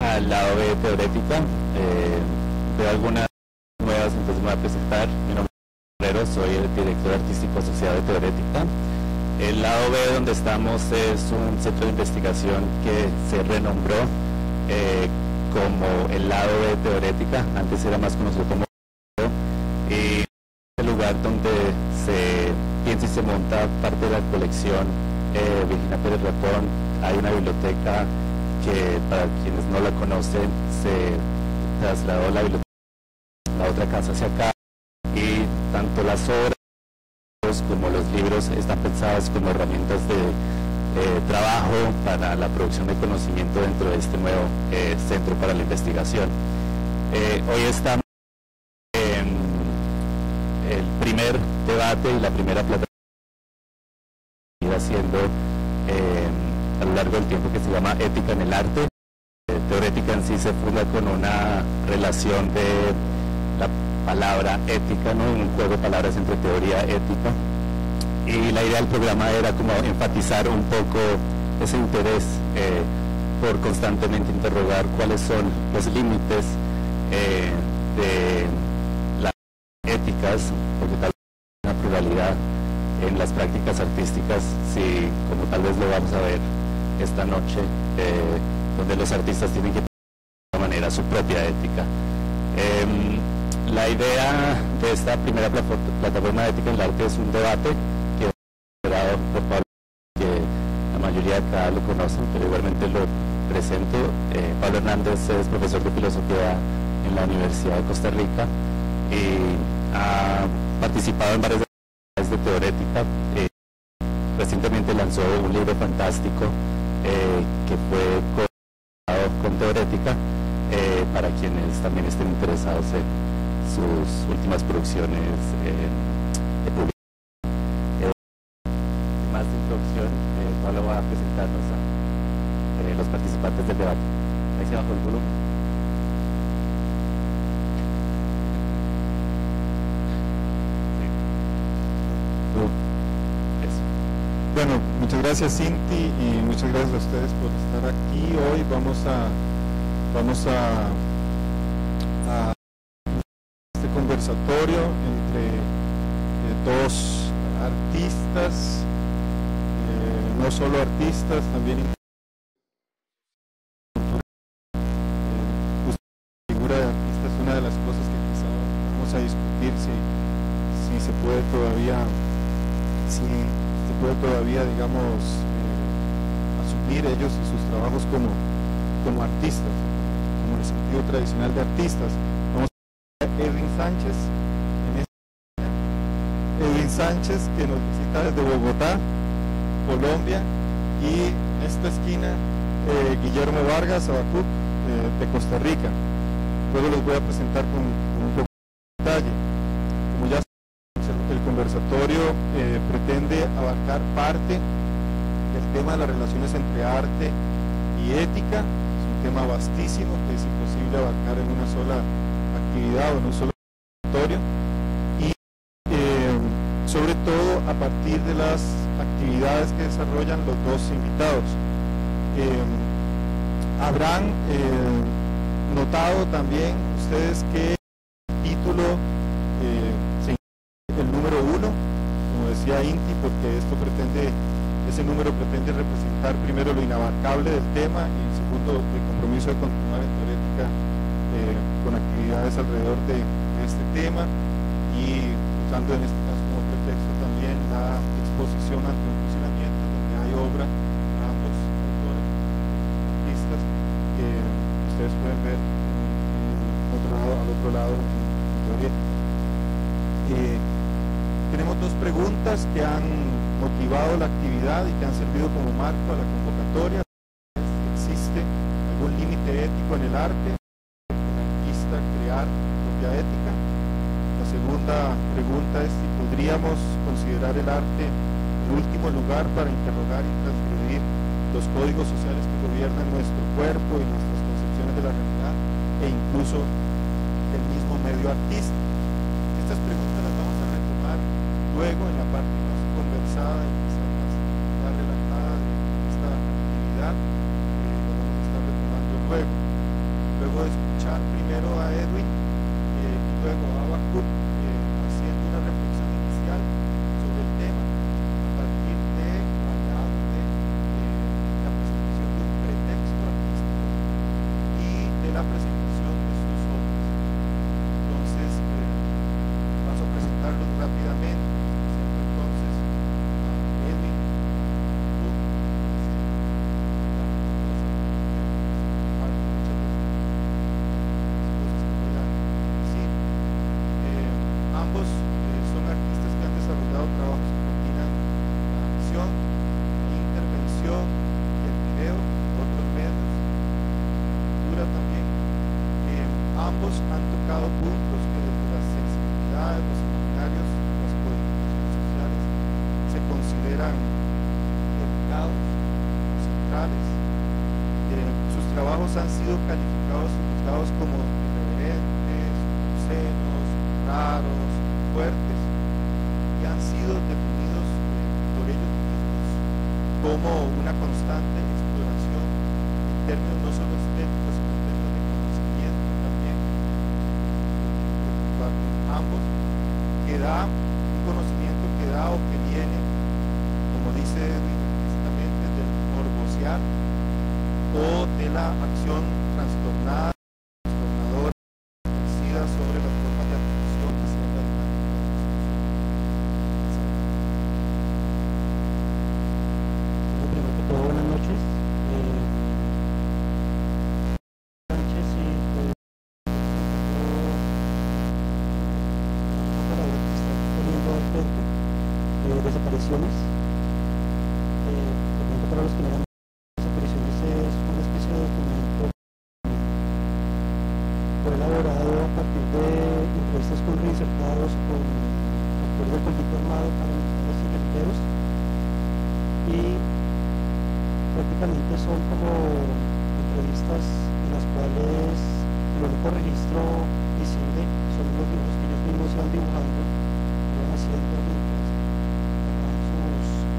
al lado de Teorética. Veo algunas nuevas, entonces me voy a presentar. Mi nombre es Borges, soy el director artístico asociado de Teorética. El lado B donde estamos es un centro de investigación que se renombró como el lado B Teorética, antes era más conocido como y el lugar donde se piensa y se monta parte de la colección Virginia Pérez Rapón. Hay una biblioteca que, para quienes no la conocen, se trasladó la biblioteca a la otra casa hacia acá, y tanto las obras como los libros están pensadas como herramientas de trabajo para la producción de conocimiento dentro de este nuevo centro para la investigación. Hoy estamos en el primer debate y la primera plataforma que se ha ido haciendo a lo largo del tiempo, que se llama Ética en el Arte. Teorética en sí se funda con una relación de la palabra ética, ¿no? Un juego de palabras entre teoría y ética. Y la idea del programa era como enfatizar un poco ese interés por constantemente interrogar cuáles son los límites de las éticas, porque tal vez hay una pluralidad en las prácticas artísticas, si, como tal vez lo vamos a ver esta noche, donde los artistas tienen que tener de alguna manera su propia ética. La idea de esta primera plataforma de Ética en el Arte es un debate que es generado por Pablo, que la mayoría de acá lo conocen, pero igualmente lo presento. Pablo Hernández es profesor de filosofía en la Universidad de Costa Rica y ha participado en varias actividades de Teorética. Recientemente lanzó un libro fantástico que fue colaborado con Teorética, para quienes también estén interesados en sus últimas producciones de publicación. Más de introducción, Pablo va a presentarnos a los participantes del debate. Ahí se bajó el volumen. Eso. Bueno, muchas gracias, Cinti, y muchas gracias a ustedes por estar aquí hoy. Vamos a conversatorio entre dos artistas, no solo artistas, también figura de artistas. Una de las cosas que quizá vamos a discutir si se puede todavía, digamos, asumir ellos y sus trabajos como artistas, como el sentido tradicional de artistas. Edwin Sánchez, que nos visita desde Bogotá, Colombia, y en esta esquina Guillermo Vargas, Habacuc, de Costa Rica. Luego los voy a presentar con un poco de detalle. Como ya saben, el conversatorio pretende abarcar parte del tema de las relaciones entre arte y ética. Es un tema vastísimo que es imposible abarcar en una sola actividad o en un solo territorio, y sobre todo a partir de las actividades que desarrollan los dos invitados. Habrán notado también ustedes que el título se encuentra el número 1, como decía Inti, porque esto pretende, ese número pretende representar primero lo inabarcable del tema y segundo el compromiso de continuar en Teorética con actividades alrededor de este tema, y usando en este caso como pretexto también la exposición ante un funcionamiento donde hay obra de ambos autores, artistas, que ustedes pueden ver al otro lado en teoría. Tenemos dos preguntas que han motivado la actividad y que han servido como marco a la convocatoria. ¿Existe algún límite ético en el arte? Crear propia ética. La segunda pregunta es si podríamos considerar el arte el último lugar para interrogar y transgredir los códigos sociales que gobiernan nuestro cuerpo y nuestras concepciones de la realidad e incluso el mismo medio artístico. Estas preguntas las vamos a retomar luego en la parte más conversada y quizás más relatada de esta actividad, que vamos a estar retomando luego. ambos han tocado puntos que desde las sensibilidades, los comentarios, las políticas sociales se consideran delicados, centrales. Sus trabajos han sido calificados y juzgados como irreverentes, obscenos, raros, fuertes, y han sido definidos por ellos mismos como una constante exploración en términos no solo estéticos, sino en términos de conocimiento también, ambos, que da un conocimiento que da o que viene, como dice explícitamente, del morbosear o de la acción trastornada, trastornadora, ejercida sobre las formas de atención que se dan. Primero que todo, buenas noches. Sánchez, una palabra que está poniendo al frente de desapariciones. Para los que no eran son como entrevistas en las cuales el único registro visible son los dibujos que ellos mismos iban dibujando, iban haciendo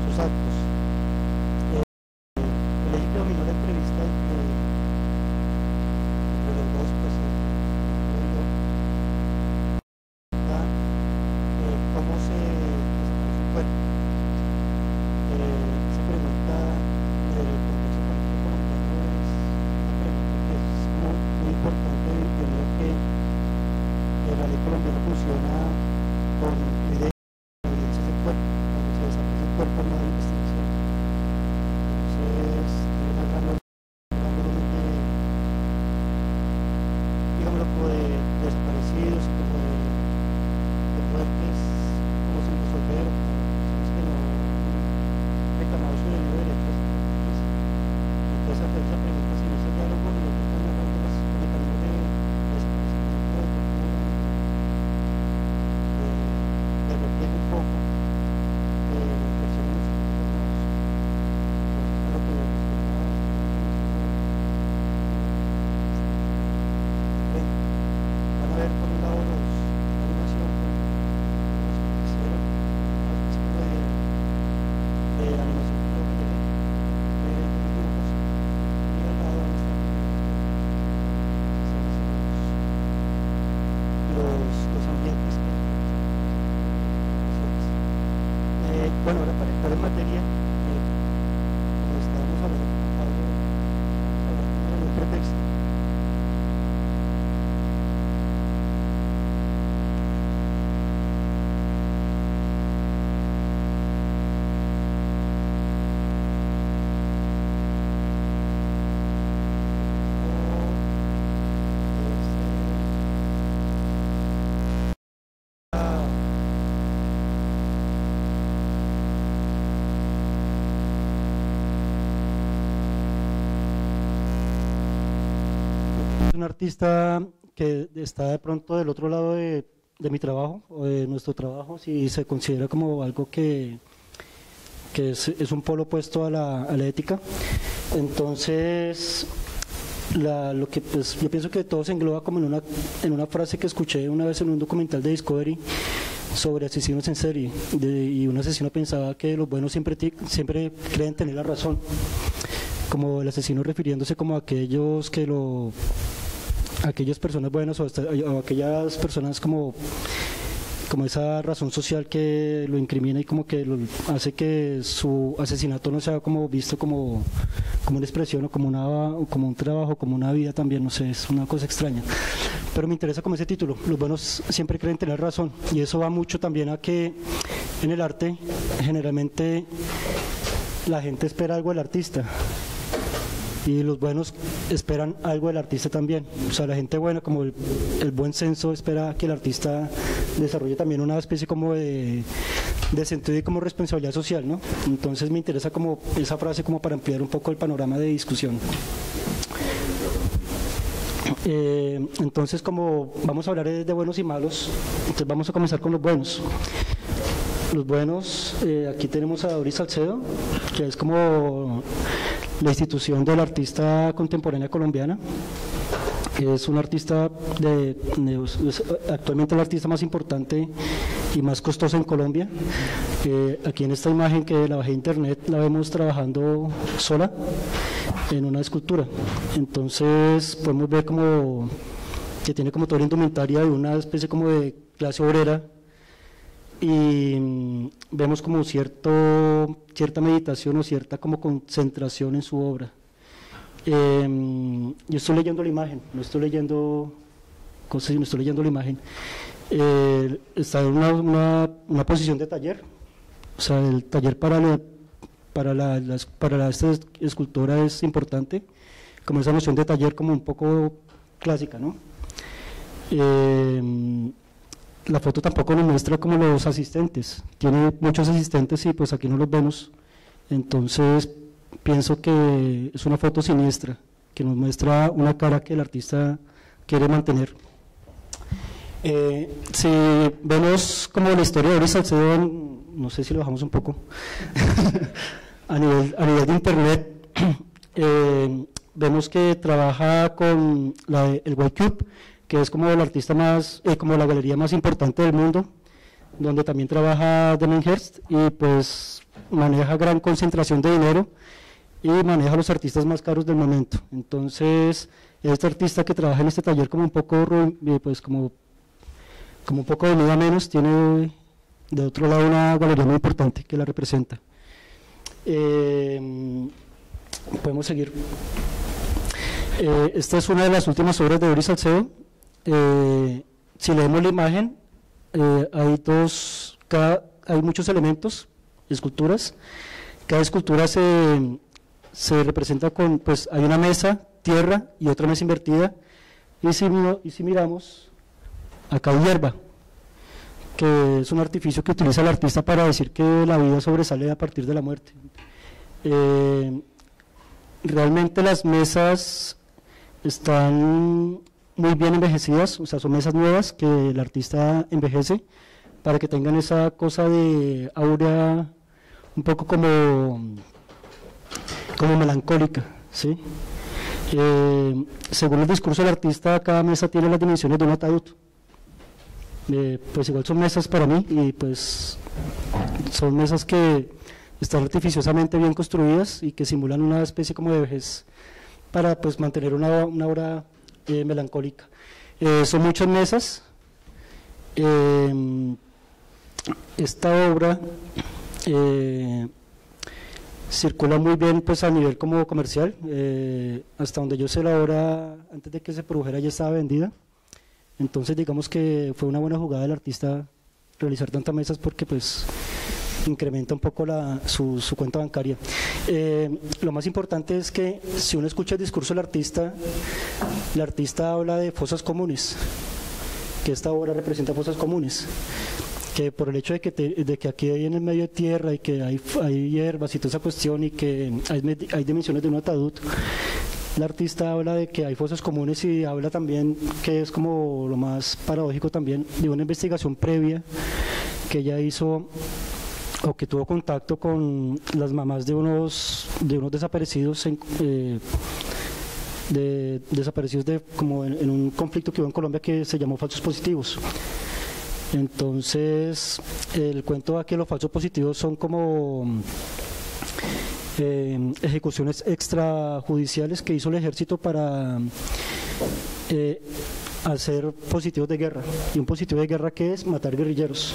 sus actos. Leí que dominó la entrevista entre los dos, pues, cómo se pregunta del colombiana funciona con ideas y evidencias del cuerpo. Cuando se desaparece el cuerpo no hay investigación. Entonces, tiene una gran volumen de, digamos, como de desaparecidos, como de muertes, como sin resolver, personas que no han reclamado su debido derecho. Entonces, hacer esa pregunta sin ese diálogo y lo que están hablando es el camino de desaparición. Un artista que está de pronto del otro lado de mi trabajo o de nuestro trabajo, si se considera como algo que es un polo opuesto a la ética. Entonces, lo que, pues, yo pienso que todo se engloba como en una frase que escuché una vez en un documental de Discovery sobre asesinos en serie, y un asesino pensaba que los buenos siempre creen tener la razón, como el asesino refiriéndose como a aquellos que lo... aquellas personas buenas o aquellas personas como esa razón social que lo incrimina y como que hace que su asesinato no sea como visto como una expresión o como un trabajo, como una vida también, no sé, es una cosa extraña. Pero me interesa como ese título, los buenos siempre creen tener razón, y eso va mucho también a que en el arte generalmente la gente espera algo del artista. Y los buenos esperan algo del artista también. O sea, la gente buena, como el buen senso, espera que el artista desarrolle también una especie como de sentido y como responsabilidad social, ¿no? Entonces me interesa como esa frase como para ampliar un poco el panorama de discusión. Entonces, como vamos a hablar de buenos y malos, entonces vamos a comenzar con los buenos. Los buenos, aquí tenemos a Doris Salcedo, que es como la institución del artista contemporánea colombiana. Es un artista, actualmente el artista más importante y más costoso en Colombia. Aquí en esta imagen que la bajé de internet, la vemos trabajando sola en una escultura. Entonces podemos ver como que tiene como toda la indumentaria de una especie como de clase obrera, y vemos como cierta meditación o cierta como concentración en su obra. Yo estoy leyendo la imagen, no estoy leyendo cosas, sino estoy leyendo la imagen. Está en una posición de taller, o sea, el taller para esta escultora es importante, como esa noción de taller como un poco clásica, ¿no? La foto tampoco nos muestra como los asistentes, tiene muchos asistentes y pues aquí no los vemos, entonces pienso que es una foto siniestra, que nos muestra una cara que el artista quiere mantener. Si vemos como la historia de Doris Salcedo, no sé si lo bajamos un poco, a nivel de internet, vemos que trabaja con el Y-Cube, que es como el artista más, como la galería más importante del mundo, donde también trabaja Hearst, y pues maneja gran concentración de dinero y maneja a los artistas más caros del momento. Entonces, este artista que trabaja en este taller como un poco, pues como un poco de vida menos, tiene de otro lado una galería muy importante que la representa. Podemos seguir. Esta es una de las últimas obras de Doris Salcedo. Si leemos la imagen, hay muchos elementos, esculturas. Cada escultura se representa con, pues hay una mesa, tierra y otra mesa invertida, y si miramos, acá hay hierba, que es un artificio que utiliza el artista para decir que la vida sobresale a partir de la muerte. Realmente las mesas están muy bien envejecidas, o sea, son mesas nuevas que el artista envejece para que tengan esa cosa de aura un poco como melancólica, ¿sí? Según el discurso del artista, cada mesa tiene las dimensiones de un ataúd. Pues igual son mesas para mí, y pues son mesas que están artificiosamente bien construidas y que simulan una especie como de vejez para pues mantener una aura melancólica. Son muchas mesas. Esta obra circula muy bien pues a nivel como comercial, hasta donde yo sé la obra antes de que se produjera ya estaba vendida, entonces digamos que fue una buena jugada del artista realizar tantas mesas porque pues incrementa un poco su cuenta bancaria. Lo más importante es que si uno escucha el discurso del artista, habla de fosas comunes, que esta obra representa fosas comunes, que por el hecho de que aquí hay en el medio de tierra y que hay hierbas y toda esa cuestión y que hay dimensiones de un ataúd, el artista habla de que hay fosas comunes y habla también, que es como lo más paradójico también, de una investigación previa que ella hizo o que tuvo contacto con las mamás de unos desaparecidos como en un conflicto que hubo en Colombia que se llamó falsos positivos. Entonces el cuento va que los falsos positivos son como ejecuciones extrajudiciales que hizo el ejército para hacer positivos de guerra, y un positivo de guerra que es matar guerrilleros.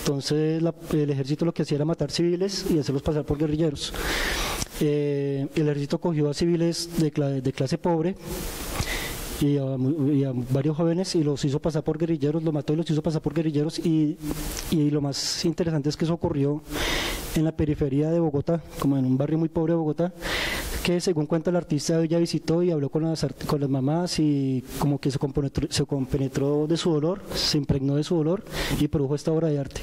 Entonces el ejército lo que hacía era matar civiles y hacerlos pasar por guerrilleros. El ejército cogió a civiles de clase pobre y a varios jóvenes y los hizo pasar por guerrilleros, los mató y los hizo pasar por guerrilleros, y lo más interesante es que eso ocurrió en la periferia de Bogotá, como en un barrio muy pobre de Bogotá, que según cuenta el artista ella visitó y habló con las mamás, y como que se compenetró de su dolor, se impregnó de su dolor y produjo esta obra de arte.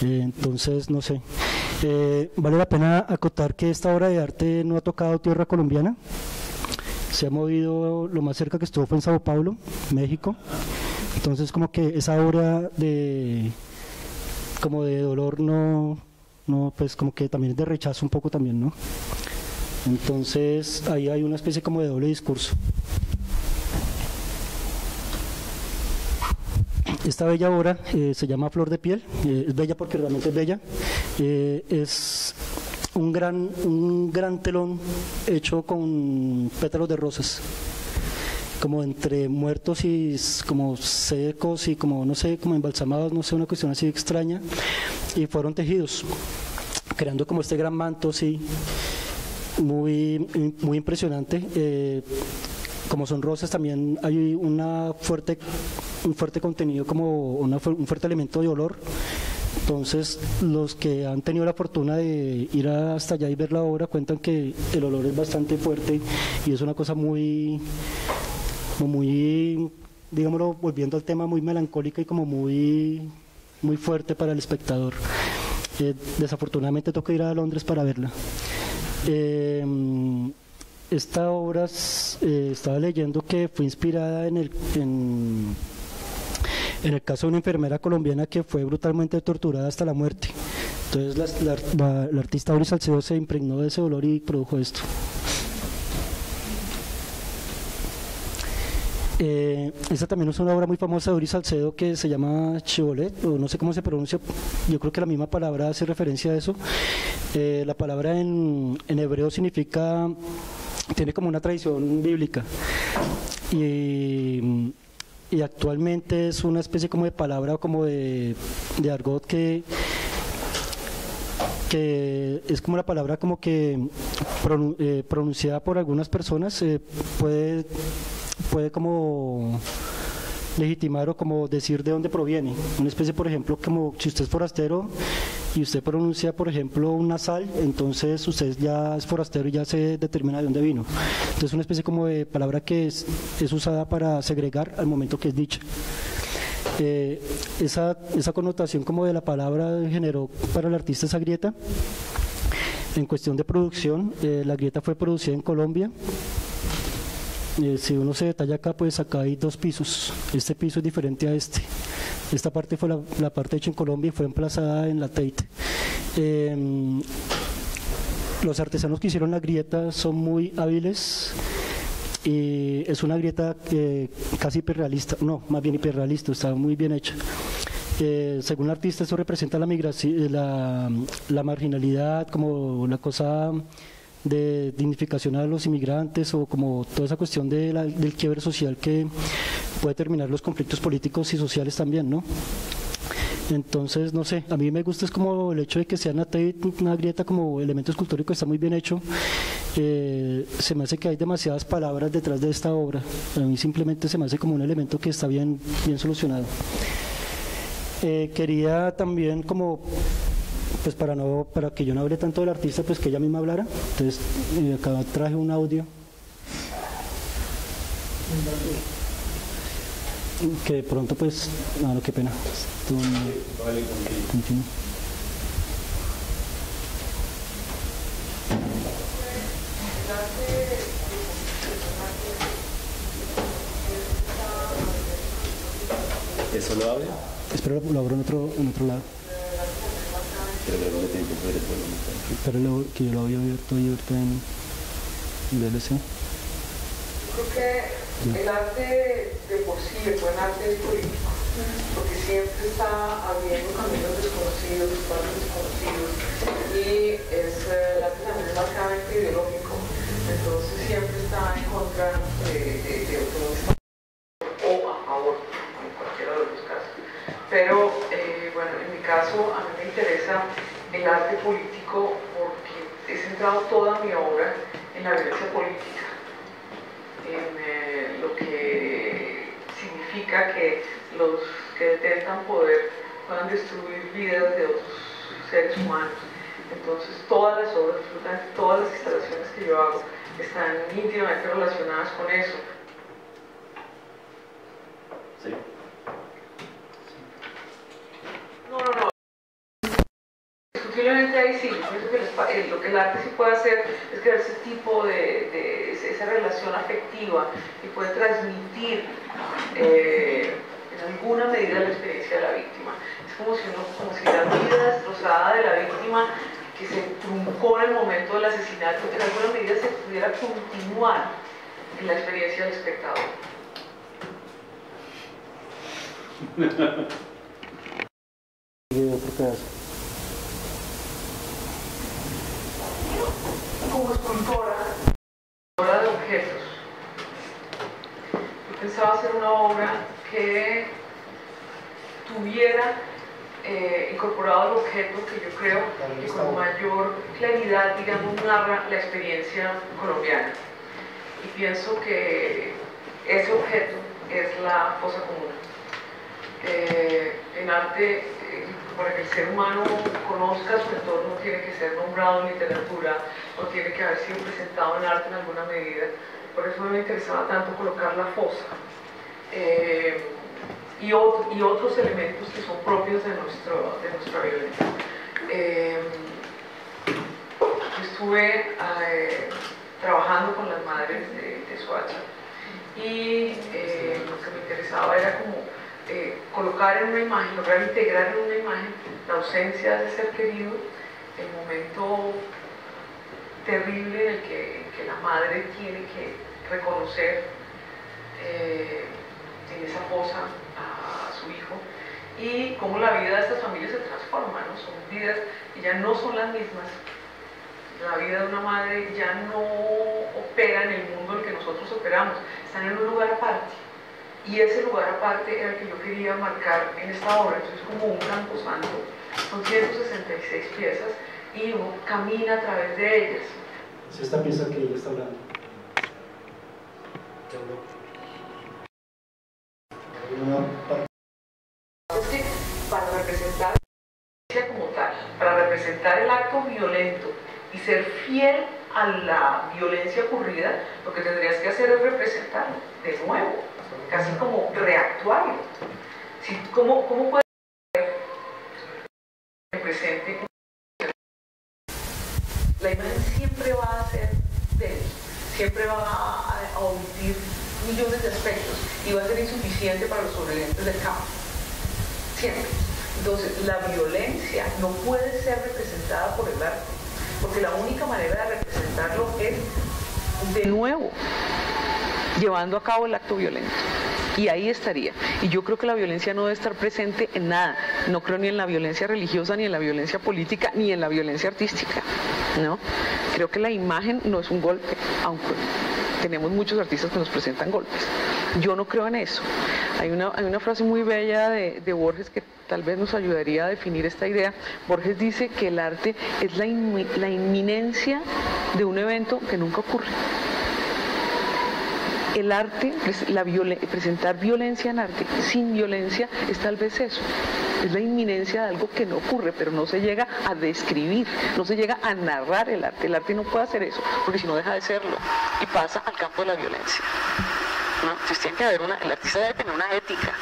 Entonces no sé, vale la pena acotar que esta obra de arte no ha tocado tierra colombiana, se ha movido, lo más cerca que estuvo fue en Sao Paulo, México. Entonces como que esa obra de, como de dolor no, pues como que también es de rechazo un poco también, ¿no? Entonces ahí hay una especie como de doble discurso. Esta bella obra se llama Flor de Piel, es bella porque realmente es bella, es un gran telón hecho con pétalos de rosas, como entre muertos y como secos y como, no sé, como embalsamados, no sé, una cuestión así extraña, y fueron tejidos, creando como este gran manto, sí, muy impresionante. Como son rosas, también hay un fuerte contenido, como un fuerte elemento de olor. Entonces los que han tenido la fortuna de ir hasta allá y ver la obra cuentan que el olor es bastante fuerte y es una cosa muy, digámoslo, volviendo al tema, muy melancólica y como muy fuerte para el espectador. Desafortunadamente toca ir a Londres para verla. Esta obra, estaba leyendo que fue inspirada en el caso de una enfermera colombiana que fue brutalmente torturada hasta la muerte. Entonces la artista Doris Salcedo se impregnó de ese dolor y produjo esto. Esta también es una obra muy famosa de Doris Salcedo que se llama Shibboleth, o no sé cómo se pronuncia, yo creo que la misma palabra hace referencia a eso. La palabra en hebreo significa, tiene como una tradición bíblica. Y actualmente es una especie como de palabra, como de argot que es como la palabra como que pronunciada por algunas personas puede como legitimar o como decir de dónde proviene. Una especie, por ejemplo, como si usted es forastero y usted pronuncia, por ejemplo, un nasal, entonces usted ya es forastero y ya se determina de dónde vino. Entonces una especie como de palabra que es usada para segregar al momento que es dicha. Esa connotación como de la palabra generó para el artista esa grieta. En cuestión de producción, la grieta fue producida en Colombia. Si uno se detalla acá, pues acá hay dos pisos. Este piso es diferente a este. Esta parte fue la parte hecha en Colombia y fue emplazada en la Tate. Los artesanos que hicieron la grieta son muy hábiles y es una grieta casi hiperrealista, no, más bien hiperrealista, está muy bien hecha. Según el artista, eso representa la migración, la marginalidad, como la cosa de dignificación a los inmigrantes, o como toda esa cuestión del quiebre social que puede terminar los conflictos políticos y sociales también, ¿no? Entonces, no sé, a mí me gusta es como el hecho de que sea una grieta como elemento escultórico, está muy bien hecho. Se me hace que hay demasiadas palabras detrás de esta obra. A mí simplemente se me hace como un elemento que está bien solucionado. Quería también como, pues para que yo no hable tanto del artista, pues que ella misma hablara. Entonces acá traje un audio que de pronto pues, no, qué pena. Continúa. ¿Eso lo abre? Espero lo abro en otro lado. Pero que yo lo había abierto y ahorita en DLC. Yo creo que el arte de por sí, el buen arte, es político, porque siempre está abriendo caminos desconocidos, espacios desconocidos, y el arte también es básicamente ideológico, entonces siempre está en contra de otros, o a favor, en cualquiera de los casos. Pero bueno, en mi caso, a mí me interesa el arte político porque he centrado toda mi obra en la violencia política, en lo que significa que los que detentan poder puedan destruir vidas de otros seres humanos. Entonces todas las obras, absolutamente todas las instalaciones que yo hago están íntimamente relacionadas con eso. Sí. No. Posiblemente ahí sí, pienso que lo que el arte sí puede hacer es crear ese tipo de esa relación afectiva y puede transmitir en alguna medida la experiencia de la víctima. Es como si la vida destrozada de la víctima que se truncó en el momento del asesinato, en alguna medida se pudiera continuar en la experiencia del espectador. Como escultora de objetos, yo pensaba hacer una obra que tuviera incorporado el objeto que yo creo que con mayor claridad, digamos, narra la experiencia colombiana. Y pienso que ese objeto es la fosa común. En arte, para que el ser humano conozca su entorno, tiene que ser nombrado en literatura o tiene que haber sido presentado en arte en alguna medida. Por eso me interesaba tanto colocar la fosa y otros elementos que son propios de nuestra violencia. Estuve trabajando con las madres de Soacha y lo que me interesaba era como colocar en una imagen, lograr integrar en una imagen la ausencia de ser querido, el momento terrible en el que la madre tiene que reconocer en esa fosa a su hijo, y cómo la vida de estas familias se transforma, ¿no? Son vidas que ya no son las mismas. La vida de una madre ya no opera en el mundo en el que nosotros operamos, están en un lugar aparte. Y ese lugar aparte era el que yo quería marcar en esta obra. Entonces, es como un camposanto, son 166 piezas y uno camina a través de ellas. Es esta pieza que ella está hablando. Es que para representar la violencia como tal, para representar el acto violento y ser fiel a la violencia ocurrida, lo que tendrías que hacer es representarlo de nuevo, casi como reactuarlo. Si, ¿cómo puedes representar la imagen? Siempre va a ser de él, siempre va a omitir millones de aspectos y va a ser insuficiente para los sobrevivientes del campo, siempre. Entonces, la violencia no puede ser representada por el arte, porque la única manera de representarlo es de nuevo llevando a cabo el acto violento, y ahí estaría. Y yo creo que la violencia no debe estar presente en nada, no creo ni en la violencia religiosa, ni en la violencia política, ni en la violencia artística, ¿no? Creo que la imagen no es un golpe, aunque tenemos muchos artistas que nos presentan golpes. Yo no creo en eso. Hay una frase muy bella de Borges que tal vez nos ayudaría a definir esta idea. Borges dice que el arte es la inminencia de un evento que nunca ocurre. El arte, presentar violencia en arte sin violencia es tal vez eso, es la inminencia de algo que no ocurre, pero no se llega a describir, no se llega a narrar el arte. El arte no puede hacer eso, porque si no deja de serlo y pasa al campo de la violencia, ¿no? Entonces tiene que haber el artista debe tener una ética,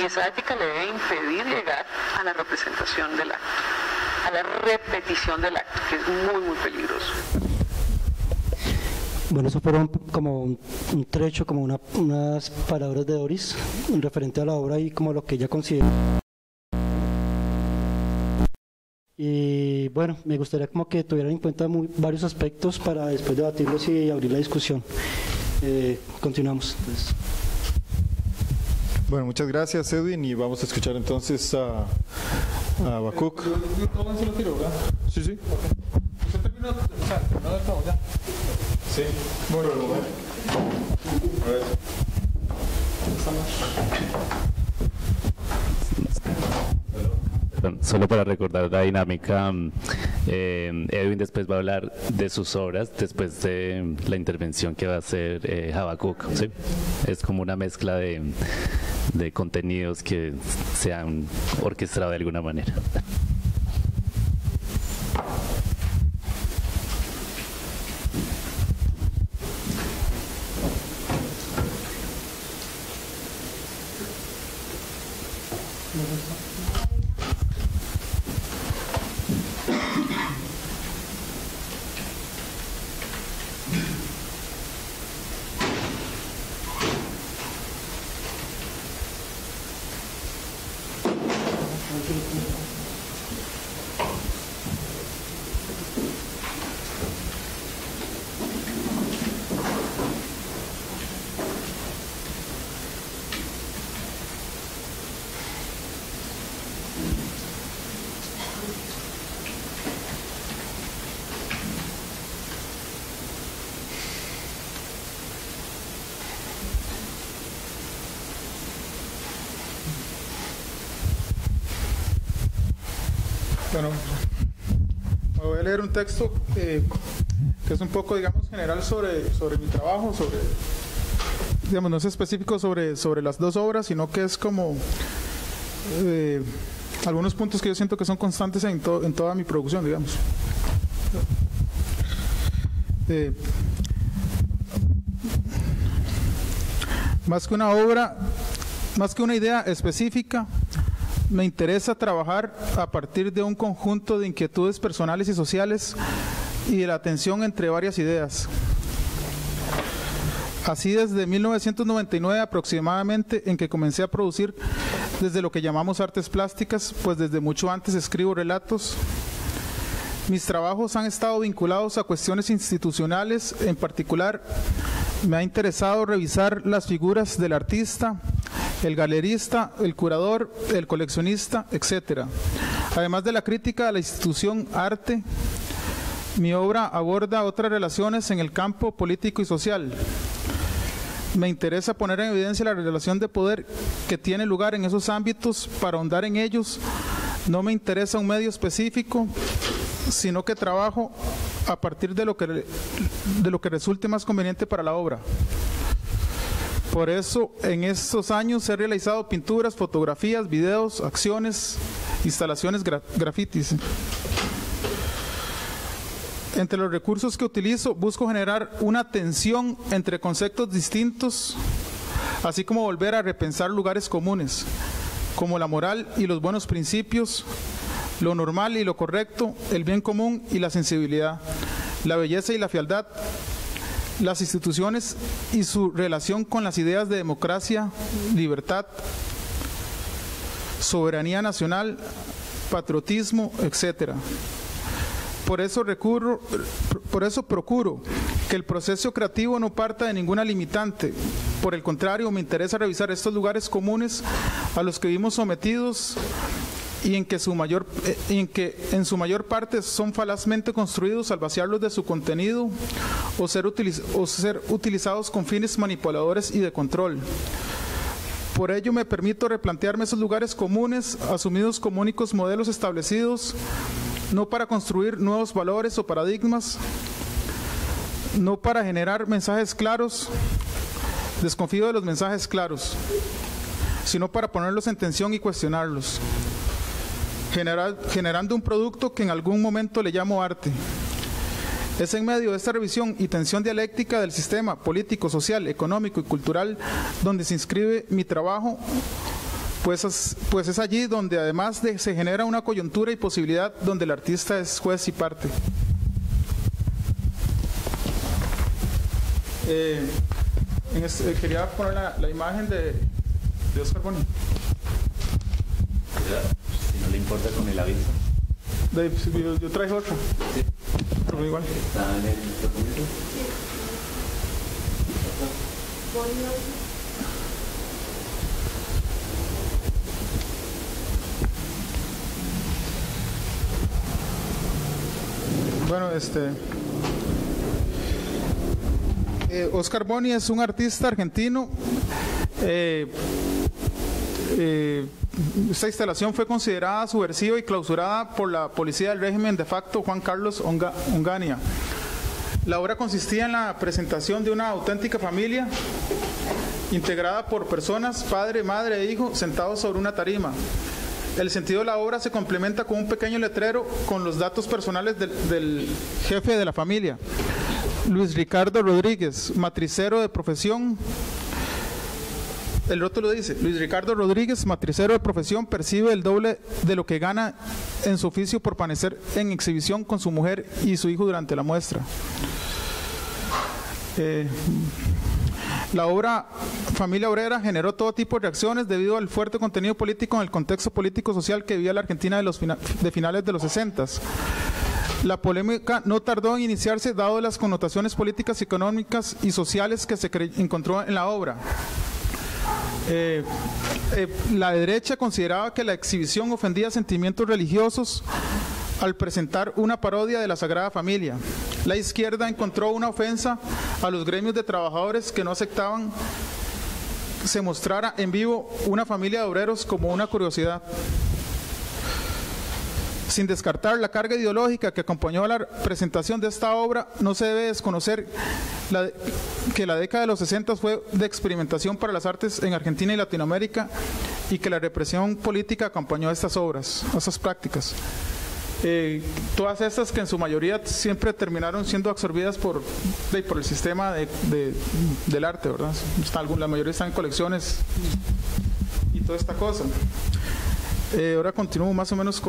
y esa ética le debe impedir llegar a la representación del acto, a la repetición del acto, que es muy, muy peligroso. Bueno, eso fueron como un trecho, como unas palabras de Doris referente a la obra y como lo que ella considera. Y bueno, me gustaría como que tuvieran en cuenta varios aspectos para después debatirlos y abrir la discusión. Continuamos. Entonces. Bueno, muchas gracias, Edwin, y vamos a escuchar entonces a Habacuc. ¿Todo se lo tiro, verdad? Sí, sí. Okay. ¿Usted terminó? ¿No lo estamos ya? Sí, bueno, a ver. Perdón, solo para recordar la dinámica, Edwin después va a hablar de sus obras, después de la intervención que va a hacer Habacuc, ¿sí? Es como una mezcla de contenidos que se han orquestado de alguna manera. Bueno, voy a leer un texto que es un poco, digamos, general sobre mi trabajo, sobre, digamos, no es específico sobre las dos obras, sino que es como algunos puntos que yo siento que son constantes en toda mi producción, digamos. Más que una obra, más que una idea específica, me interesa trabajar a partir de un conjunto de inquietudes personales y sociales y de la tensión entre varias ideas. Así desde 1999 aproximadamente, en que comencé a producir desde lo que llamamos artes plásticas, pues desde mucho antes escribo relatos. Mis trabajos han estado vinculados a cuestiones institucionales, en particular me ha interesado revisar las figuras del artista, el galerista, el curador, el coleccionista, etc. Además de la crítica a la institución arte, mi obra aborda otras relaciones en el campo político y social. Me interesa poner en evidencia la relación de poder que tiene lugar en esos ámbitos para ahondar en ellos. No me interesa un medio específico, sino que trabajo a partir de lo que resulte más conveniente para la obra. Por eso, en estos años he realizado pinturas, fotografías, videos, acciones, instalaciones, grafitis. Entre los recursos que utilizo, busco generar una tensión entre conceptos distintos, así como volver a repensar lugares comunes, como la moral y los buenos principios, lo normal y lo correcto, el bien común y la sensibilidad, la belleza y la fealdad, las instituciones y su relación con las ideas de democracia, libertad, soberanía nacional, patriotismo, etc. Por eso procuro que el proceso creativo no parta de ninguna limitante. Por el contrario, me interesa revisar estos lugares comunes a los que vivimos sometidos y en que en su mayor parte son falazmente construidos al vaciarlos de su contenido o ser utilizados con fines manipuladores y de control. Por ello me permito replantearme esos lugares comunes, asumidos como únicos modelos establecidos, no para construir nuevos valores o paradigmas, no para generar mensajes claros, desconfío de los mensajes claros, sino para ponerlos en tensión y cuestionarlos. Generando un producto que en algún momento le llamo arte. Es en medio de esta revisión y tensión dialéctica del sistema político, social, económico y cultural donde se inscribe mi trabajo, pues es allí donde además se genera una coyuntura y posibilidad donde el artista es juez y parte. Quería poner la imagen de Óscar Bony. ¿Le importa con el aviso? Yo traje otro. Sí. Pero igual. ¿Está en el documento? Sí. Bueno, Óscar Bony es un artista argentino. Esta instalación fue considerada subversiva y clausurada por la policía del régimen de facto Juan Carlos Onganía. La obra consistía en la presentación de una auténtica familia integrada por personas, padre, madre e hijo, sentados sobre una tarima. El sentido de la obra se complementa con un pequeño letrero con los datos personales del jefe de la familia, Luis Ricardo Rodríguez, matricero de profesión. El rótulo dice: Luis Ricardo Rodríguez, matricero de profesión, percibe el doble de lo que gana en su oficio por permanecer en exhibición con su mujer y su hijo durante la muestra. La obra Familia Obrera generó todo tipo de reacciones debido al fuerte contenido político en el contexto político-social que vivía la Argentina de finales de los 60's. La polémica no tardó en iniciarse dado las connotaciones políticas, económicas y sociales que se encontró en la obra. La derecha consideraba que la exhibición ofendía sentimientos religiosos al presentar una parodia de la Sagrada Familia. La izquierda encontró una ofensa a los gremios de trabajadores que no aceptaban se mostrara en vivo una familia de obreros como una curiosidad. Sin descartar la carga ideológica que acompañó a la presentación de esta obra, no se debe desconocer que la década de los 60 fue de experimentación para las artes en Argentina y Latinoamérica, y que la represión política acompañó a estas obras, a estas prácticas. Todas estas que en su mayoría siempre terminaron siendo absorbidas por el sistema del arte, ¿verdad? La mayoría están en colecciones y toda esta cosa. Ahora continúo más o menos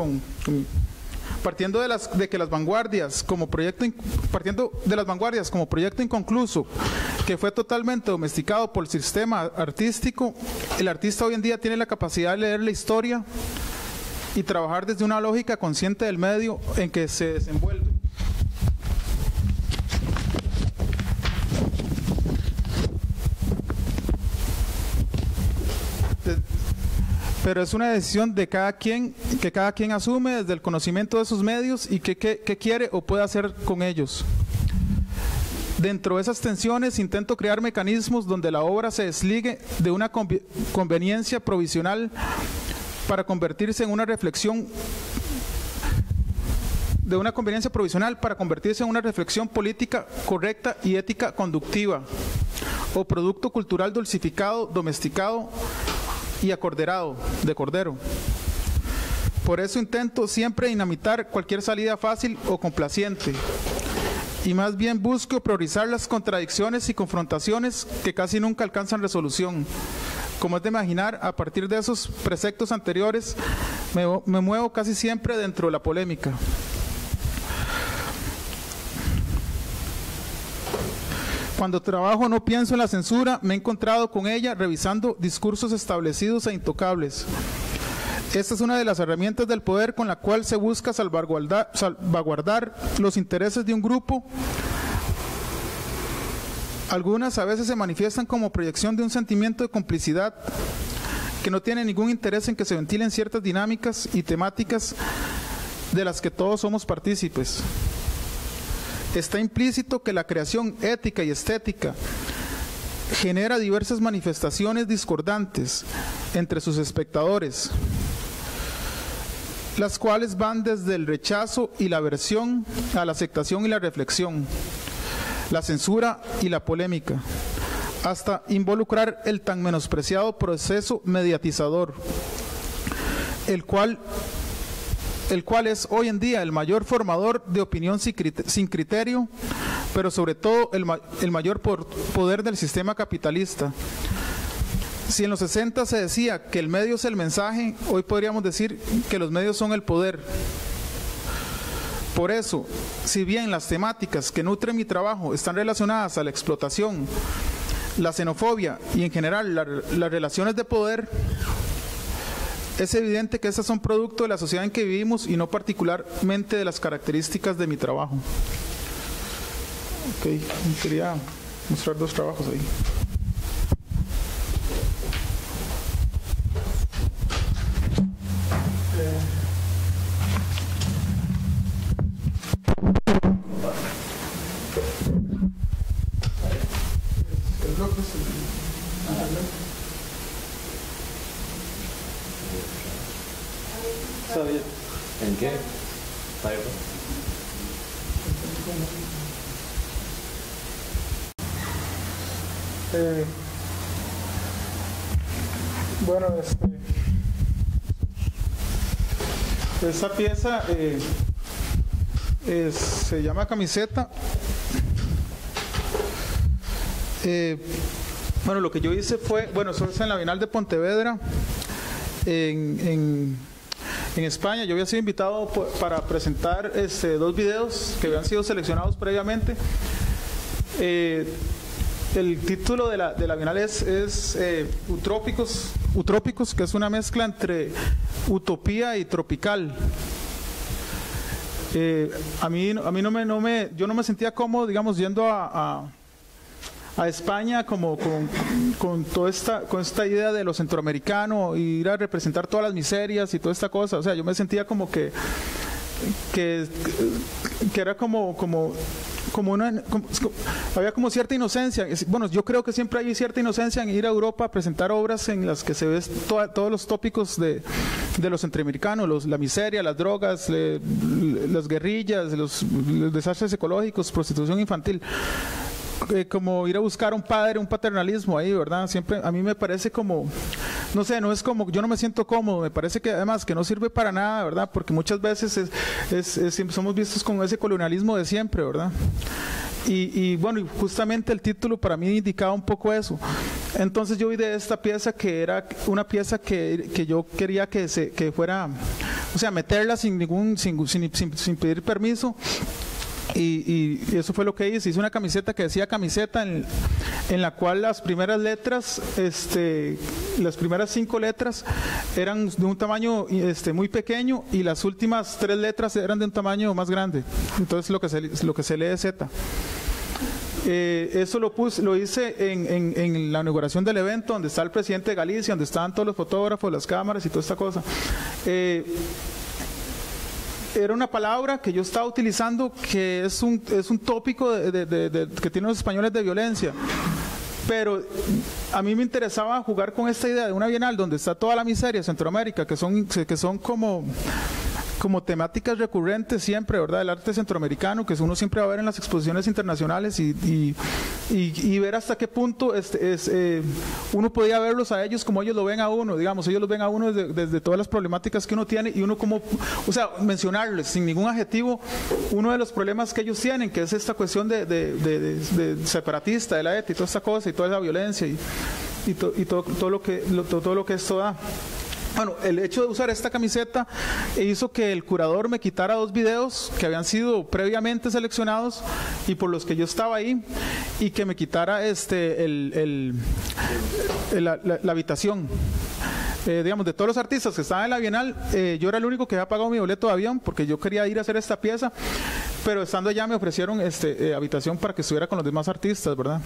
partiendo de las vanguardias como proyecto inconcluso que fue totalmente domesticado por el sistema artístico. El artista hoy en día tiene la capacidad de leer la historia y trabajar desde una lógica consciente del medio en que se desenvuelve. Pero es una decisión de cada quien asume desde el conocimiento de sus medios y qué quiere o puede hacer con ellos. Dentro de esas tensiones intento crear mecanismos donde la obra se desligue de una conveniencia provisional para convertirse en una reflexión política correcta y ética conductiva, o producto cultural dulcificado, domesticado y acorderado de cordero. Por eso intento siempre dinamitar cualquier salida fácil o complaciente, y más bien busco priorizar las contradicciones y confrontaciones que casi nunca alcanzan resolución. Como es de imaginar, a partir de esos preceptos anteriores me muevo casi siempre dentro de la polémica. Cuando trabajo no pienso en la censura, me he encontrado con ella revisando discursos establecidos e intocables. Esta es una de las herramientas del poder con la cual se busca salvaguardar los intereses de un grupo. Algunas a veces se manifiestan como proyección de un sentimiento de complicidad que no tiene ningún interés en que se ventilen ciertas dinámicas y temáticas de las que todos somos partícipes. Está implícito que la creación ética y estética genera diversas manifestaciones discordantes entre sus espectadores, las cuales van desde el rechazo y la aversión a la aceptación y la reflexión, la censura y la polémica, hasta involucrar el tan menospreciado proceso mediatizador, el cual es hoy en día el mayor formador de opinión sin criterio, pero sobre todo el mayor poder del sistema capitalista. Si en los 60 se decía que el medio es el mensaje, hoy podríamos decir que los medios son el poder. Por eso, si bien las temáticas que nutren mi trabajo están relacionadas a la explotación, la xenofobia y en general las relaciones de poder, es evidente que estas son producto de la sociedad en que vivimos y no particularmente de las características de mi trabajo. Ok, quería mostrar dos trabajos ahí. ¿En qué? Bueno, esta pieza se llama Camiseta. Bueno, lo que yo hice fue, eso es en la Bienal de Pontevedra, en España. Yo había sido invitado para presentar dos videos que habían sido seleccionados previamente. El título de la Bienal es Utrópicos, que es una mezcla entre utopía y tropical. A mí yo no me sentía cómodo, digamos, yendo a España como con esta idea de lo centroamericano, ir a representar todas las miserias y toda esta cosa. O sea, yo me sentía como que era como como una, había como cierta inocencia. Bueno, yo creo que siempre hay cierta inocencia en ir a Europa a presentar obras en las que se ven todos los tópicos de los centroamericanos, la miseria, las drogas, las guerrillas, los desastres ecológicos, prostitución infantil. Como ir a buscar a un padre, un paternalismo ahí, ¿verdad? Siempre a mí me parece como, no sé, no es como, yo no me siento cómodo, me parece que además que no sirve para nada, ¿verdad? Porque muchas veces somos vistos con ese colonialismo de siempre, ¿verdad? Y bueno, y justamente el título para mí indicaba un poco eso. Entonces yo vi de esta pieza que era una pieza que yo quería que fuera, o sea, meterla sin pedir permiso. Y eso fue lo que hice, una camiseta que decía camiseta, en la cual las primeras letras, las primeras 5 letras eran de un tamaño muy pequeño y las últimas 3 letras eran de un tamaño más grande, entonces lo que se lee es Z. Eso lo hice en la inauguración del evento, donde está el presidente de Galicia, donde estaban todos los fotógrafos, las cámaras y toda esta cosa. Era una palabra que yo estaba utilizando que es un tópico que tienen los españoles de violencia, pero a mí me interesaba jugar con esta idea de una bienal donde está toda la miseria de Centroamérica, que son como temáticas recurrentes siempre, ¿verdad? El arte centroamericano, que uno siempre va a ver en las exposiciones internacionales, y ver hasta qué punto uno podía verlos a ellos como ellos lo ven a uno, digamos, ellos los ven a uno desde todas las problemáticas que uno tiene, y uno como, o sea, mencionarles sin ningún adjetivo uno de los problemas que ellos tienen, que es esta cuestión de separatista, de la ETA y toda esta cosa, y toda esa violencia, y todo lo que esto da. Bueno, el hecho de usar esta camiseta hizo que el curador me quitara 2 videos que habían sido previamente seleccionados y por los que yo estaba ahí, y que me quitara la habitación. Digamos, de todos los artistas que estaban en la Bienal, yo era el único que había pagado mi boleto de avión porque yo quería ir a hacer esta pieza, pero estando allá me ofrecieron habitación para que estuviera con los demás artistas, ¿verdad?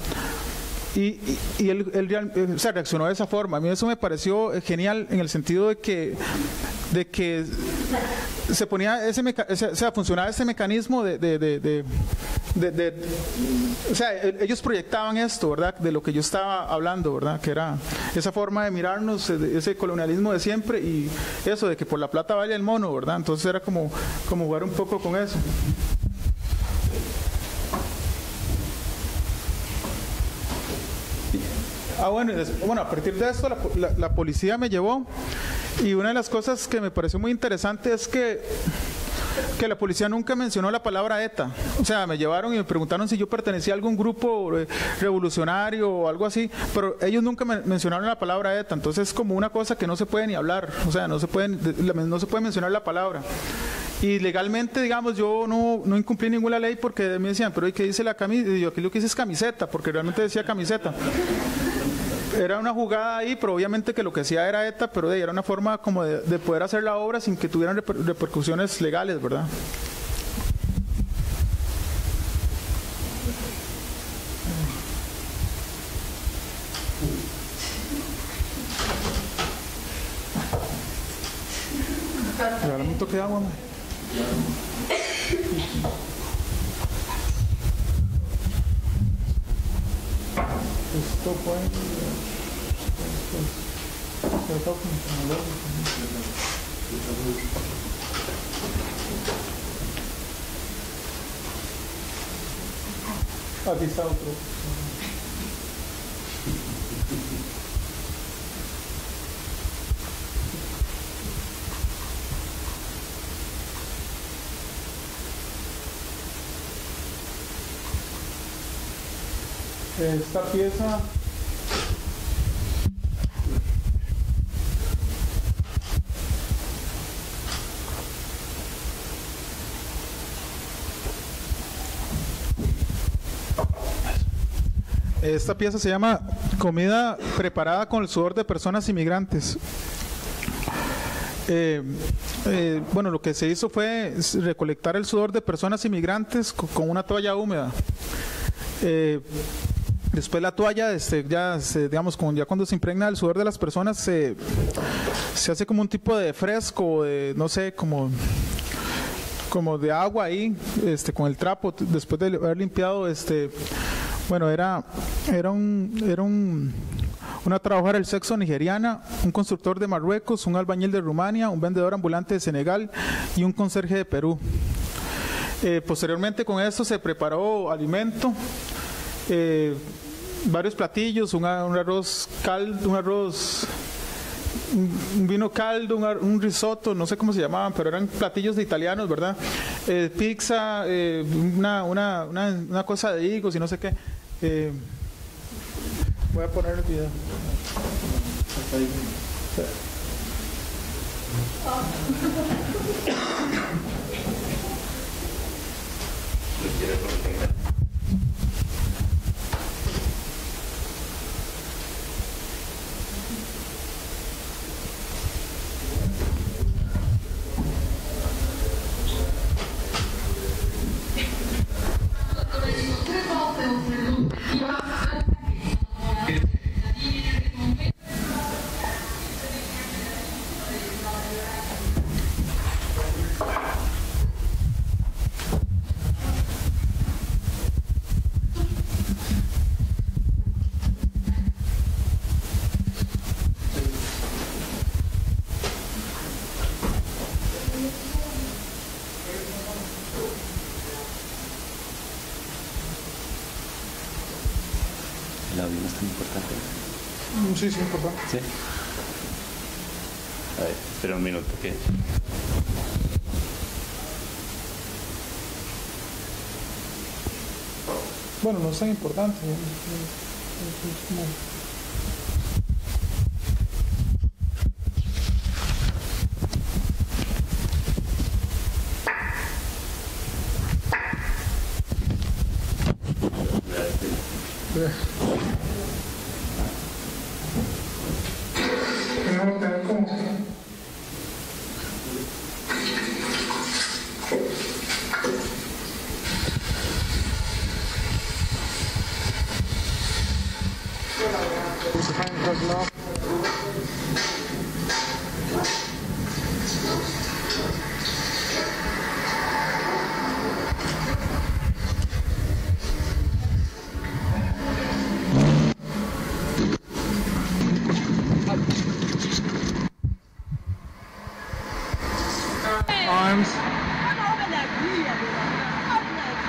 Y él o sea, reaccionó de esa forma. A mí eso me pareció genial, en el sentido de que se ponía o sea, funcionaba ese mecanismo o sea, ellos proyectaban esto, ¿verdad? De lo que yo estaba hablando, ¿verdad? Que era esa forma de mirarnos, ese colonialismo de siempre, y eso de que por la plata vale el mono, ¿verdad? Entonces era como jugar un poco con eso. Bueno, a partir de esto la policía me llevó, y una de las cosas que me pareció muy interesante es que la policía nunca mencionó la palabra ETA. O sea, me llevaron y me preguntaron si yo pertenecía a algún grupo revolucionario o algo así, pero ellos nunca mencionaron la palabra ETA. Entonces es como una cosa que no se puede ni hablar, o sea, no se puede mencionar la palabra. Y legalmente, digamos, yo no incumplí ninguna ley, porque me decían, pero ¿y qué dice la camiseta? Y yo, aquí lo que hice es camiseta, porque realmente decía camiseta. Era una jugada ahí, pero obviamente que lo que hacía era ETA, pero era una forma como de poder hacer la obra sin que tuvieran repercusiones legales, ¿verdad? Regálame un toque de agua, madre. Esto fue... Aquí está otro. Esta pieza... Esta pieza se llama Comida preparada con el sudor de personas inmigrantes. Bueno, lo que se hizo fue recolectar el sudor de personas inmigrantes con una toalla húmeda. Después la toalla, ya cuando se impregna el sudor de las personas, se hace como un tipo de fresco, no sé, como... como de agua ahí, con el trapo, después de haber limpiado, bueno, era una trabajadora del sexo nigeriana, un constructor de Marruecos, un albañil de Rumania, un vendedor ambulante de Senegal y un conserje de Perú. Posteriormente con esto se preparó alimento, varios platillos, un vino caldo, un risotto, no sé cómo se llamaban, pero eran platillos de italianos, ¿verdad? Pizza, una cosa de higos y no sé qué. Voy a poner el video. Sí, sí, papá. Sí. A ver, espera un minuto, ¿qué? Bueno, no es tan importante.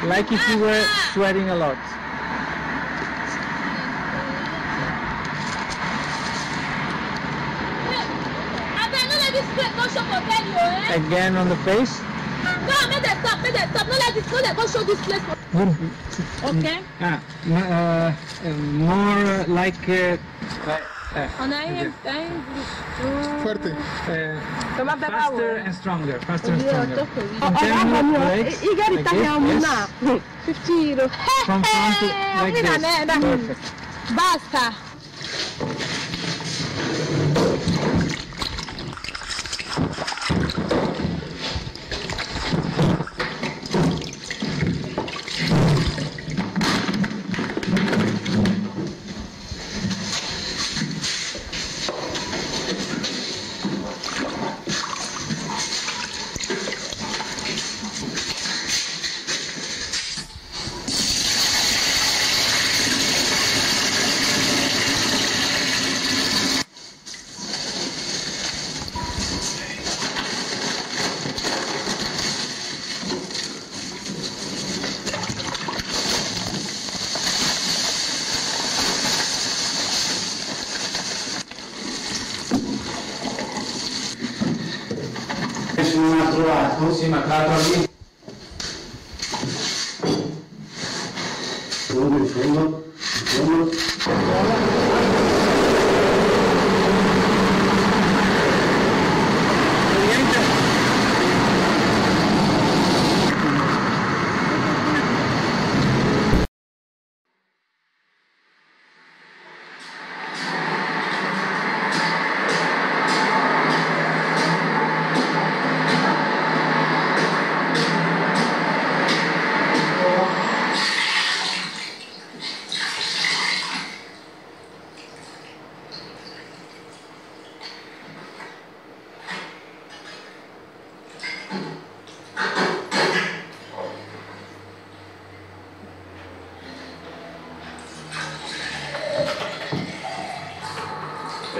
Like if you were sweating a lot. Again on the face. No, make that stop, make that stop. No, let this, no, let go show this place. Okay. More like. Fuerte. Faster and stronger. Faster and stronger. From front to like this. Basta.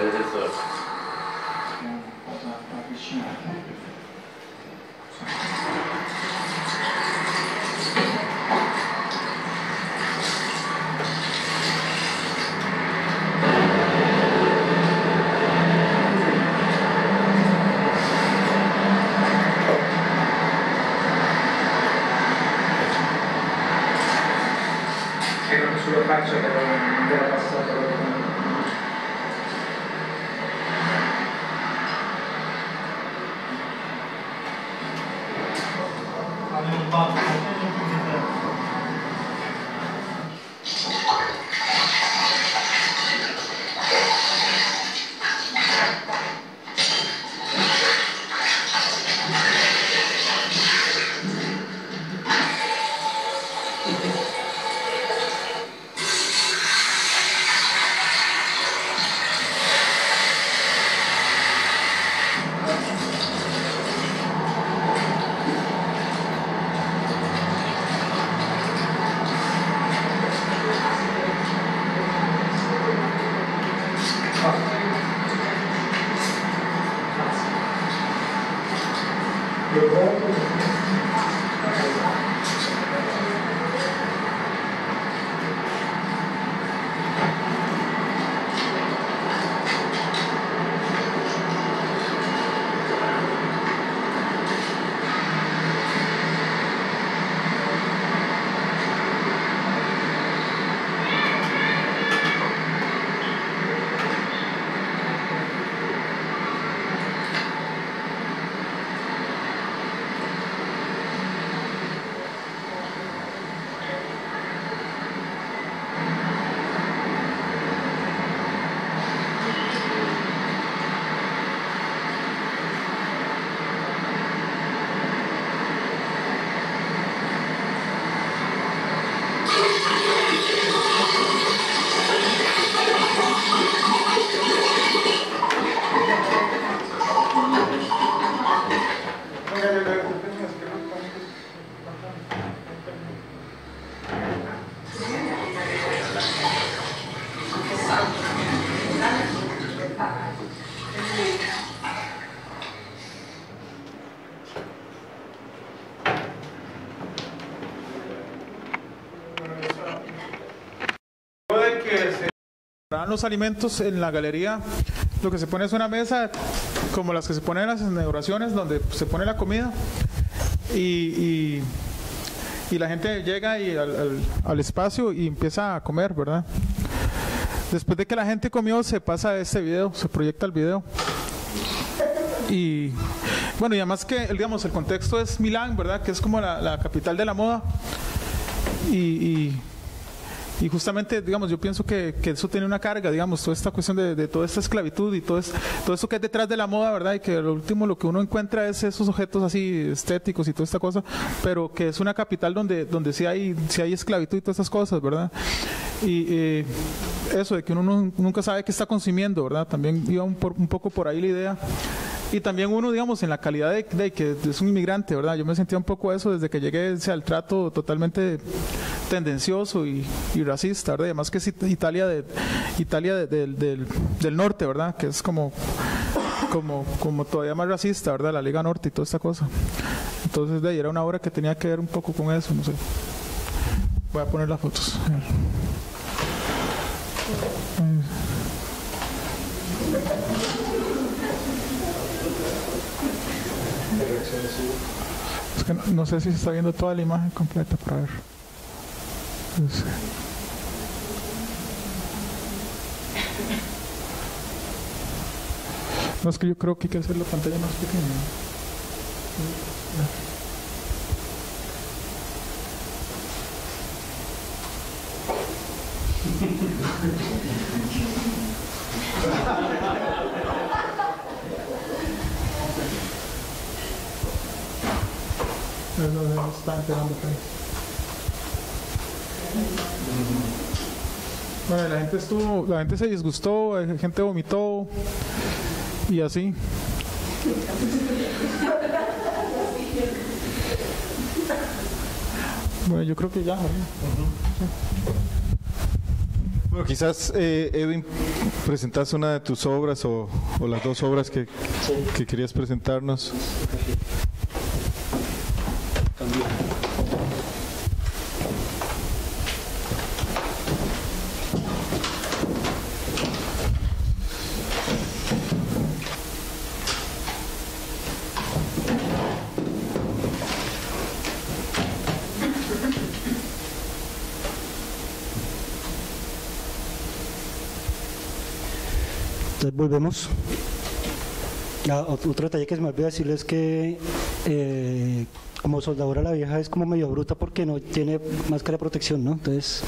ustedes estos. Los alimentos en la galería, lo que se pone es una mesa como las que se ponen en las inauguraciones, donde se pone la comida y la gente llega y al espacio y empieza a comer, ¿verdad? Después de que la gente comió, se pasa este video, se proyecta el video. Y bueno, y además que, digamos, el contexto es Milán, ¿verdad? Que es como la capital de la moda. Y justamente, digamos, yo pienso que eso tiene una carga, digamos, toda esta cuestión de toda esta esclavitud y todo eso que es detrás de la moda, ¿verdad? Y que lo último, lo que uno encuentra es esos objetos así estéticos y toda esta cosa, pero que es una capital donde sí hay esclavitud y todas esas cosas, ¿verdad? Y eso de que uno nunca sabe qué está consumiendo, ¿verdad? También iba un poco por ahí la idea. Y también uno, digamos, en la calidad de que es un inmigrante, ¿verdad? Yo me sentía un poco eso desde que llegué, al trato totalmente tendencioso y racista, ¿verdad? Y además que es Italia del norte, ¿verdad? Que es como todavía más racista, ¿verdad? La Liga Norte y toda esta cosa. Entonces, de ahí era una obra que tenía que ver un poco con eso, no sé. Voy a poner las fotos. Es que no sé si se está viendo toda la imagen completa, para ver. No sé. No, es que yo creo que hay que hacer la pantalla más pequeña. No está enterando. Bueno, la gente se disgustó, la gente vomitó y así. Bueno, yo creo que ya. Bueno, quizás, Edwin, presentas una de tus obras o las dos obras que querías presentarnos. Volvemos. Otro detalle que se me olvidó decirles es que como soldadora la vieja es como medio bruta porque no tiene máscara de protección, ¿no? Entonces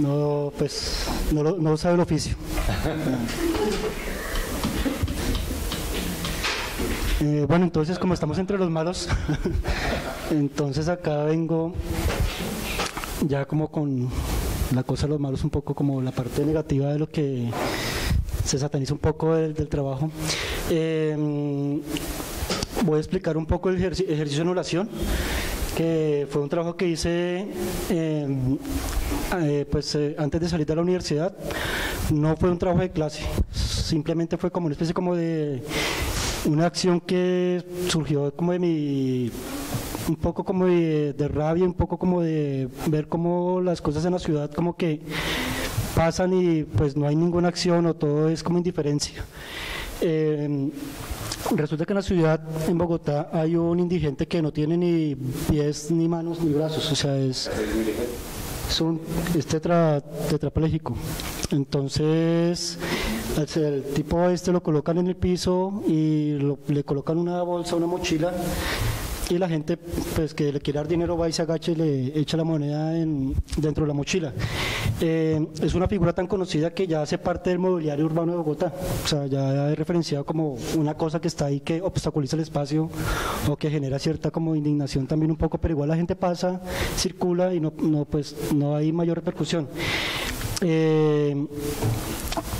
no, pues no sabe el oficio. Bueno, entonces como estamos entre los malos, entonces acá vengo ya como con la cosa de los malos, un poco como la parte negativa de lo que se sataniza un poco del trabajo. Voy a explicar un poco el ejercicio en oración, que fue un trabajo que hice antes de salir de la universidad. No fue un trabajo de clase, simplemente fue como una especie como de una acción que surgió como de mi... un poco como de rabia, un poco como de ver cómo las cosas en la ciudad como que pasan y pues no hay ninguna acción o todo es como indiferencia. Resulta que en la ciudad, en Bogotá, hay un indigente que no tiene ni pies, ni manos, ni brazos, o sea, es tetrapléjico. Entonces el tipo este lo colocan en el piso y le colocan una bolsa, una mochila, y la gente pues que le quiere dar dinero va y se agacha y le echa la moneda dentro de la mochila. Es una figura tan conocida que ya hace parte del mobiliario urbano de Bogotá, o sea, ya es referenciado como una cosa que está ahí, que obstaculiza el espacio o que genera cierta como indignación también un poco, pero igual la gente pasa, circula y no hay mayor repercusión.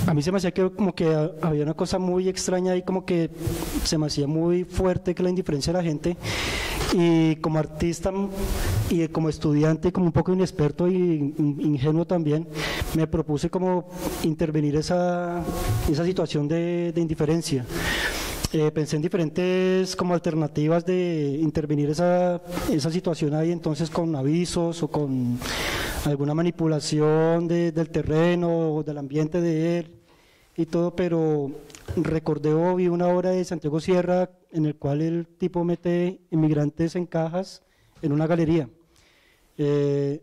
A mí se me hacía que como que había una cosa muy extraña ahí, como que se me hacía muy fuerte que la indiferencia de la gente, y como artista y como estudiante, como un poco inexperto y ingenuo también, me propuse como intervenir esa situación de indiferencia. Pensé en diferentes como alternativas de intervenir esa situación ahí, entonces con avisos o con alguna manipulación del terreno o del ambiente de él y todo, pero recordé o vi una obra de Santiago Sierra en el cual el tipo mete inmigrantes en cajas en una galería. Me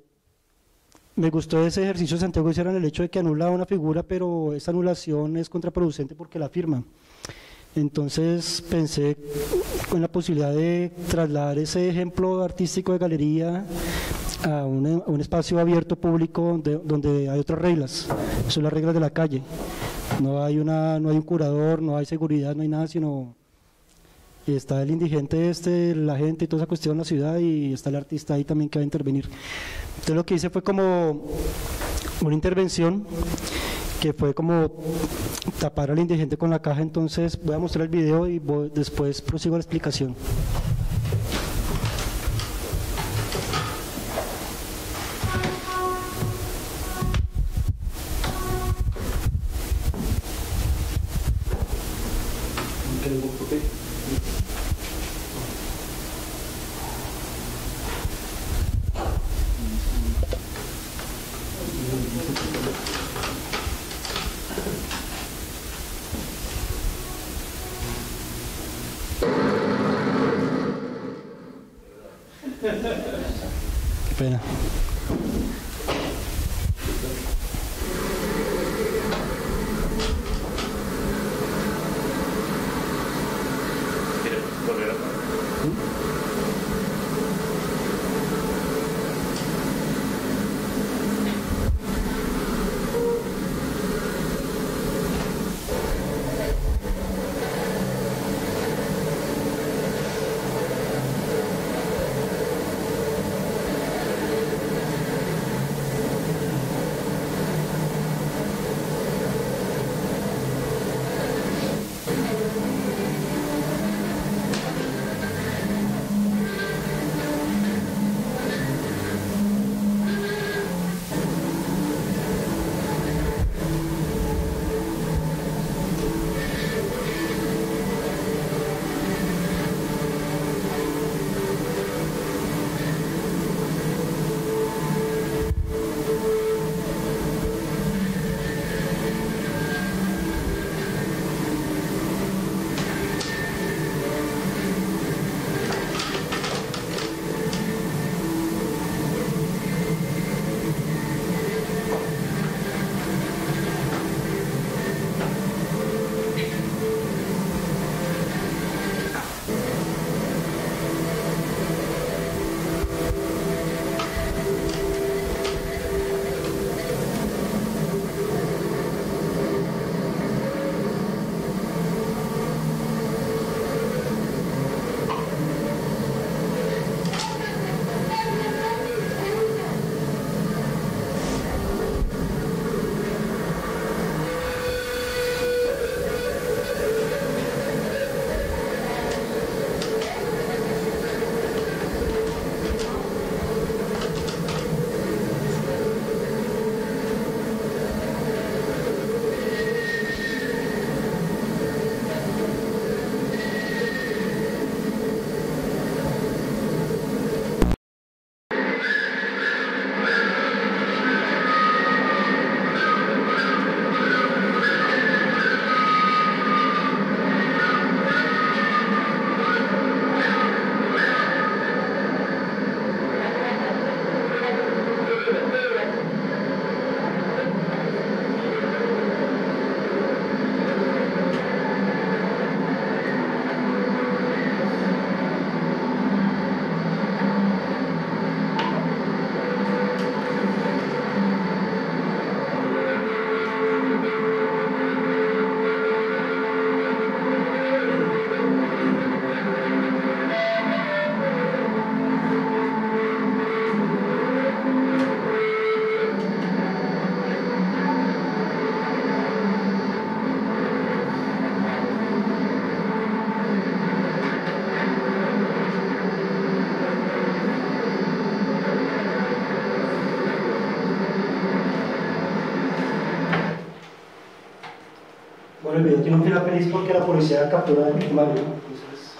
gustó ese ejercicio de Santiago Sierra en el hecho de que anula una figura, pero esa anulación es contraproducente porque la afirma. Entonces pensé en la posibilidad de trasladar ese ejemplo artístico de galería a un espacio abierto público donde hay otras reglas, son las reglas de la calle. No hay un curador, no hay seguridad, no hay nada, sino está el indigente la gente y toda esa cuestión en la ciudad, y está el artista ahí también que va a intervenir. Entonces lo que hice fue como una intervención que fue como tapar al indigente con la caja. Entonces voy a mostrar el video y después prosigo la explicación. el video tiene un final feliz porque la policía captura al victimario, entonces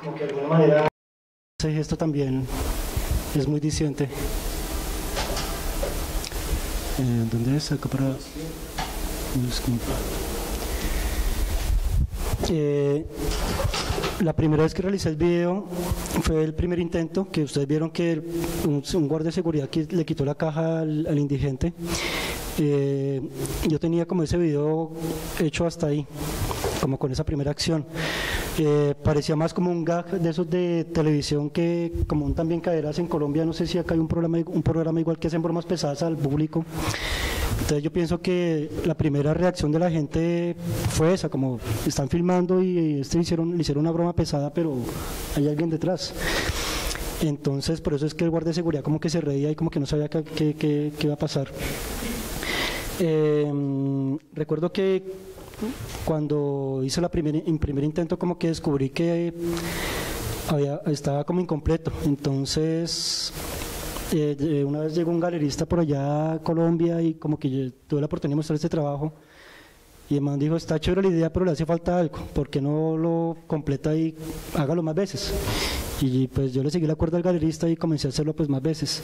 como que de alguna manera ese gesto también es muy disidente. ¿Dónde es? Acá para... La primera vez que realicé el video fue el primer intento que ustedes vieron que un guardia de seguridad que le quitó la caja al indigente. Yo tenía como ese video hecho hasta ahí, como con esa primera acción. Parecía más como un gag de esos de televisión que como también caerás en Colombia, no sé si acá hay un programa igual que hacen bromas pesadas al público. Entonces yo pienso que la primera reacción de la gente fue esa, como están filmando y le hicieron una broma pesada, pero hay alguien detrás. Entonces por eso es que el guardia de seguridad como que se reía y como que no sabía qué iba a pasar. Recuerdo que cuando hice el primer intento como que descubrí que estaba como incompleto, entonces... una vez llegó un galerista por allá a Colombia y como que yo tuve la oportunidad de mostrar este trabajo y el man dijo, está chévere la idea pero le hace falta algo, ¿por qué no lo completa y hágalo más veces? Y pues yo le seguí la cuerda al galerista y comencé a hacerlo pues más veces.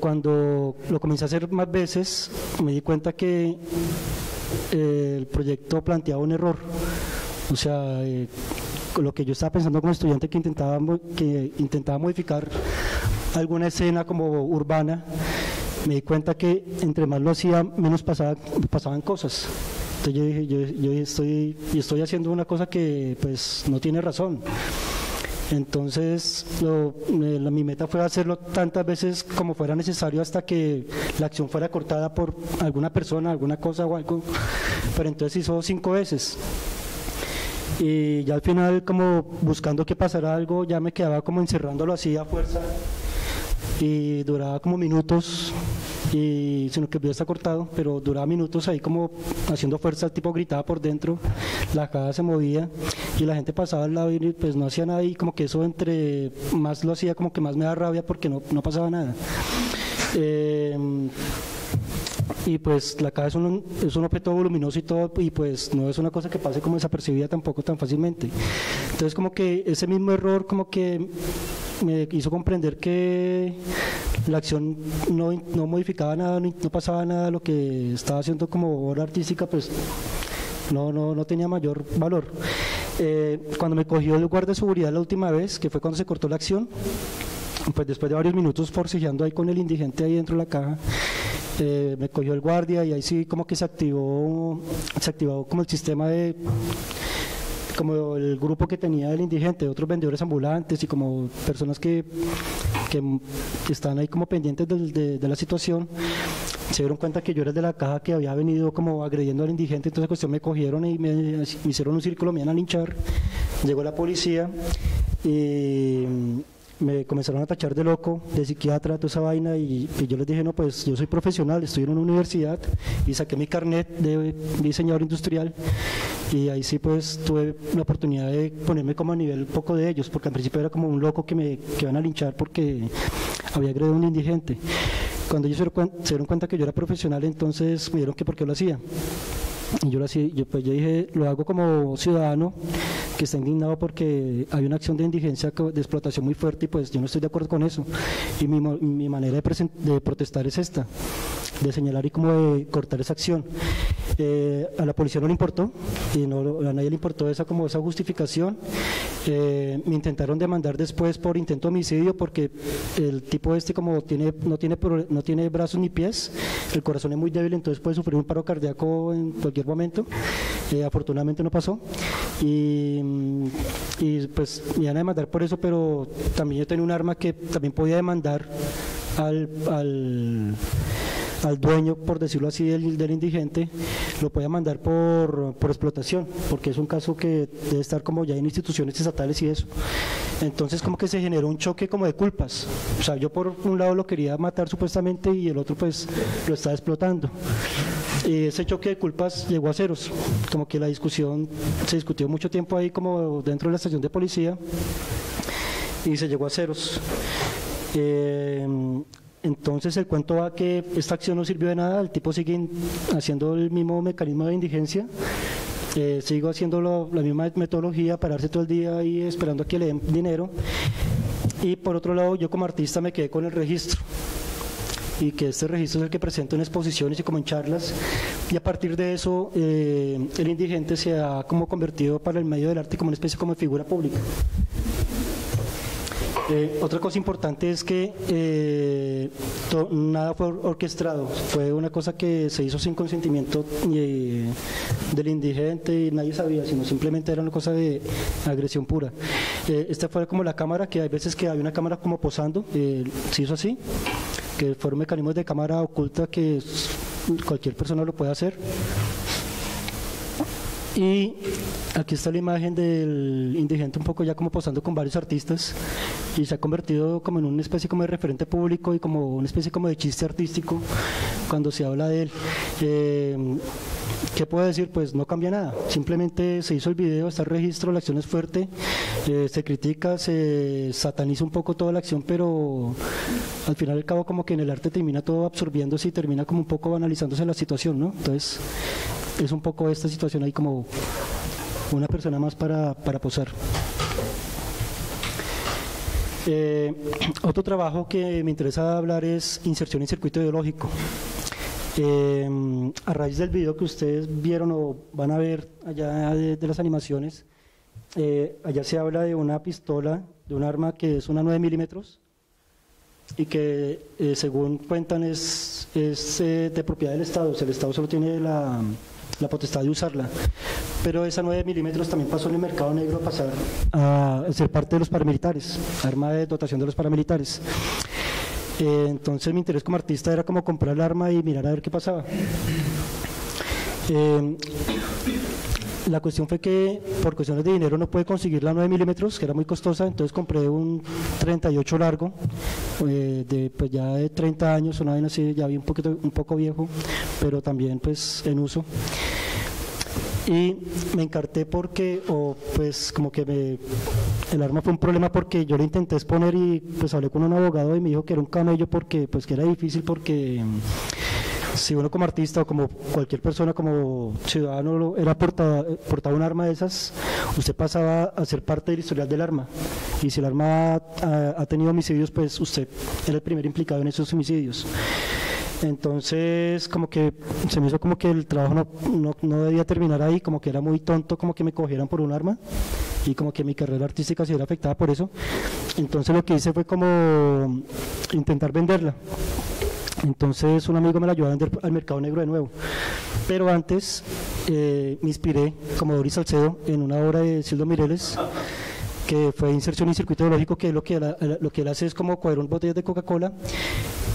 Cuando lo comencé a hacer más veces me di cuenta que el proyecto planteaba un error, o sea... lo que yo estaba pensando como estudiante que intentaba modificar alguna escena como urbana, me di cuenta que entre más lo hacía, menos pasaban cosas. Entonces yo dije, yo estoy haciendo una cosa que pues no tiene razón. Entonces mi meta fue hacerlo tantas veces como fuera necesario hasta que la acción fuera cortada por alguna persona, alguna cosa o algo, pero entonces hizo 5 veces. Y ya al final, como buscando que pasara algo, ya me quedaba como encerrándolo así a fuerza y duraba como minutos, y sino que el video está cortado, pero duraba minutos ahí como haciendo fuerza, el tipo gritaba por dentro, la caja se movía y la gente pasaba al lado y pues no hacía nada, y como que eso entre más lo hacía como que más me da rabia porque no pasaba nada. Y pues la caja es un objeto voluminoso y todo, y pues no es una cosa que pase como desapercibida tampoco tan fácilmente. Entonces como que ese mismo error como que me hizo comprender que la acción no modificaba nada, no pasaba nada, lo que estaba haciendo como obra artística pues no tenía mayor valor. Cuando me cogió el guardia de seguridad la última vez, que fue cuando se cortó la acción, pues después de varios minutos forcejeando ahí con el indigente ahí dentro de la caja, me cogió el guardia y ahí sí como que se activó como el sistema de como el grupo que tenía el indigente, otros vendedores ambulantes y como personas que están ahí como pendientes de la situación. Se dieron cuenta que yo era el de la caja que había venido como agrediendo al indigente, entonces cuestión me cogieron y me hicieron un círculo, me iban a linchar. Llegó la policía y me comenzaron a tachar de loco, de psiquiatra, toda esa vaina, y yo les dije, no, pues yo soy profesional, estoy en una universidad y saqué mi carnet de diseñador industrial, y ahí sí pues tuve la oportunidad de ponerme como a nivel poco de ellos, porque al principio era como un loco que iban a linchar porque había agredido a un indigente. Cuando ellos se dieron cuenta que yo era profesional, entonces me dijeron que por qué lo hacía. Y yo dije, lo hago como ciudadano que está indignado porque hay una acción de indigencia, de explotación muy fuerte, y pues yo no estoy de acuerdo con eso. Y mi manera de protestar es esta, de señalar y como de cortar esa acción. A la policía no le importó, y a nadie le importó esa justificación. Me intentaron demandar después por intento de homicidio porque el tipo este como no tiene brazos ni pies, el corazón es muy débil, entonces puede sufrir un paro cardíaco en cualquier momento. Afortunadamente no pasó, y pues me iban a demandar por eso, pero también yo tenía un arma que también podía demandar al dueño, por decirlo así, del indigente, lo puede mandar por explotación, porque es un caso que debe estar como ya en instituciones estatales y eso. Entonces como que se generó un choque como de culpas, o sea, yo por un lado lo quería matar supuestamente y el otro pues lo estaba explotando. Ese choque de culpas llegó a ceros, como que la discusión se discutió mucho tiempo ahí como dentro de la estación de policía y se llegó a ceros. Entonces el cuento va que esta acción no sirvió de nada, el tipo sigue haciendo el mismo mecanismo de indigencia, sigo haciendo la misma metodología, pararse todo el día ahí esperando a que le den dinero. Y por otro lado, yo como artista me quedé con el registro, y que este registro es el que presento en exposiciones y como en charlas, y a partir de eso el indigente se ha como convertido para el medio del arte como una especie como de figura pública. Otra cosa importante es que nada fue orquestado, fue una cosa que se hizo sin consentimiento del indigente y nadie sabía, sino simplemente era una cosa de agresión pura. Esta fue como la cámara, que hay veces que hay una cámara como posando, se hizo así, que fueron mecanismos de cámara oculta que cualquier persona lo puede hacer. Y aquí está la imagen del indigente un poco ya como posando con varios artistas, y se ha convertido como en una especie como de referente público y como una especie como de chiste artístico cuando se habla de él. ¿Qué puedo decir? Pues no cambia nada, simplemente se hizo el video, está el registro, la acción es fuerte, se critica, se sataniza un poco toda la acción, pero al final y al cabo como que en el arte termina todo absorbiéndose y termina como un poco banalizándose la situación, ¿no? Entonces es un poco esta situación ahí como una persona más para posar. Otro trabajo que me interesa hablar es inserción en circuito ideológico. A raíz del video que ustedes vieron o van a ver allá de las animaciones, allá se habla de una pistola, de un arma que es una 9 milímetros y que según cuentan es de propiedad del Estado, o sea, el Estado solo tiene la potestad de usarla, pero esa 9 milímetros también pasó en el mercado negro a pasar a ser parte de los paramilitares, arma de dotación de los paramilitares. Entonces mi interés como artista era como comprar el arma y mirar a ver qué pasaba. La cuestión fue que por cuestiones de dinero no pude conseguir la 9 milímetros, que era muy costosa, entonces compré un 38 largo, pues ya de 30 años, una vaina así, ya vi un poco viejo, pero también pues en uso. Y me encarté porque, pues como que el arma fue un problema porque yo lo intenté exponer y pues hablé con un abogado y me dijo que era un camello porque pues que era difícil porque si uno como artista o como cualquier persona, como ciudadano, era portaba un arma de esas, usted pasaba a ser parte del historial del arma. Y si el arma ha tenido homicidios, pues usted era el primer implicado en esos homicidios. Entonces como que se me hizo como que el trabajo no debía terminar ahí, como que era muy tonto como que me cogieran por un arma y como que mi carrera artística se era afectada por eso. Entonces lo que hice fue como intentar venderla. Entonces un amigo me la ayudó a vender al mercado negro de nuevo, pero antes me inspiré como Doris Salcedo en una obra de Silvio Mireles que fue Inserción en Circuito Ideológico, que es lo que él hace es como cuadrar botellas de Coca-Cola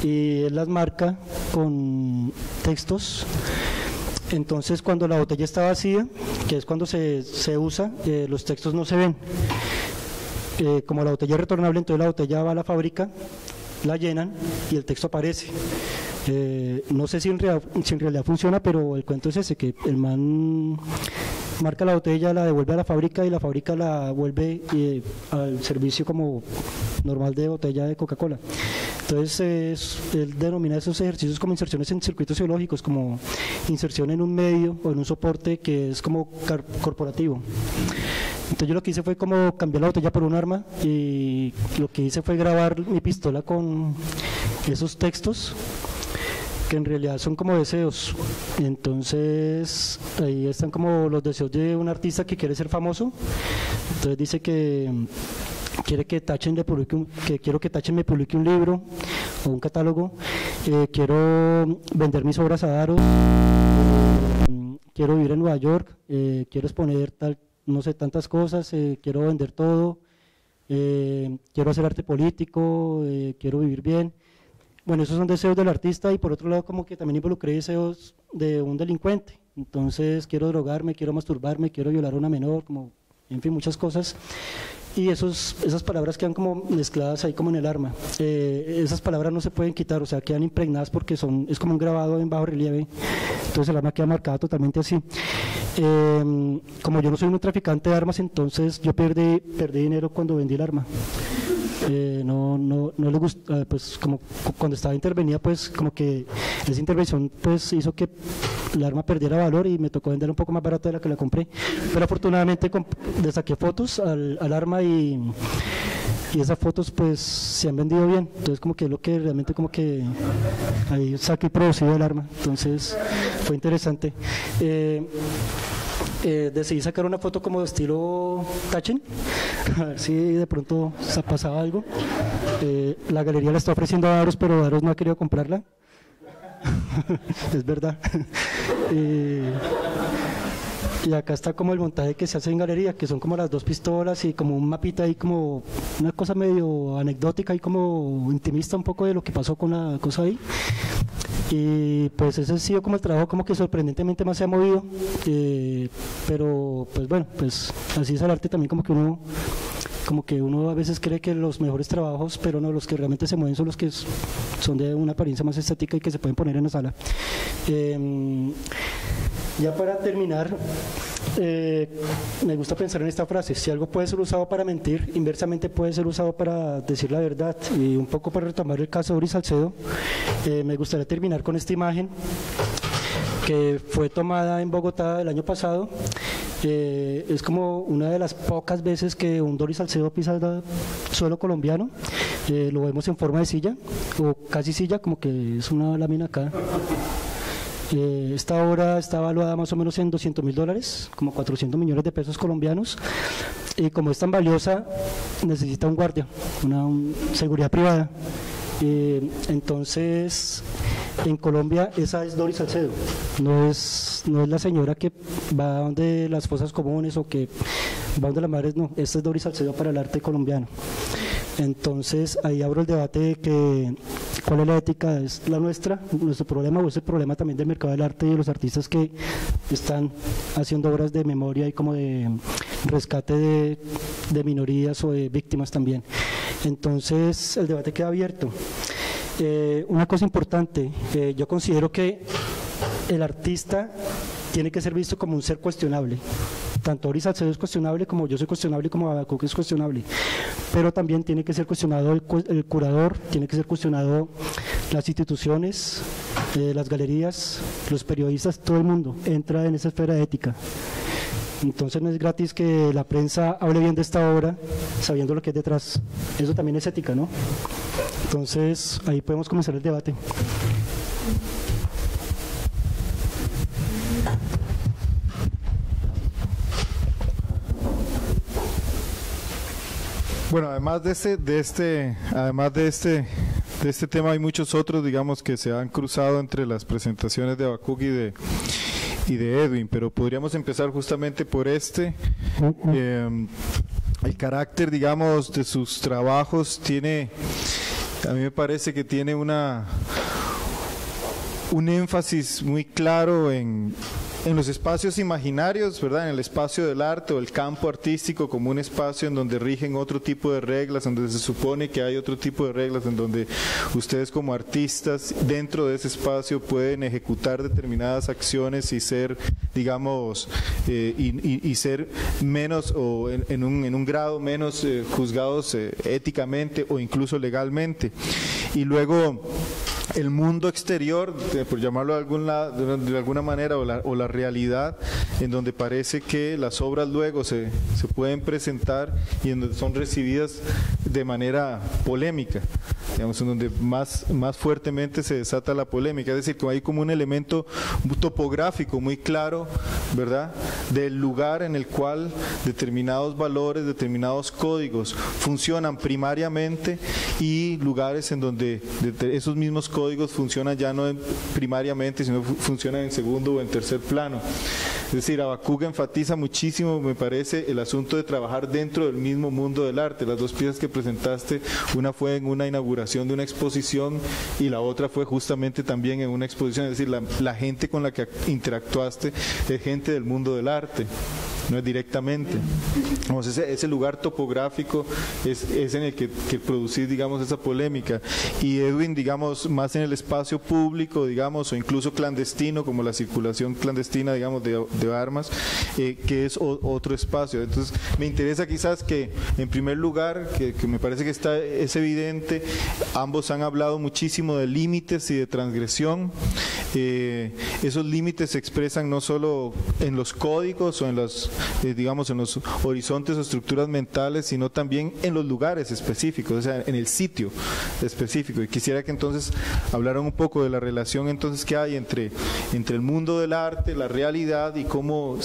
y él las marca con textos. Entonces cuando la botella está vacía, que es cuando se usa, los textos no se ven. Como la botella es retornable, entonces la botella va a la fábrica, la llenan y el texto aparece. No sé si en realidad funciona, pero el cuento es ese, que el man marca la botella, la devuelve a la fábrica y la fábrica la vuelve al servicio como normal de botella de Coca-Cola. Entonces él denomina esos ejercicios como inserciones en circuitos ideológicos, como inserción en un medio o en un soporte que es como corporativo. Entonces yo lo que hice fue como cambiar la botella por un arma y lo que hice fue grabar mi pistola con esos textos, que en realidad son como deseos. Entonces ahí están como los deseos de un artista que quiere ser famoso. Entonces dice que quiere que quiero que Tachen me publique un libro o un catálogo, quiero vender mis obras a Daros, quiero vivir en Nueva York, quiero exponer tal, no sé, tantas cosas, quiero vender todo, quiero hacer arte político, quiero vivir bien. Bueno, esos son deseos del artista, y por otro lado como que también involucré deseos de un delincuente. Entonces quiero drogarme, quiero masturbarme, quiero violar a una menor, como, en fin, muchas cosas. Y esas palabras quedan como mezcladas ahí como en el arma. Esas palabras no se pueden quitar, o sea, quedan impregnadas porque es como un grabado en bajo relieve. Entonces el arma queda marcada totalmente así. Como yo no soy un traficante de armas, entonces yo perdí dinero cuando vendí el arma. no le gusta, pues como cuando estaba intervenida, pues como que esa intervención pues hizo que la arma perdiera valor y me tocó vender un poco más barato de la que la compré, pero afortunadamente le saqué fotos al arma y esas fotos pues se han vendido bien, entonces como que es lo que realmente como que ahí saqué y producido el arma, entonces fue interesante. Decidí sacar una foto como de estilo Tachen, a ver si de pronto se pasaba algo. La galería la está ofreciendo a Daros, pero Daros no ha querido comprarla. Es verdad. Y acá está como el montaje que se hace en galería, que son como las dos pistolas y como un mapita ahí, como una cosa medio anecdótica y como intimista un poco de lo que pasó con la cosa ahí. Y pues ese ha sido como el trabajo como que sorprendentemente más se ha movido, pero pues bueno, pues así es el arte también, como que uno a veces cree que los mejores trabajos, pero no, los que realmente se mueven son los que son de una apariencia más estética y que se pueden poner en la sala. Ya para terminar, me gusta pensar en esta frase: si algo puede ser usado para mentir, inversamente puede ser usado para decir la verdad. Y un poco para retomar el caso de Doris Salcedo, me gustaría terminar con esta imagen que fue tomada en Bogotá el año pasado. Es como una de las pocas veces que un Doris Salcedo pisa el suelo colombiano. Lo vemos en forma de silla, o casi silla, como que es una lámina acá. Esta obra está valuada más o menos en $200.000, como 400 millones de pesos colombianos, y como es tan valiosa necesita un guardia, una seguridad privada. Entonces en Colombia esa es Doris Salcedo, no es la señora que va donde las fosas comunes o que va donde las madres, no, esta es Doris Salcedo para el arte colombiano. Entonces ahí abro el debate de que cuál es la ética, es la nuestra, nuestro problema, o es el problema también del mercado del arte y de los artistas que están haciendo obras de memoria y como de rescate de minorías o de víctimas también. Entonces el debate queda abierto. Una cosa importante, yo considero que el artista tiene que ser visto como un ser cuestionable. Tanto Doris Salcedo es cuestionable, como yo soy cuestionable, como Habacuc es cuestionable. Pero también tiene que ser cuestionado el curador, tiene que ser cuestionado las instituciones, las galerías, los periodistas, todo el mundo entra en esa esfera de ética. Entonces no es gratis que la prensa hable bien de esta obra sabiendo lo que es detrás. Eso también es ética, ¿no? Entonces ahí podemos comenzar el debate. Bueno, además de este tema hay muchos otros, digamos, que se han cruzado entre las presentaciones de Habacuc y de Edwin, pero podríamos empezar justamente por este. El carácter, digamos, de sus trabajos tiene, a mí me parece que tiene un énfasis muy claro en los espacios imaginarios, ¿verdad? En el espacio del arte o el campo artístico como un espacio en donde rigen otro tipo de reglas, donde se supone que hay otro tipo de reglas, en donde ustedes como artistas dentro de ese espacio pueden ejecutar determinadas acciones y ser, digamos, y ser menos o en un grado menos juzgados éticamente o incluso legalmente. Y luego el mundo exterior, por llamarlo de alguna manera, o la realidad, en donde parece que las obras luego se pueden presentar y en donde son recibidas de manera polémica, digamos, en donde más fuertemente se desata la polémica, es decir, que hay como un elemento topográfico muy claro, ¿verdad?, del lugar en el cual determinados valores, determinados códigos funcionan primariamente, y lugares en donde esos mismos códigos funcionan ya no primariamente, sino funcionan en segundo o en tercer plano. Es decir, Habacuc enfatiza muchísimo, me parece, el asunto de trabajar dentro del mismo mundo del arte. Las dos piezas que presentaste, una fue en una inauguración de una exposición y la otra fue justamente también en una exposición. Es decir, la gente con la que interactuaste es gente del mundo del arte. no es directamente. Vamos, ese lugar topográfico es en el que producís, digamos, esa polémica. Y Edwin, digamos, más en el espacio público, digamos, o incluso clandestino, como la circulación clandestina, digamos, de armas, que es otro espacio. Entonces, me interesa quizás que, en primer lugar, que me parece que es evidente, ambos han hablado muchísimo de límites y de transgresión. Esos límites se expresan no solo en los códigos o en los, digamos, en los horizontes o estructuras mentales, sino también en los lugares específicos, o sea, en el sitio específico. Y quisiera que entonces hablaran un poco de la relación entonces que hay entre el mundo del arte, la realidad, y cómo,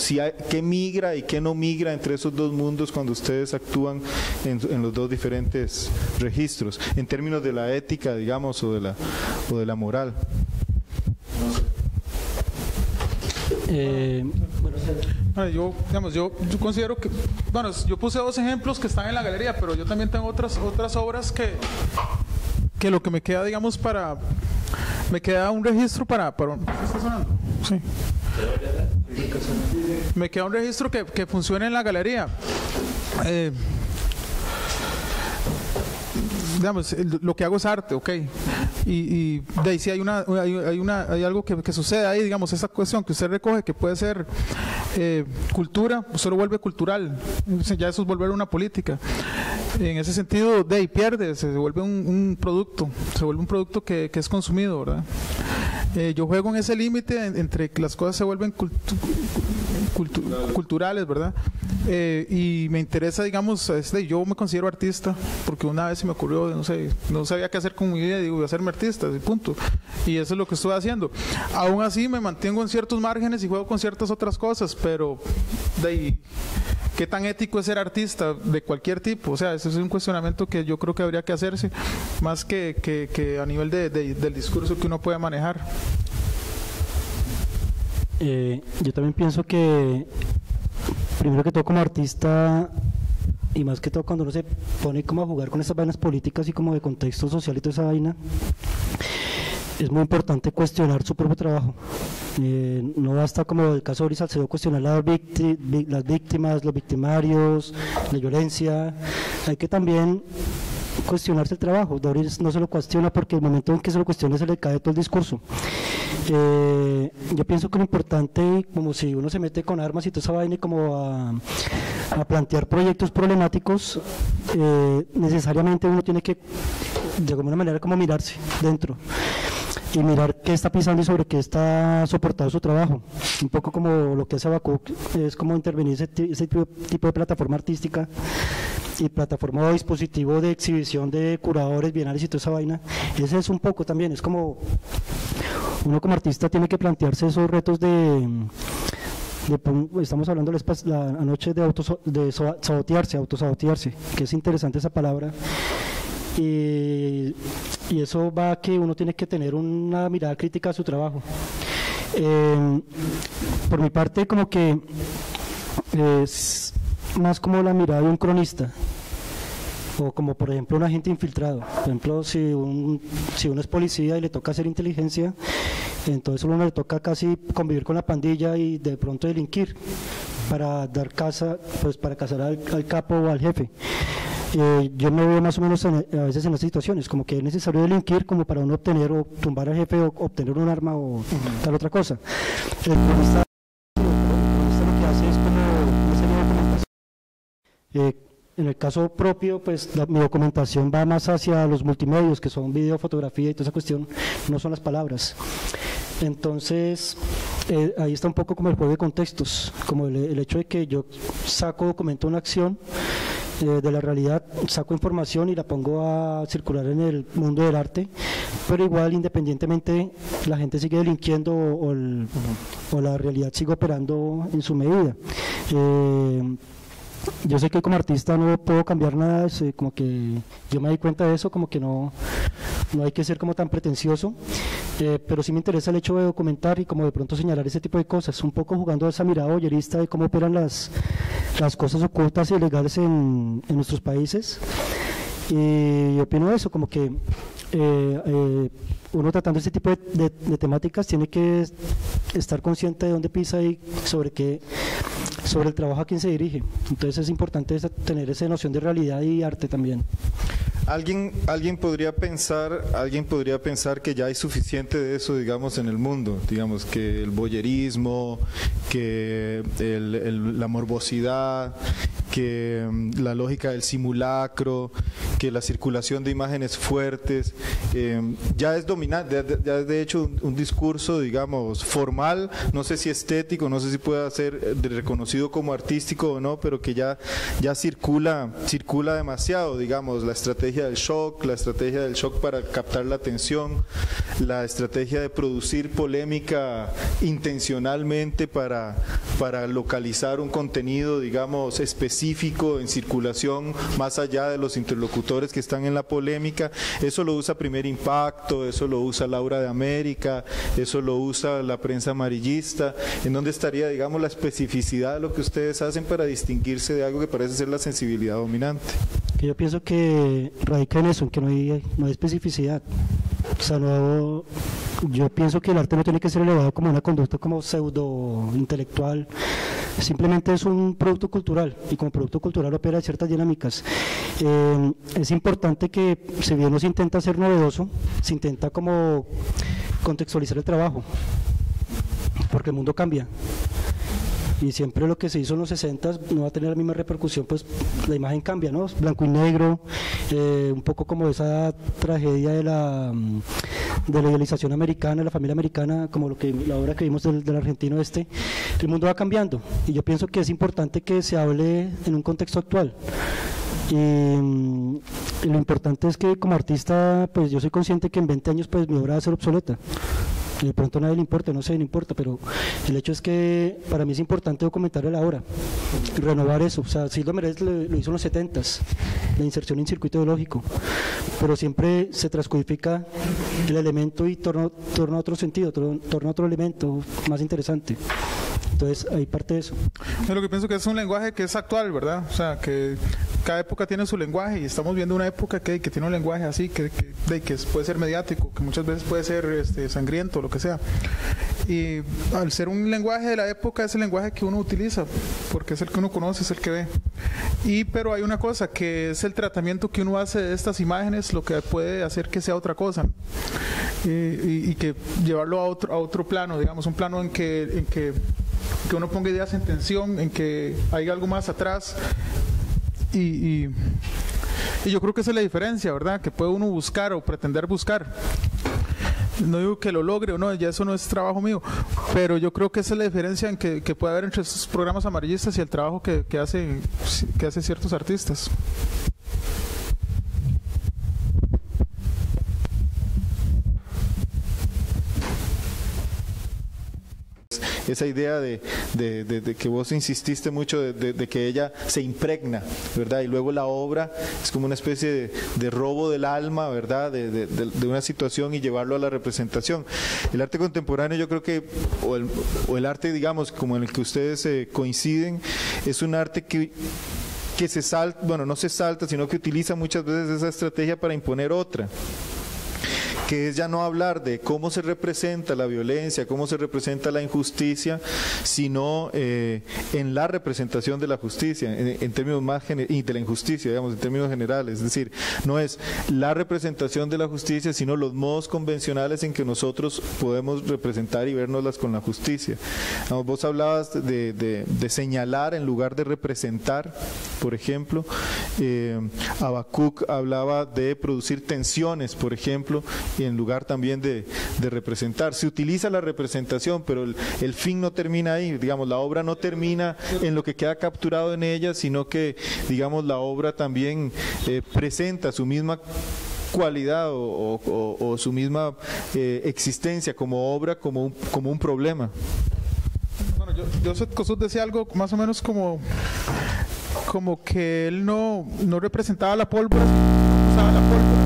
qué migra y qué no migra entre esos dos mundos cuando ustedes actúan en los dos diferentes registros, en términos de la ética, digamos, o de la moral. Yo, digamos, yo considero que, bueno, yo puse dos ejemplos que están en la galería, pero yo también tengo otras obras que lo que me queda, digamos, me queda un registro para ¿qué está sonando? Sí. Me queda un registro que funcione en la galería. Digamos, lo que hago es arte, ok, y de ahí sí hay algo que sucede ahí, digamos, esa cuestión que usted recoge, que puede ser cultura, solo vuelve cultural, ya eso es volver una política, en ese sentido, de ahí pierde, se vuelve un producto que es consumido, ¿verdad? Yo juego en ese límite entre que las cosas se vuelven culturales, ¿verdad? Y me interesa, digamos, yo me considero artista, porque una vez se me ocurrió, no sé, no sabía qué hacer con mi vida, digo, voy a hacerme artista, y punto. Y eso es lo que estoy haciendo. Aún así me mantengo en ciertos márgenes y juego con ciertas otras cosas, pero de ahí, ¿qué tan ético es ser artista de cualquier tipo? O sea, ese es un cuestionamiento que yo creo que habría que hacerse, más que a nivel del discurso que uno puede manejar. Yo también pienso que, primero que todo, como artista, y más que todo cuando uno se pone como a jugar con esas vainas políticas y como de contexto social y toda esa vaina, es muy importante cuestionar su propio trabajo. No basta, como el caso de Doris Salcedo, cuestionar las víctimas, los victimarios, la violencia. Hay que también cuestionarse el trabajo. Doris no se lo cuestiona, porque el momento en que se lo cuestiona se le cae todo el discurso. Yo pienso que lo importante, como si uno se mete con armas y toda esa vaina y como a plantear proyectos problemáticos, necesariamente uno tiene que, de alguna manera, como mirarse dentro y mirar qué está pisando y sobre qué está soportado su trabajo. Un poco como lo que hace Habacuc, es como intervenir ese tipo de plataforma artística y plataforma o dispositivo de exhibición de curadores, bienales y toda esa vaina. Ese es un poco también, es como uno como artista tiene que plantearse esos retos estamos hablando anoche de sabotearse, autosabotearse, que es interesante esa palabra. Y eso va a que uno tiene que tener una mirada crítica a su trabajo. Por mi parte, como que es más como la mirada de un cronista, o como por ejemplo un agente infiltrado. Por ejemplo, si uno es policía y le toca hacer inteligencia, entonces uno le toca casi convivir con la pandilla y de pronto delinquir para dar caza, pues para cazar al capo o al jefe. Yo me veo más o menos a veces en las situaciones, como que es necesario delinquir como para uno obtener o tumbar al jefe o obtener un arma o tal otra cosa. Lo que hace es como una serie de documentación. En el caso propio, pues mi documentación va más hacia los multimedios, que son video, fotografía y toda esa cuestión, no son las palabras. Entonces, ahí está un poco como el juego de contextos, como el hecho de que yo saco, documento una acción de la realidad, saco información y la pongo a circular en el mundo del arte, pero igual, independientemente, la gente sigue delinquiendo o la realidad sigue operando en su medida. Yo sé que como artista no puedo cambiar nada, como que yo me di cuenta de eso, como que no hay que ser como tan pretencioso, pero sí me interesa el hecho de documentar y como de pronto señalar ese tipo de cosas, un poco jugando a esa mirada bollerista de cómo operan las cosas ocultas y ilegales en nuestros países. Y yo opino eso, como que uno tratando este tipo de temáticas tiene que estar consciente de dónde pisa y sobre qué sobre el trabajo a quien se dirige. Entonces es importante tener esa noción de realidad y arte también. Alguien podría pensar que ya hay suficiente de eso, digamos, en el mundo, digamos, que el voyerismo, que la morbosidad, que la lógica del simulacro, que la circulación de imágenes fuertes, ya es dominante, ya es de hecho un discurso, digamos, formal, no sé si estético, no sé si pueda ser reconocido como artístico o no, pero que ya circula demasiado, digamos, la estrategia del shock, para captar la atención, la estrategia de producir polémica intencionalmente para localizar un contenido, digamos, específico, en circulación más allá de los interlocutores que están en la polémica. Eso lo usa Primer Impacto, eso lo usa Laura de América, eso lo usa la prensa amarillista. ¿En dónde estaría, digamos, la especificidad de lo que ustedes hacen para distinguirse de algo que parece ser la sensibilidad dominante? Yo pienso que radica en eso, en que no hay especificidad. O sea, yo pienso que el arte no tiene que ser elevado como una conducta como pseudo intelectual. Simplemente es un producto cultural, y como producto cultural opera ciertas dinámicas. Es importante que, si bien no se intenta ser novedoso, se intenta como contextualizar el trabajo, porque el mundo cambia. Y siempre lo que se hizo en los 60s no va a tener la misma repercusión, pues la imagen cambia, ¿no? Blanco y negro, un poco como esa tragedia de la idealización americana, la familia americana, como la obra que vimos del argentino este. El mundo va cambiando y yo pienso que es importante que se hable en un contexto actual. Y lo importante es que como artista, pues yo soy consciente que en 20 años pues mi obra va a ser obsoleta. Y de pronto a nadie le importa, no sé, no importa, pero el hecho es que para mí es importante documentar la obra, renovar eso. O sea, Silva Meirelles lo hizo en los 70s, la inserción en circuito ideológico, pero siempre se transcodifica el elemento y torna otro sentido, torna otro elemento más interesante. Entonces, ahí parte de eso. Yo lo que pienso que es un lenguaje que es actual, ¿verdad? O sea, que cada época tiene su lenguaje y estamos viendo una época que tiene un lenguaje así, que puede ser mediático, que muchas veces puede ser sangriento, lo que sea. Y al ser un lenguaje de la época, es el lenguaje que uno utiliza, porque es el que uno conoce, es el que ve. Pero hay una cosa, que es el tratamiento que uno hace de estas imágenes, lo que puede hacer que sea otra cosa. Y que llevarlo a otro plano, digamos, un plano en que uno ponga ideas en tensión, en que hay algo más atrás. Y yo creo que esa es la diferencia, ¿verdad? Que puede uno buscar o pretender buscar. No digo que lo logre o no, ya eso no es trabajo mío, pero yo creo que esa es la diferencia que puede haber entre esos programas amarillistas y el trabajo que hacen ciertos artistas. Esa idea de que vos insististe mucho, de que ella se impregna, ¿verdad? Y luego la obra es como una especie de robo del alma, ¿verdad? De una situación y llevarlo a la representación. El arte contemporáneo, yo creo que, o el arte, digamos, como en el que ustedes coinciden, es un arte que se salta, bueno, no se salta, sino que utiliza muchas veces esa estrategia para imponer otra, que es ya no hablar de cómo se representa la violencia, cómo se representa la injusticia, sino en la representación de la justicia, en términos más y de la injusticia, digamos, en términos generales. Es decir, no es la representación de la justicia, sino los modos convencionales en que nosotros podemos representar y vernoslas con la justicia. Vos hablabas de señalar en lugar de representar, por ejemplo. Habacuc hablaba de producir tensiones, por ejemplo, y en lugar también de representar. Se utiliza la representación, pero el fin no termina ahí, digamos, la obra no termina en lo que queda capturado en ella, sino que, digamos, la obra también presenta su misma cualidad o su misma existencia como obra, como un problema. Bueno, Joseph Kosuth decía algo más o menos como que él no representaba la pólvora, usaba la pólvora.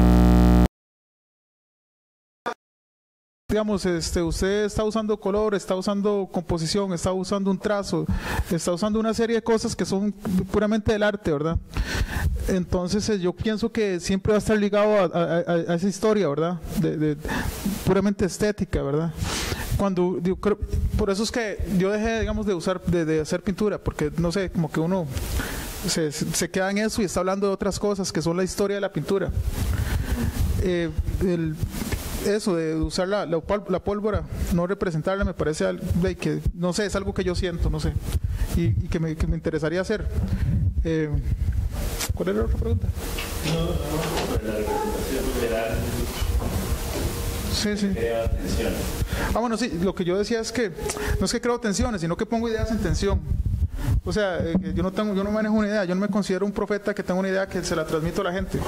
Digamos, usted está usando color, está usando composición, está usando un trazo, está usando una serie de cosas que son puramente del arte, ¿verdad? Entonces yo pienso que siempre va a estar ligado a esa historia, ¿verdad? Puramente estética, ¿verdad? cuando yo creo, por eso es que yo dejé, digamos, de usar, de hacer pintura, porque no sé, como que uno se queda en eso y está hablando de otras cosas que son la historia de la pintura. Eso de usar la pólvora, no representarla, me parece que, no sé, es algo que yo siento, no sé, y que me interesaría hacer. ¿Cuál era la otra pregunta? No, la representación general. Sí, sí. Ah, bueno, sí, lo que yo decía es que no es que creo tensiones, sino que pongo ideas en tensión. O sea, yo no manejo una idea, yo no me considero un profeta que tenga una idea que se la transmito a la gente,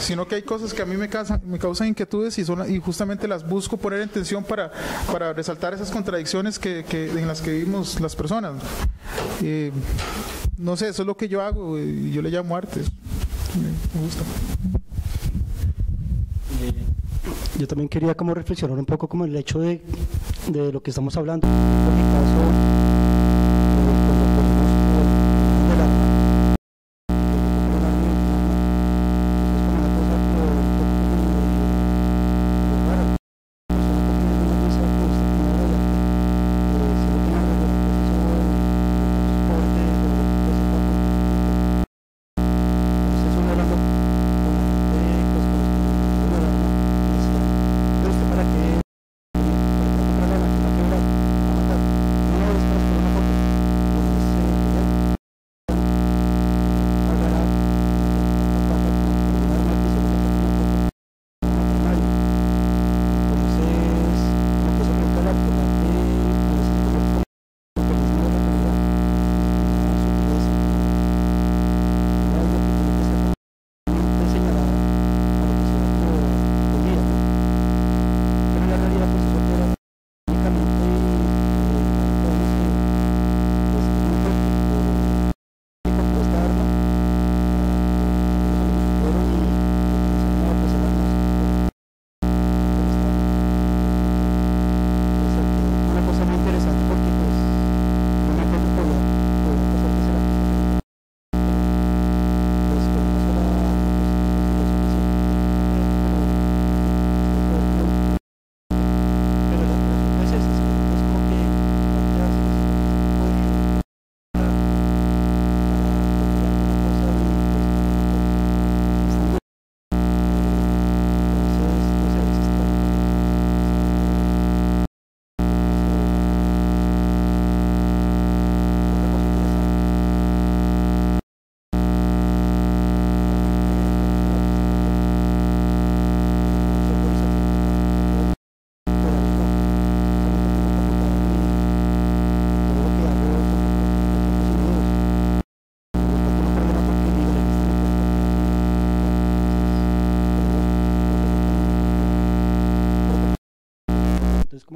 sino que hay cosas que a mí me causan inquietudes y justamente las busco poner en tensión para resaltar esas contradicciones en las que vivimos las personas. No sé, eso es lo que yo hago, y yo le llamo arte. Me gusta. Yo también quería como reflexionar un poco como el hecho de lo que estamos hablando, en mi caso,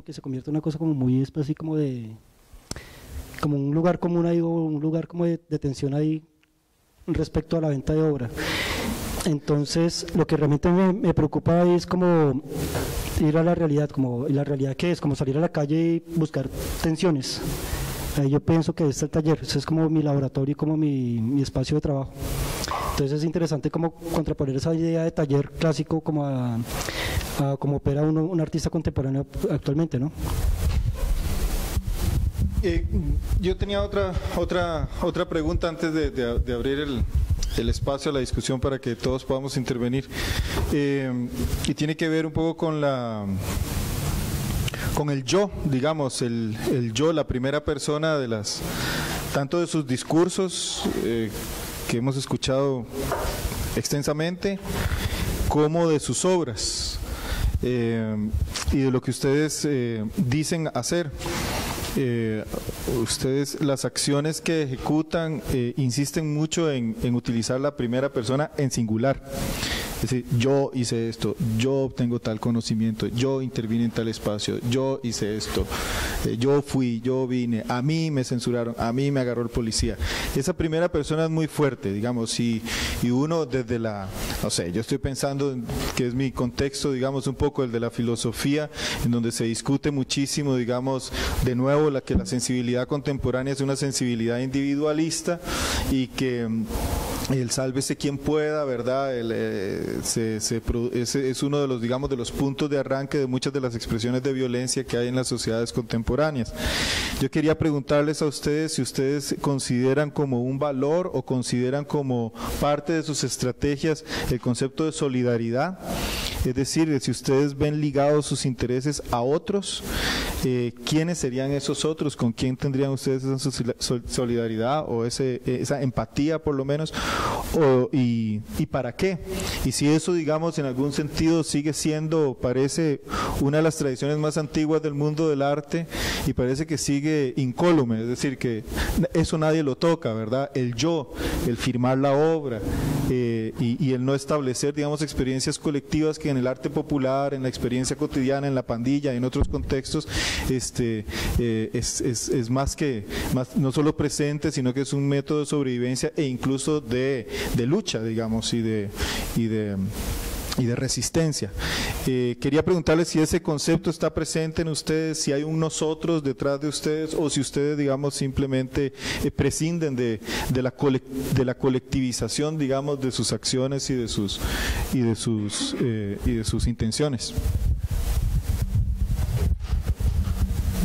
que se convierte en una cosa como muy así como de como un lugar común ahí, o un lugar como de tensión ahí respecto a la venta de obra. Entonces lo que realmente me preocupa es como ir a la realidad, como la realidad que es, como salir a la calle y buscar tensiones. Ahí yo pienso que este taller, ese es como mi laboratorio y como mi espacio de trabajo. Entonces es interesante como contraponer esa idea de taller clásico como a como opera un artista contemporáneo actualmente, ¿no? Yo tenía otra pregunta antes de abrir el espacio a la discusión para que todos podamos intervenir, y tiene que ver un poco con el yo, digamos, el yo, la primera persona de tanto de sus discursos que hemos escuchado extensamente, como de sus obras. Y de lo que ustedes dicen hacer, ustedes, las acciones que ejecutan, insisten mucho en utilizar la primera persona en singular. Es decir, yo hice esto, yo obtengo tal conocimiento, yo intervine en tal espacio, yo hice esto, yo fui, yo vine, a mí me censuraron, a mí me agarró el policía. Esa primera persona es muy fuerte, digamos, y uno desde no sé, yo estoy pensando que es mi contexto, digamos, un poco el de la filosofía, en donde se discute muchísimo, digamos, de nuevo, que la sensibilidad contemporánea es una sensibilidad individualista y que el sálvese quien pueda, ¿verdad? Es uno de los, digamos, de los puntos de arranque de muchas de las expresiones de violencia que hay en las sociedades contemporáneas. Yo quería preguntarles a ustedes si ustedes consideran como un valor o consideran como parte de sus estrategias el concepto de solidaridad, es decir, si ustedes ven ligados sus intereses a otros, ¿quiénes serían esos otros? ¿Con quién tendrían ustedes esa solidaridad o esa empatía, por lo menos? ¿Y para qué? Y si eso, digamos, en algún sentido sigue siendo, parece, una de las tradiciones más antiguas del mundo del arte y parece que sigue incólume, es decir, que eso nadie lo toca, ¿verdad? El yo, el firmar la obra y el no establecer, digamos, experiencias colectivas que en el arte popular, en la experiencia cotidiana, en la pandilla, en otros contextos, es más no solo presente, sino que es un método de sobrevivencia e incluso de lucha, digamos, y de resistencia. Quería preguntarles si ese concepto está presente en ustedes, si hay un nosotros detrás de ustedes o si ustedes, digamos, simplemente prescinden de la colectivización, digamos, de sus acciones y de sus intenciones.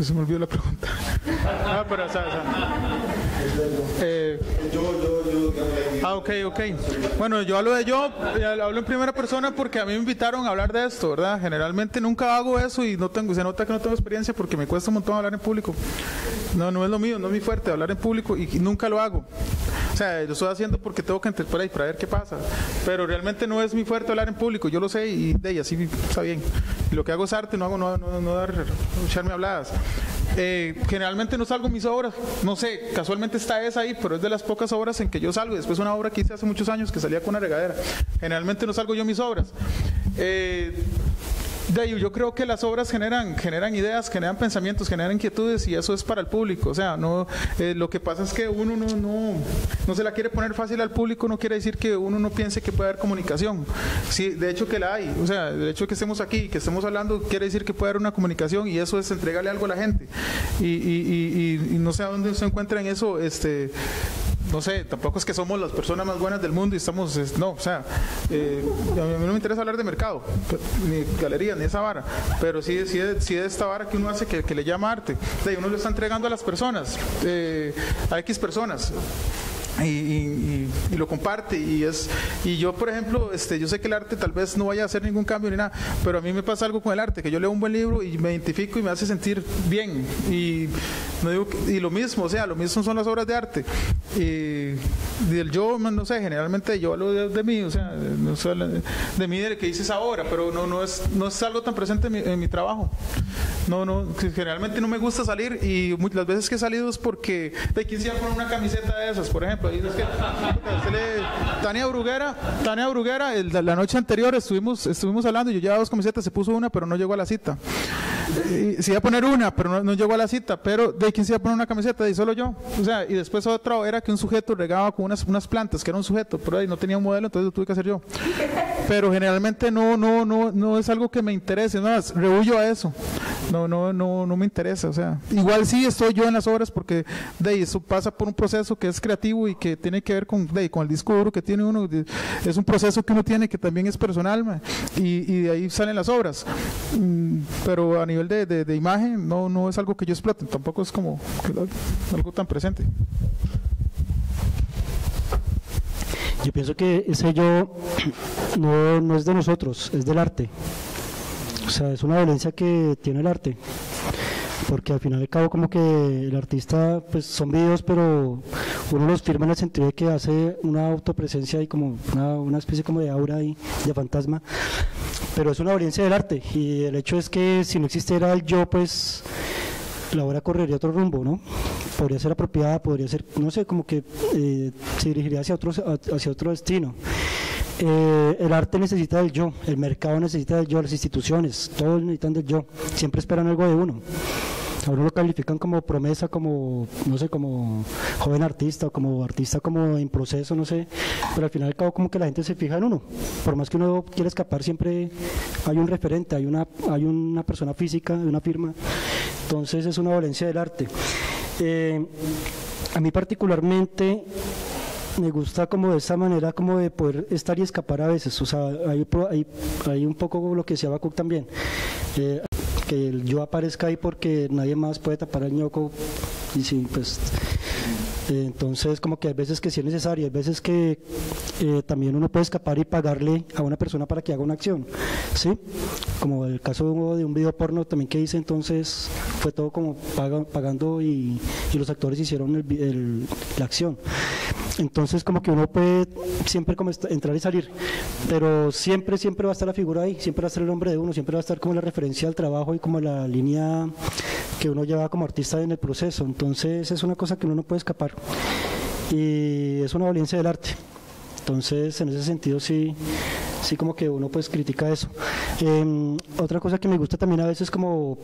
Se me olvidó la pregunta. Ah, pero ok. Bueno, yo hablo de yo, hablo en primera persona porque a mí me invitaron a hablar de esto, ¿verdad? Generalmente nunca hago eso y se nota que no tengo experiencia porque me cuesta un montón hablar en público. No es lo mío, no es mi fuerte hablar en público y nunca lo hago. O sea, lo estoy haciendo porque tengo que entrar por ahí para ver qué pasa, pero realmente no es mi fuerte hablar en público, yo lo sé y así está bien. Y lo que hago es arte, no echarme habladas. Generalmente no salgo mis obras, no sé, casualmente está esa ahí, pero es de las pocas obras en que yo salgo. Después una obra que hice hace muchos años que salía con una regadera. Generalmente no salgo yo mis obras. Yo creo que las obras generan ideas, generan pensamientos, generan inquietudes y eso es para el público. O sea, lo que pasa es que uno no se la quiere poner fácil al público, no quiere decir que uno no piense que puede haber comunicación. Sí, de hecho que la hay. O sea, el hecho de que estemos aquí, que estemos hablando, quiere decir que puede haber una comunicación y eso es entregarle algo a la gente. Y no sé a dónde se encuentra en eso, no sé, tampoco es que somos las personas más buenas del mundo y estamos, a mí no me interesa hablar de mercado, ni galería, ni esa vara, pero sí de esta vara que uno hace que le llama arte, uno lo está entregando a las personas, a X personas. Y lo comparte y yo, por ejemplo, yo sé que el arte tal vez no vaya a hacer ningún cambio ni nada, pero a mí me pasa algo con el arte, que yo leo un buen libro y me identifico y me hace sentir bien y lo mismo, lo mismo son las obras de arte y el yo, no sé, generalmente yo hablo de mí, de mí, de que hice esa obra, pero no es algo tan presente en mi trabajo. Generalmente no me gusta salir y las veces que he salido es porque quisiera poner una camiseta de esas, por ejemplo. Tania Bruguera, la noche anterior estuvimos hablando y yo llevaba 2 camisetas, se puso una pero no llegó a la cita. Se iba a poner una pero no llegó a la cita, pero de quién se iba a poner una camiseta, y solo yo. Y después otra era que un sujeto regaba con unas plantas, que era un sujeto, pero ahí no tenía un modelo, entonces lo tuve que hacer yo. Pero generalmente no es algo que me interese, rehuyo a eso. No me interesa, igual sí estoy yo en las obras porque eso pasa por un proceso que es creativo y que tiene que ver con el disco duro que tiene uno, es un proceso que uno tiene que también es personal, y de ahí salen las obras, pero a nivel de imagen no es algo que yo explote, tampoco es como algo tan presente. Yo pienso que ese yo no es de nosotros, es del arte. Es una violencia que tiene el arte, porque al final y al cabo como que el artista, pues son videos, pero uno los firma en el sentido de que hace una autopresencia y como una especie como de aura ahí, de fantasma, pero es una violencia del arte y el hecho es que si no existiera el yo, pues la obra correría otro rumbo, ¿no? Podría ser apropiada, podría ser, no sé, como que se dirigiría hacia otro destino. El arte necesita del yo, el mercado necesita del yo, las instituciones, todos necesitan del yo, siempre esperan algo de uno. A uno lo califican como promesa, como, no sé, como joven artista, o como artista como en proceso, no sé, pero al final y al cabo como que la gente se fija en uno, por más que uno quiera escapar siempre hay un referente, hay una persona física, una firma, entonces es una violencia del arte. A mí particularmente me gusta como de esa manera como de poder estar y escapar a veces, o sea, hay un poco lo que decía Habacuc también, que yo aparezca ahí porque nadie más puede tapar el ñoco y sí, pues... Entonces, como que hay veces que sí es necesario, hay veces que también uno puede escapar y pagarle a una persona para que haga una acción, ¿sí? Como el caso de un video porno también que hice, entonces fue todo como pagando y los actores hicieron la acción. Entonces, como que uno puede siempre como entrar y salir, pero siempre va a estar la figura ahí, siempre va a estar el hombre de uno, siempre va a estar como la referencia al trabajo y como la línea que uno lleva como artista en el proceso. Entonces, es una cosa que uno no puede escapar y es una violencia del arte. Entonces, en ese sentido, sí como que uno pues critica eso. Otra cosa que me gusta también a veces es como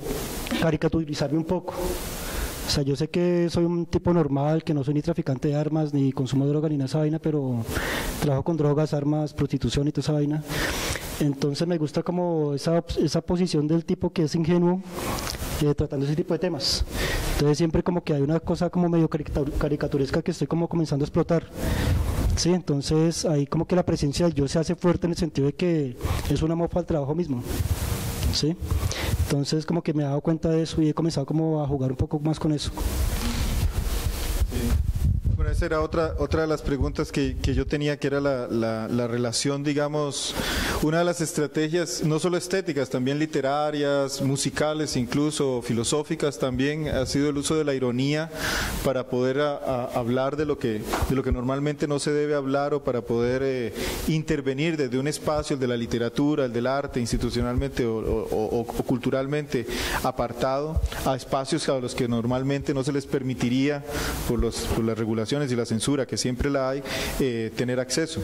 caricaturizarme un poco. O sea, yo sé que soy un tipo normal, que no soy ni traficante de armas, ni consumo de droga, ni nada de esa vaina, pero trabajo con drogas, armas, prostitución y toda esa vaina. Entonces me gusta como esa posición del tipo que es ingenuo, tratando ese tipo de temas. Entonces siempre como que hay una cosa como medio caricaturesca que estoy como comenzando a explotar. Sí, entonces ahí como que la presencia del yo se hace fuerte en el sentido de que es una mofa al trabajo mismo. ¿Sí? Entonces como que me he dado cuenta de eso y he comenzado como a jugar un poco más con eso. Bueno, esa era otra de las preguntas que yo tenía, que era la relación, digamos, una de las estrategias, no solo estéticas, también literarias, musicales, incluso filosóficas también, ha sido el uso de la ironía para poder hablar de lo que normalmente no se debe hablar, o para poder intervenir desde un espacio, el de la literatura, el del arte, institucionalmente o culturalmente apartado, a espacios a los que normalmente no se les permitiría por las regulaciones y la censura, que siempre la hay, tener acceso.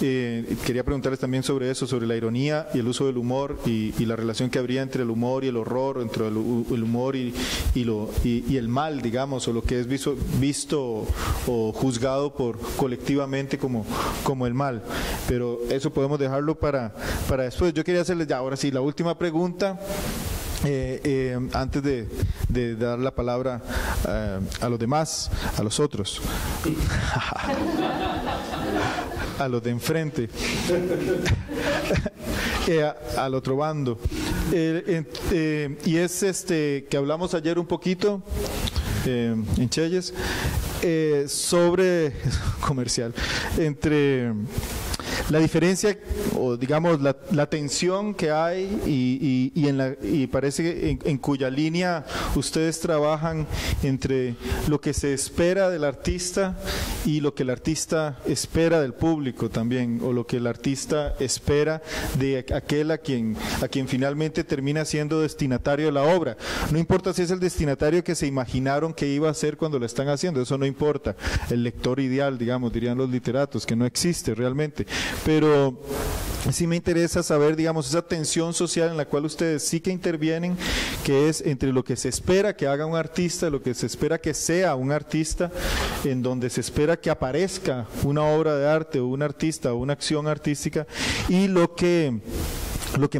Quería preguntarles también sobre eso, sobre la ironía y el uso del humor y la relación que habría entre el humor y el horror, entre el humor y el mal, digamos, o lo que es visto o juzgado colectivamente como el mal. Pero eso podemos dejarlo para después. Yo quería hacerles ya, ahora sí, la última pregunta. Antes de dar la palabra a los demás, a los otros, a los de enfrente, al otro bando, y es que hablamos ayer un poquito en Chelles sobre comercial, entre la diferencia, o digamos la tensión que hay y parece que en cuya línea ustedes trabajan, entre lo que se espera del artista y lo que el artista espera del público también, o lo que el artista espera de aquel a quien finalmente termina siendo destinatario de la obra. No importa si es el destinatario que se imaginaron que iba a ser cuando lo están haciendo, eso no importa. El lector ideal, digamos, dirían los literatos, que no existe realmente. Pero sí me interesa saber, digamos, esa tensión social en la cual ustedes sí que intervienen, que es entre lo que se espera que haga un artista, lo que se espera que sea un artista, en donde se espera que aparezca una obra de arte o un artista o una acción artística, y lo que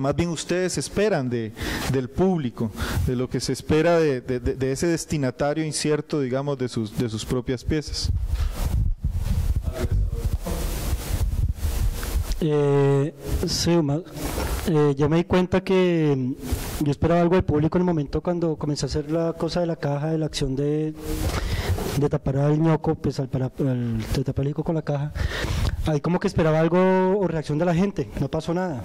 más bien ustedes esperan del público, de lo que se espera de ese destinatario incierto, digamos, de sus propias piezas. Sí, yo me di cuenta que yo esperaba algo del público en el momento cuando comencé a hacer la cosa de la caja, de la acción de tapar al ñoco, pues de tapar el ñoco con la caja. Ahí como que esperaba algo o reacción de la gente, no pasó nada.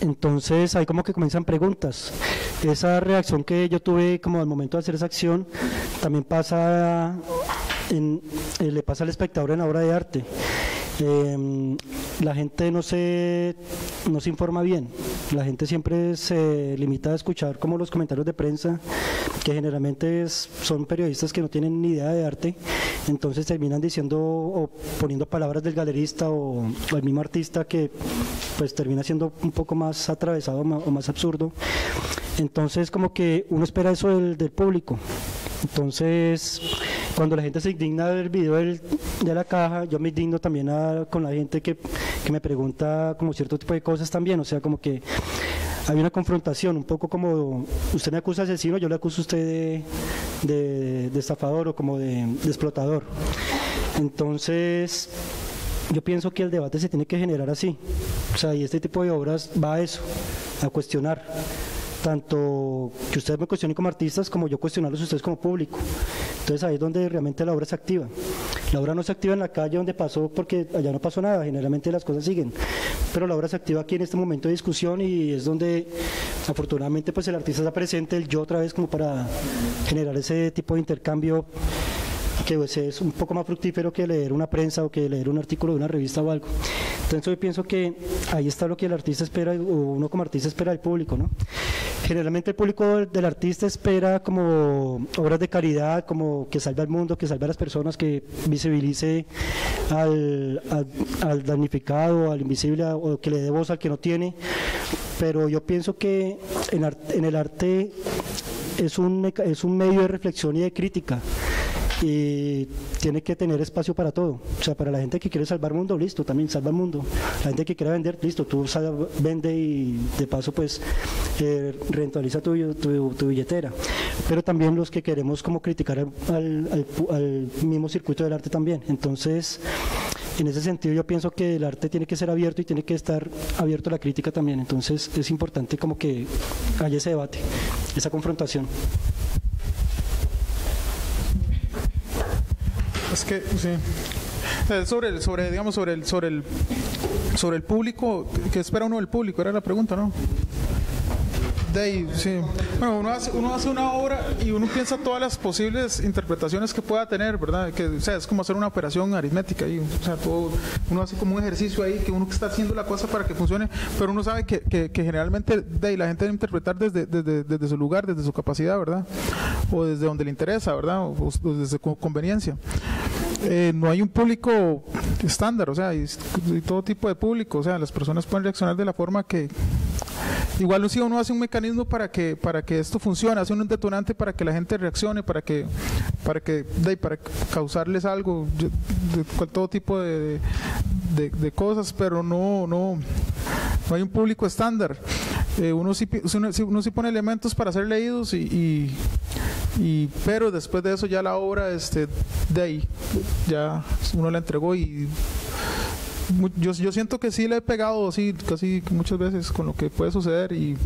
Entonces ahí como que comienzan preguntas. Esa reacción que yo tuve como al momento de hacer esa acción también pasa... le pasa al espectador en la obra de arte. La gente no se informa bien, la gente siempre se limita a escuchar como los comentarios de prensa, que generalmente son periodistas que no tienen ni idea de arte, entonces terminan diciendo o poniendo palabras del galerista o el mismo artista, que pues termina siendo un poco más atravesado o más absurdo. Entonces como que uno espera eso del público. Entonces Cuando la gente se indigna del video de la caja, yo me indigno también con la gente que me pregunta como cierto tipo de cosas también, o sea, como que hay una confrontación, un poco como usted me acusa de asesino, yo le acuso a usted de estafador o como de explotador. Entonces, yo pienso que el debate se tiene que generar así, o sea, y este tipo de obras va a eso, a cuestionar, tanto que ustedes me cuestionen como artistas, como yo cuestionarlos a ustedes como público. Entonces ahí es donde realmente la obra se activa. La obra no se activa en la calle donde pasó, porque allá no pasó nada, generalmente las cosas siguen, pero la obra se activa aquí en este momento de discusión y es donde afortunadamente pues el artista está presente, el yo otra vez, como para generar ese tipo de intercambio que pues, es un poco más fructífero que leer una prensa o que leer un artículo de una revista o algo. Entonces yo pienso que ahí está lo que el artista espera, o uno como artista espera del público, ¿no? Generalmente el público del artista espera como obras de caridad, como que salve al mundo, que salve a las personas, que visibilice al damnificado, al invisible, o que le dé voz al que no tiene. Pero yo pienso que en el arte es un medio de reflexión y de crítica, y tiene que tener espacio para todo, o sea, para la gente que quiere salvar el mundo, listo, también salva el mundo, la gente que quiere vender, listo, tú vende y de paso pues rentabiliza tu billetera, pero también los que queremos como criticar al mismo circuito del arte también. Entonces, en ese sentido yo pienso que el arte tiene que ser abierto y tiene que estar abierto a la crítica también, entonces es importante como que haya ese debate, esa confrontación. Es que, sí, sobre el público, ¿qué espera uno del público? Era la pregunta, ¿no? De ahí, sí. Bueno, uno hace una obra y uno piensa todas las posibles interpretaciones que pueda tener, ¿verdad? Que, o sea, es como hacer una operación aritmética ahí, o sea, todo, uno hace como un ejercicio ahí, que uno está haciendo la cosa para que funcione, pero uno sabe que generalmente de ahí, la gente debe interpretar desde su lugar, desde su capacidad, ¿verdad? O desde donde le interesa, ¿verdad? O desde conveniencia. No hay un público estándar, o sea, hay todo tipo de público, o sea, las personas pueden reaccionar de la forma que… Igual si uno hace un mecanismo para que esto funcione, hace un detonante para que la gente reaccione, para causarles algo, de todo tipo de cosas, pero no hay un público estándar. Uno sí pone elementos para ser leídos pero después de eso ya la obra de ahí ya uno la entregó y yo siento que sí le he pegado así casi muchas veces con lo que puede suceder y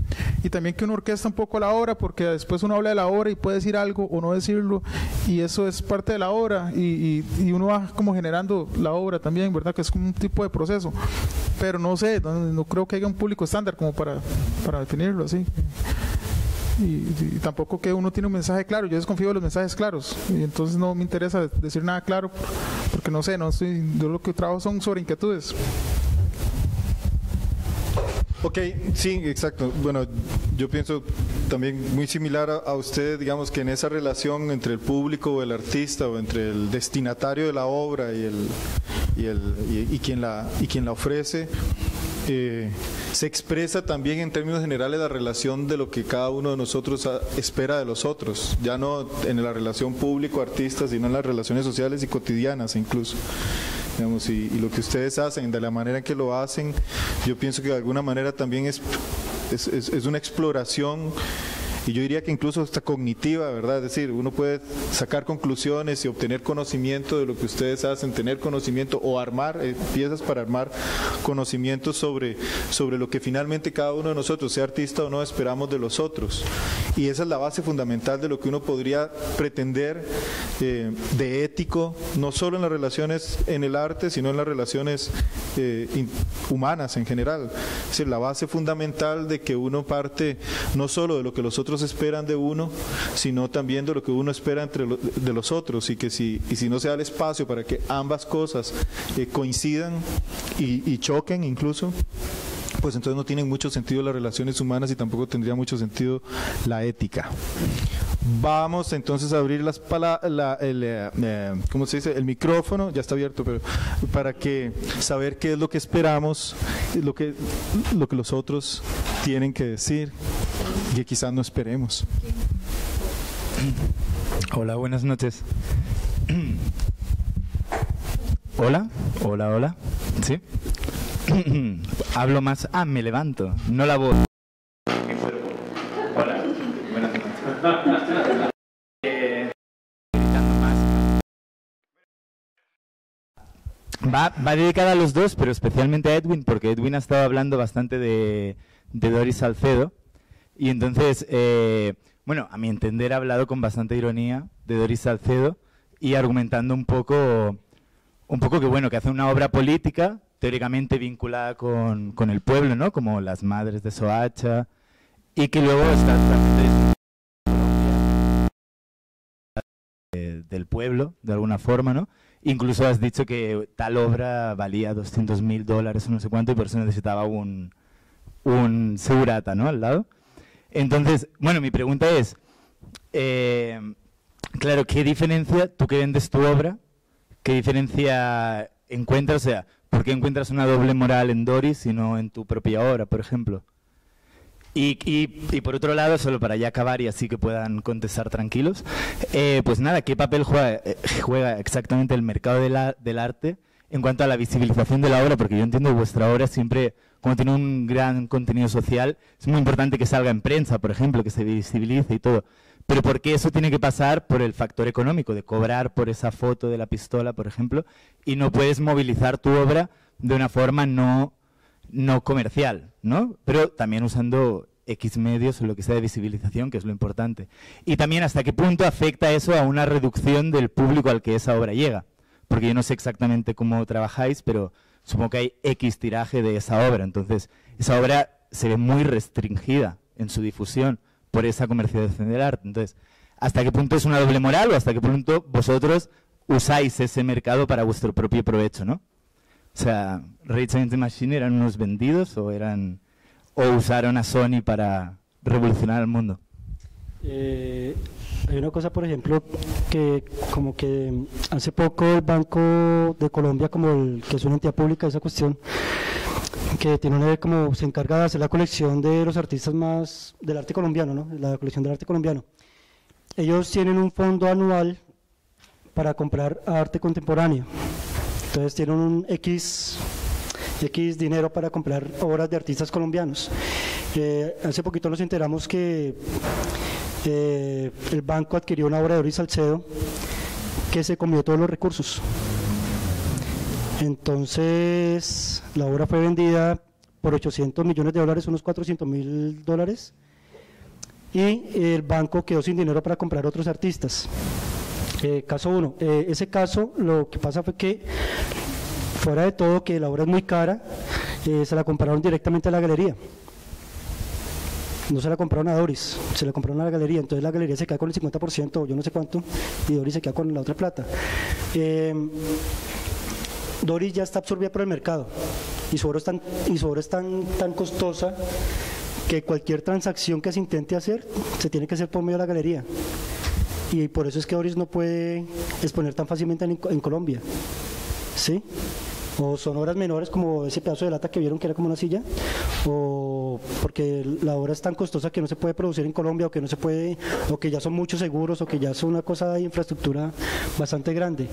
también que uno orquesta un poco la obra, porque después uno habla de la obra y puede decir algo o no decirlo, y eso es parte de la obra y uno va como generando la obra también, ¿verdad? Que es como un tipo de proceso, pero no sé, no creo que haya un público estándar como para definirlo así. Y tampoco que uno tiene un mensaje claro, yo desconfío de los mensajes claros y entonces no me interesa decir nada claro porque no sé, yo lo que trabajo son sobre inquietudes. Ok, sí, exacto. Bueno, yo pienso también muy similar a usted, digamos que en esa relación entre el público o el artista o entre el destinatario de la obra y quien la ofrece, se expresa también en términos generales la relación de lo que cada uno de nosotros espera de los otros, ya no en la relación público-artista, sino en las relaciones sociales y cotidianas incluso. Digamos, y lo que ustedes hacen, de la manera en que lo hacen, yo pienso que de alguna manera también es una exploración, y yo diría que incluso hasta cognitiva, ¿verdad? Es decir, uno puede sacar conclusiones y obtener conocimiento de lo que ustedes hacen, tener conocimiento o armar piezas para armar conocimientos sobre lo que finalmente cada uno de nosotros, sea artista o no, esperamos de los otros. Y esa es la base fundamental de lo que uno podría pretender de ético, no solo en las relaciones en el arte, sino en las relaciones humanas en general. Es decir, la base fundamental de que uno parte no solo de lo que los otros esperan de uno, sino también de lo que uno espera de los otros, y que si no se da el espacio para que ambas cosas coincidan y choquen incluso, pues entonces no tienen mucho sentido las relaciones humanas y tampoco tendría mucho sentido la ética. Vamos entonces a abrir ¿cómo se dice? El micrófono, ya está abierto, pero para que saber qué es lo que esperamos, lo que los otros tienen que decir, que quizás no esperemos. Hola, buenas noches. Hola, hola, hola. ¿Sí? Hablo más. Ah, me levanto. No la voz. Hola. Buenas noches. Va dedicada a los dos, pero especialmente a Edwin, porque Edwin ha estado hablando bastante de Doris Salcedo. Y entonces, bueno, a mi entender ha hablado con bastante ironía de Doris Salcedo y argumentando un poco que, bueno, que hace una obra política teóricamente vinculada con el pueblo, ¿no? Como las madres de Soacha, y que luego está también del pueblo, de alguna forma, ¿no? Incluso has dicho que tal obra valía $200.000, no sé cuánto, y por eso necesitaba un segurata, ¿no?, al lado. Entonces, bueno, mi pregunta es, claro, ¿qué diferencia, tú que vendes tu obra, qué diferencia encuentras? O sea, ¿por qué encuentras una doble moral en Doris y no en tu propia obra, por ejemplo? Y por otro lado, solo para ya acabar y así que puedan contestar tranquilos, pues nada, ¿qué papel juega exactamente el mercado del arte en cuanto a la visibilización de la obra? Porque yo entiendo que vuestra obra siempre, como tiene un gran contenido social, es muy importante que salga en prensa, por ejemplo, que se visibilice y todo. Pero ¿por qué eso tiene que pasar por el factor económico, de cobrar por esa foto de la pistola, por ejemplo, y no puedes movilizar tu obra de una forma no comercial, ¿no? Pero también usando X medios o lo que sea de visibilización, que es lo importante. Y también hasta qué punto afecta eso a una reducción del público al que esa obra llega. Porque yo no sé exactamente cómo trabajáis, pero supongo que hay X tiraje de esa obra. Entonces, esa obra se ve muy restringida en su difusión por esa comercialización del arte. Entonces, ¿hasta qué punto es una doble moral o hasta qué punto vosotros usáis ese mercado para vuestro propio provecho, ¿no? O sea, Rage Against the Machine eran unos vendidos o usaron a Sony para revolucionar el mundo. Hay una cosa, por ejemplo, que como que hace poco el Banco de Colombia, como el que es una entidad pública, esa cuestión, que tiene una, como se encarga de hacer la colección de los artistas más del arte colombiano, ¿no? La colección del arte colombiano. Ellos tienen un fondo anual para comprar arte contemporáneo. Entonces tienen un X dinero para comprar obras de artistas colombianos. Hace poquito nos enteramos que el banco adquirió una obra de Doris Salcedo que se comió todos los recursos. Entonces la obra fue vendida por $800 millones, unos $400.000, y el banco quedó sin dinero para comprar otros artistas. Caso 1. Ese caso, lo que pasa fue que, fuera de todo, que la obra es muy cara, se la compraron directamente a la galería. No se la compraron a Doris, se la compraron a la galería. Entonces la galería se queda con el 50%, o yo no sé cuánto, y Doris se queda con la otra plata. Doris ya está absorbida por el mercado, y su obra es tan costosa que cualquier transacción que se intente hacer, se tiene que hacer por medio de la galería. Y por eso es que Doris no puede exponer tan fácilmente en Colombia, ¿sí? O son obras menores como ese pedazo de lata que vieron que era como una silla, o porque la obra es tan costosa que no se puede producir en Colombia, o que no se puede, o que ya son muchos seguros, o que ya son una cosa de infraestructura bastante grande.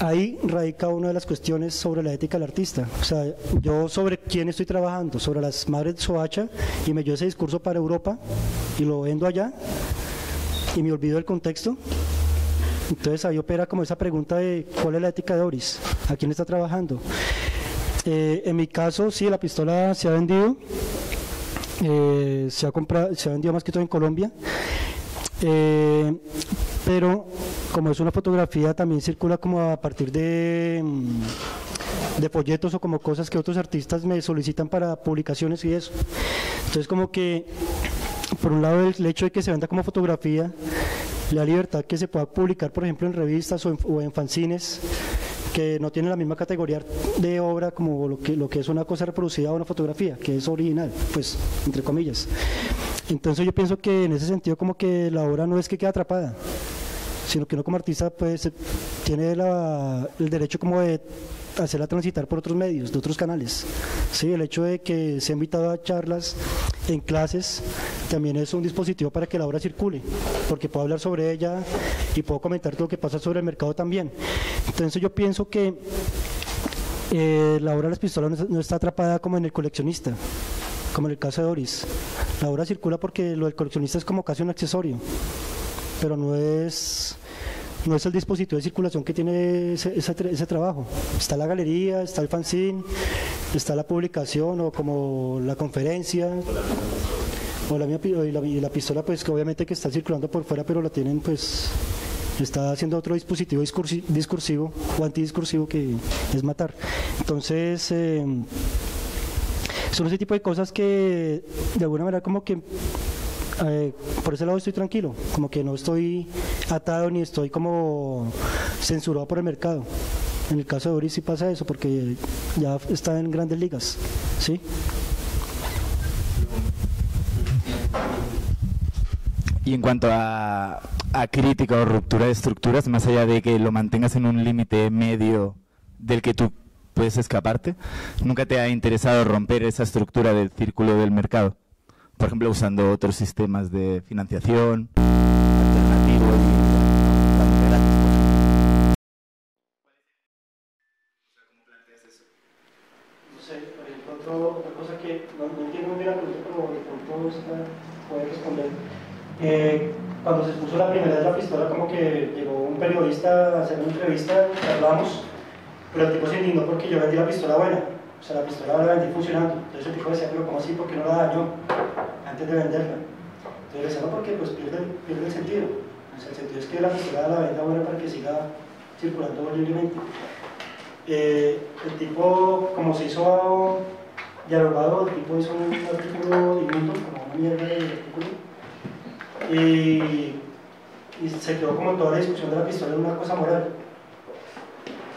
Ahí radica una de las cuestiones sobre la ética del artista. O sea, yo sobre quién estoy trabajando, sobre las madres de Soacha, y me llevo ese discurso para Europa y lo vendo allá, y me olvido del contexto. Entonces ahí opera como esa pregunta de cuál es la ética de Doris, a quién está trabajando. En mi caso, sí, la pistola se ha vendido, se ha vendido más que todo en Colombia, pero como es una fotografía, también circula como a partir de folletos, o como cosas que otros artistas me solicitan para publicaciones y eso. Entonces como que, por un lado, el hecho de que se venda como fotografía, la libertad que se pueda publicar, por ejemplo, en revistas o en fanzines, que no tienen la misma categoría de obra como lo que es una cosa reproducida o una fotografía, que es original, pues, entre comillas. Entonces yo pienso que en ese sentido como que la obra no es que quede atrapada, sino que uno como artista pues tiene el derecho como de hacerla transitar por otros medios, de otros canales. Sí, el hecho de que se ha invitado a charlas en clases también es un dispositivo para que la obra circule, porque puedo hablar sobre ella y puedo comentar lo que pasa sobre el mercado también. Entonces yo pienso que la obra de las pistolas no está atrapada como en el coleccionista, como en el caso de Doris. La obra circula porque lo del coleccionista es como casi un accesorio, pero no es el dispositivo de circulación que tiene ese trabajo. Está la galería, está el fanzine, está la publicación o como la conferencia o la pistola, pues que obviamente que está circulando por fuera, pero la tienen, pues está haciendo otro dispositivo discursivo o antidiscursivo que es matar. Entonces son ese tipo de cosas que de alguna manera como que por ese lado estoy tranquilo, como que no estoy atado ni estoy como censurado por el mercado. En el caso de Doris sí pasa eso porque ya está en grandes ligas, ¿sí? Y en cuanto a crítica o ruptura de estructuras, más allá de que lo mantengas en un límite medio del que tú puedes escaparte, ¿nunca te ha interesado romper esa estructura del círculo del mercado? Por ejemplo, usando otros sistemas de financiación alternativos. ¿Cómo planteas eso? No sé, por ejemplo, otra cosa que no entiendo muy bien la pregunta, pero de pronto Oscar puede responder. Cuando se expuso la primera vez la pistola, como que llegó un periodista a hacer una entrevista, hablamos, pero el tipo se indignó porque yo vendí la pistola buena. O sea, la pistola ahora la vendí funcionando. Entonces el tipo decía, pero ¿cómo así? ¿Por qué no la dañó antes de venderla? Entonces le decía, no, porque pues pierde el sentido. O sea, el sentido es que la pistola la venda buena para que siga circulando libremente. El tipo, como se hizo dialogado, el tipo hizo un artículo inmundo, como una mierda de artículo, y se quedó como toda la discusión de la pistola en una cosa moral.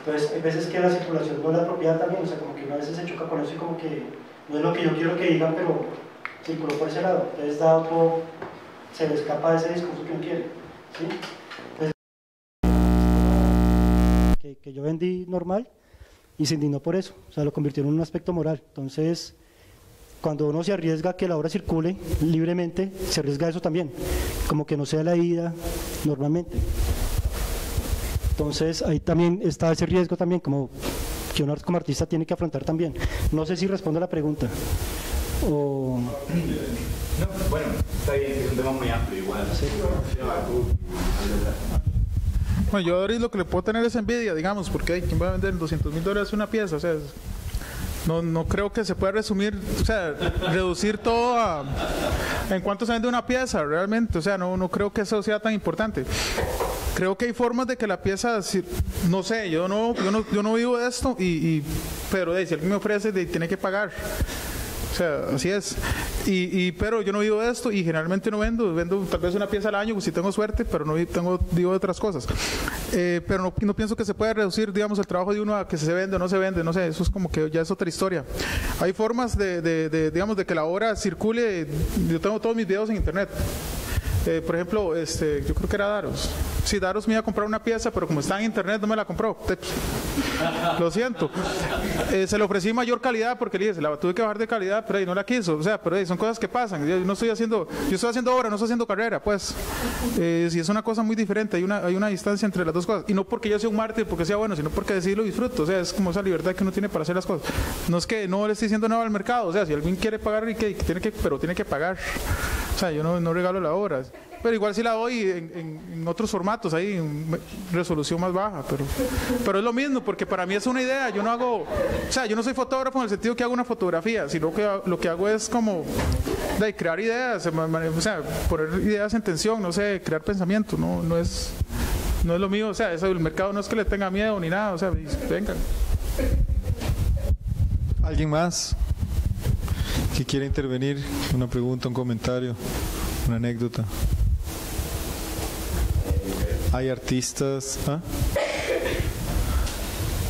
Entonces, hay veces que la circulación no es la propiedad también, o sea, como que una vez se choca con eso y como que no es lo que yo quiero que digan, pero circuló por ese lado. Entonces, da otro, se le escapa de ese discurso que uno quiere, ¿sí? Entonces, que yo vendí normal y se indignó por eso, o sea, lo convirtió en un aspecto moral. Entonces, cuando uno se arriesga a que la obra circule libremente, se arriesga a eso también, como que no sea la ida normalmente. Entonces ahí también está ese riesgo también, como que uno como artista tiene que afrontar también. No sé si respondo a la pregunta. O... No, bueno, está bien, es un tema muy amplio igual. Sí. Bueno, yo ahorita lo que le puedo tener es envidia, digamos, porque hay quien va a vender $200.000 una pieza, o sea, no creo que se pueda resumir, o sea, reducir todo a en cuánto se vende una pieza realmente, o sea, no creo que eso sea tan importante. Creo que hay formas de que la pieza, no sé, yo no vivo de esto, pero si alguien me ofrece, tiene que pagar. O sea, así es. Pero yo no vivo de esto y generalmente no vendo tal vez una pieza al año, pues, si tengo suerte, pero no vivo de otras cosas. Pero no pienso que se pueda reducir, digamos, el trabajo de uno a que se vende o no se vende, no sé, eso es como que ya es otra historia. Hay formas digamos, de que la obra circule. Yo tengo todos mis videos en internet. Por ejemplo, yo creo que era Daros. Sí, Daros me iba a comprar una pieza, pero como está en internet no me la compró. Lo siento. Se le ofrecí mayor calidad porque le dije, se la tuve que bajar de calidad, pero ahí no la quiso. O sea, pero son cosas que pasan. Yo estoy haciendo obra, no estoy haciendo carrera, pues. Sí, es una cosa muy diferente. Hay una distancia entre las dos cosas. Y no porque yo sea un mártir, porque sea bueno, sino porque sí lo disfruto. O sea, es como esa libertad que uno tiene para hacer las cosas. No es que no le esté diciendo nada al mercado. O sea, si alguien quiere pagar, pero tiene que pagar. O sea, yo no regalo la obra, pero igual sí la doy en otros formatos, ahí en resolución más baja, pero es lo mismo, porque para mí es una idea. Yo no hago, o sea, yo no soy fotógrafo en el sentido que hago una fotografía, sino que lo que hago es como crear ideas, o sea, poner ideas en tensión, no sé, crear pensamiento, no es lo mío, o sea, eso, el mercado no es que le tenga miedo ni nada, o sea, vengan. ¿Alguien más que quiera intervenir? Una pregunta, un comentario, una anécdota. Hay artistas, ¿ah?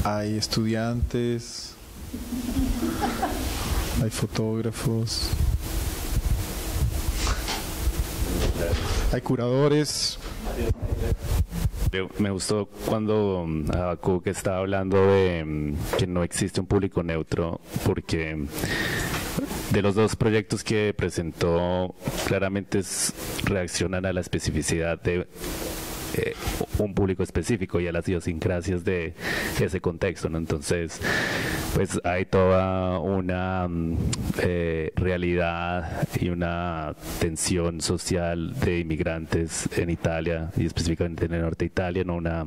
Hay estudiantes, hay fotógrafos, hay curadores, Me gustó cuando Habacuc estaba hablando de que no existe un público neutro, porque de los dos proyectos que presentó claramente reaccionan a la especificidad de un público específico y a las idiosincrasias de ese contexto, ¿no? Entonces, pues hay toda una realidad y una tensión social de inmigrantes en Italia y específicamente en el norte de Italia, ¿no? Una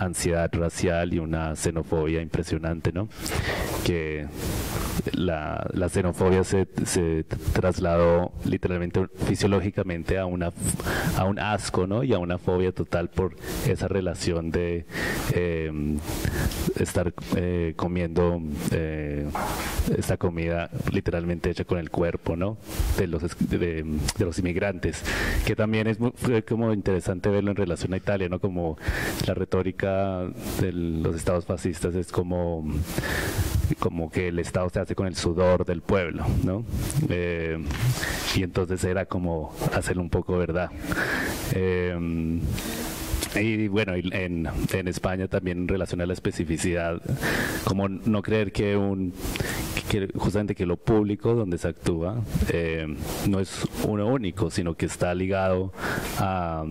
ansiedad racial y una xenofobia impresionante, ¿no? Que la xenofobia se trasladó literalmente fisiológicamente a un asco, ¿no? Y a una fobia total por esa relación de estar comiendo esta comida literalmente hecha con el cuerpo, ¿no? De los inmigrantes, que también fue como interesante verlo en relación a Italia, ¿no? Como la retórica de los estados fascistas es como que el Estado se hace con el sudor del pueblo, ¿no? Y entonces era como hacerlo un poco verdad. Y bueno, en España también en relación a la especificidad, como no creer que justamente que lo público donde se actúa no es uno único, sino que está ligado a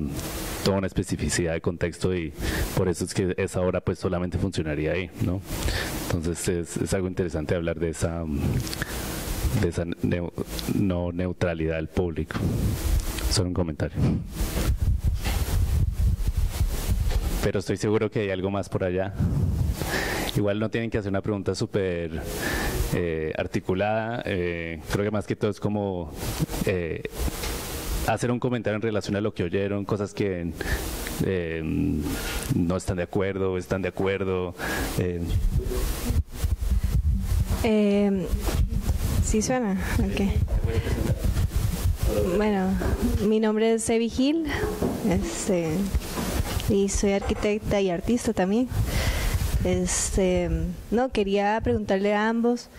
toda una especificidad de contexto, y por eso es que esa obra pues solamente funcionaría ahí, ¿no? Entonces es algo interesante hablar de esa no neutralidad del público. Solo un comentario. Pero estoy seguro que hay algo más por allá. Igual no tienen que hacer una pregunta súper articulada. Creo que más que todo es como hacer un comentario en relación a lo que oyeron, cosas que no están de acuerdo, están de acuerdo. ¿Sí suena? Okay. Bueno, mi nombre es Evi Gil. Y soy arquitecta y artista también. No, quería preguntarle a ambos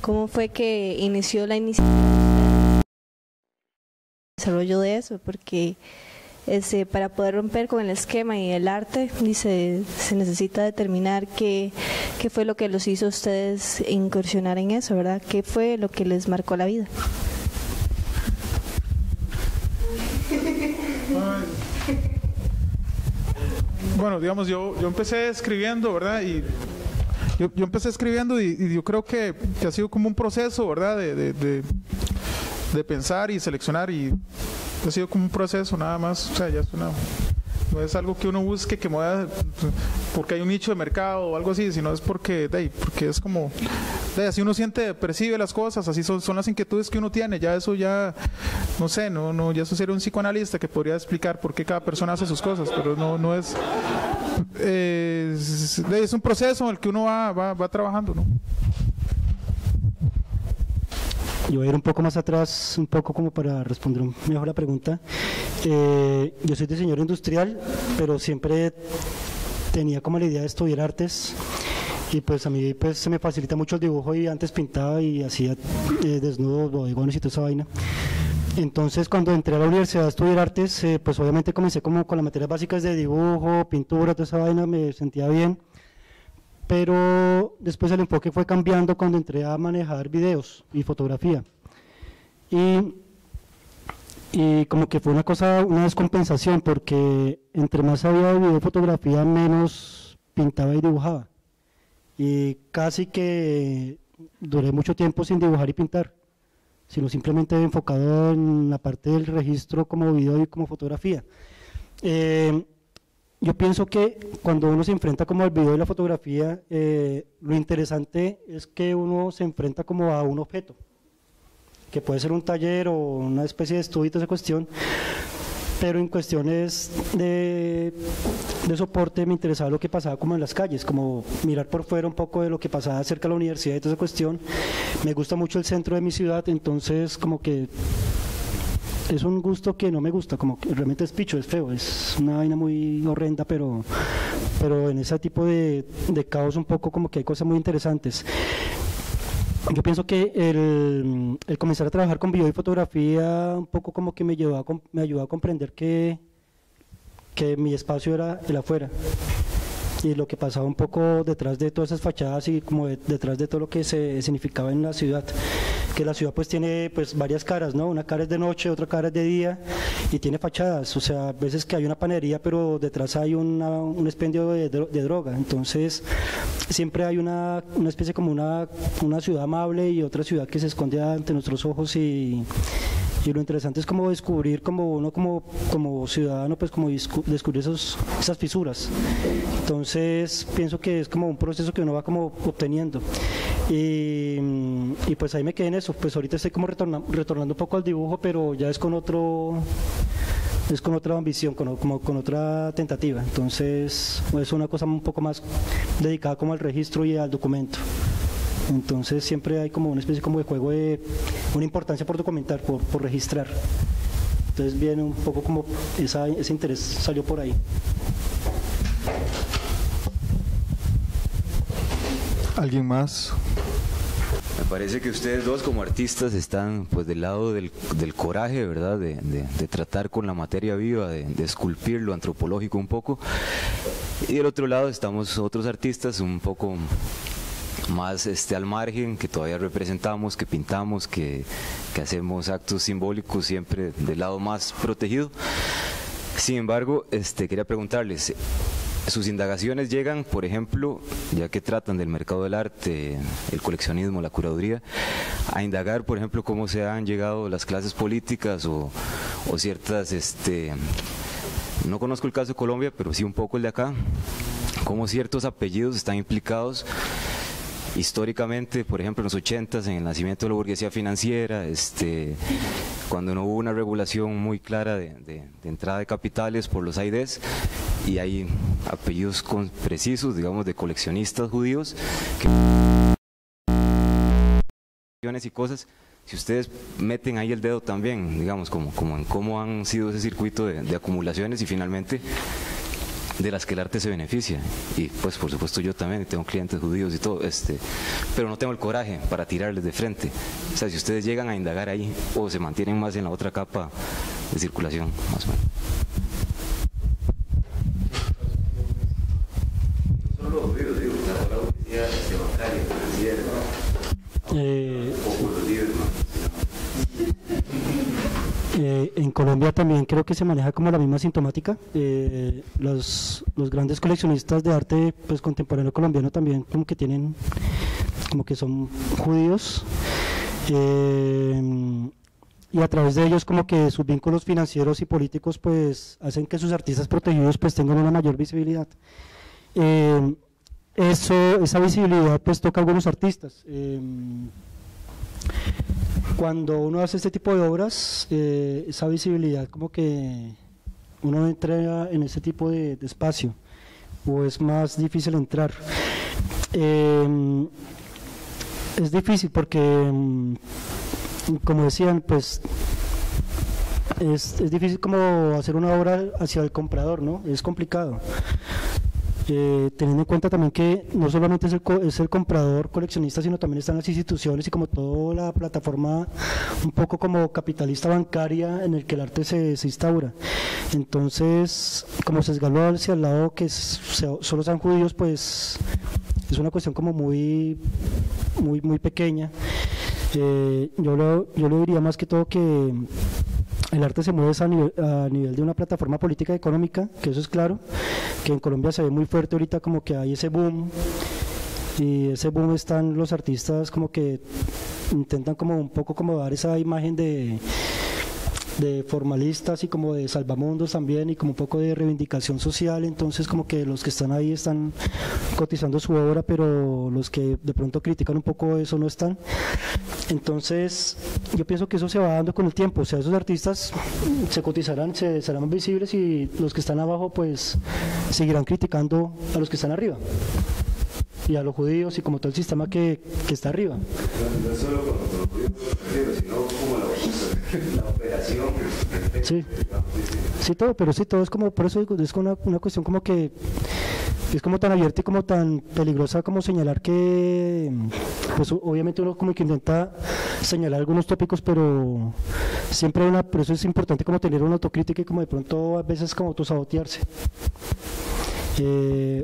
cómo fue que inició la iniciativa, desarrollo de eso, porque para poder romper con el esquema y el arte, dice, se necesita determinar qué fue lo que los hizo a ustedes incursionar en eso, ¿verdad? ¿Qué fue lo que les marcó la vida? Bueno, digamos, yo empecé escribiendo, ¿verdad? Y yo empecé escribiendo y yo creo que ha sido como un proceso, ¿verdad? De pensar y seleccionar, y ha sido como un proceso nada más. O sea, ya es no es algo que uno busque que mueva porque hay un nicho de mercado o algo así, sino es porque es como, así uno siente, percibe las cosas, así son las inquietudes que uno tiene. Ya eso ya, no sé, no ya eso sería un psicoanalista que podría explicar por qué cada persona hace sus cosas, pero no es, es un proceso en el que uno va trabajando, ¿no? Yo voy a ir un poco más atrás, un poco como para responder mejor la pregunta. Yo soy diseñador industrial, pero siempre tenía como la idea de estudiar artes, y pues a mí pues se me facilita mucho el dibujo, y antes pintaba y hacía desnudos, bodegones y toda esa vaina. Entonces cuando entré a la universidad a estudiar artes, pues obviamente comencé como con las materias básicas de dibujo, pintura, toda esa vaina, me sentía bien, pero después el enfoque fue cambiando cuando entré a manejar videos y fotografía, y como que fue una descompensación, porque entre más sabía de video y fotografía, menos pintaba y dibujaba, y casi que duré mucho tiempo sin dibujar y pintar, sino simplemente enfocado en la parte del registro como video y como fotografía. Yo pienso que cuando uno se enfrenta como al video y la fotografía, lo interesante es que uno se enfrenta como a un objeto, que puede ser un taller o una especie de estudio de esa cuestión, pero en cuestiones de soporte me interesaba lo que pasaba como en las calles, como mirar por fuera un poco de lo que pasaba cerca de la universidad y toda esa cuestión. Me gusta mucho el centro de mi ciudad, entonces como que es un gusto que no me gusta, como que realmente es picho, es feo, es una vaina muy horrenda, pero en ese tipo de caos un poco como que hay cosas muy interesantes. Yo pienso que el comenzar a trabajar con video y fotografía un poco como que me ayudó a comprender que que mi espacio era el afuera y lo que pasaba un poco detrás de todas esas fachadas y como detrás de todo lo que se significaba en la ciudad, que la ciudad pues tiene pues varias caras, ¿no? Una cara es de noche, otra cara es de día y tiene fachadas, o sea, a veces que hay una panadería pero detrás hay un expendio de droga, entonces siempre hay una especie como una ciudad amable y otra ciudad que se esconde ante nuestros ojos y lo interesante es como descubrir, como uno como ciudadano, pues como descubrir esas fisuras. Entonces pienso que es como un proceso que uno va como obteniendo. Y pues ahí me quedé en eso, pues ahorita estoy como retornando un poco al dibujo, pero ya es con otro... es con otra ambición, con otra tentativa. Entonces es una cosa un poco más dedicada como al registro y al documento. Entonces siempre hay como una especie como de juego de una importancia por documentar, por registrar. Entonces viene un poco como ese interés salió por ahí. ¿Alguien más? Me parece que ustedes dos como artistas están pues del lado del coraje, ¿verdad? De tratar con la materia viva, de esculpir lo antropológico un poco. Y del otro lado estamos otros artistas un poco más al margen, que todavía representamos, que pintamos, que hacemos actos simbólicos siempre del lado más protegido. Sin embargo, quería preguntarles, sus indagaciones llegan, por ejemplo, ya que tratan del mercado del arte, el coleccionismo, la curaduría, a indagar, por ejemplo, cómo se han llegado las clases políticas o ciertas, no conozco el caso de Colombia, pero sí un poco el de acá, cómo ciertos apellidos están implicados históricamente, por ejemplo, en los 80s, en el nacimiento de la burguesía financiera, cuando no hubo una regulación muy clara de entrada de capitales por los AIDs, y hay apellidos precisos, digamos, de coleccionistas judíos, que y cosas, si ustedes meten ahí el dedo también, digamos, como en cómo han sido ese circuito de acumulaciones y finalmente de las que el arte se beneficia, y pues por supuesto yo también tengo clientes judíos y todo, pero no tengo el coraje para tirarles de frente. O sea, si ustedes llegan a indagar ahí o se mantienen más en la otra capa de circulación, más o menos. En Colombia también creo que se maneja como la misma sintomática. Los grandes coleccionistas de arte pues contemporáneo colombiano también como que tienen, como que son judíos, y a través de ellos como que sus vínculos financieros y políticos pues hacen que sus artistas protegidos pues tengan una mayor visibilidad. Esa visibilidad pues toca a algunos artistas. Cuando uno hace este tipo de obras, esa visibilidad como que uno entra en ese tipo de espacio, o es más difícil entrar. Es difícil porque, como decían, pues es difícil como hacer una obra hacia el comprador, ¿no? Es complicado. Teniendo en cuenta también que no solamente es el comprador coleccionista, sino también están las instituciones y como toda la plataforma un poco como capitalista bancaria en el que el arte se instaura. Entonces, como sesgarlo hacia el lado que solo sean judíos, pues es una cuestión como muy, muy, muy pequeña. Yo lo diría más que todo que el arte se mueve a nivel de una plataforma política y económica, que eso es claro, que en Colombia se ve muy fuerte ahorita como que hay ese boom, y ese boom están los artistas como que intentan como un poco como dar esa imagen de formalistas y como de salvamundos también, y como un poco de reivindicación social. Entonces como que los que están ahí están cotizando su obra, pero los que de pronto critican un poco eso no están. Entonces yo pienso que eso se va dando con el tiempo, o sea, esos artistas se cotizarán, serán más visibles, y los que están abajo pues seguirán criticando a los que están arriba y a los judíos y como todo el sistema que está arriba. No solo con los judíos, sino como la operación. Sí, sí todo, pero sí todo es como, por eso digo, es una cuestión como que es como tan abierta y como tan peligrosa como señalar que, pues obviamente uno como que intenta señalar algunos tópicos, pero siempre una, por eso es importante como tener una autocrítica y como de pronto a veces como autosabotearse.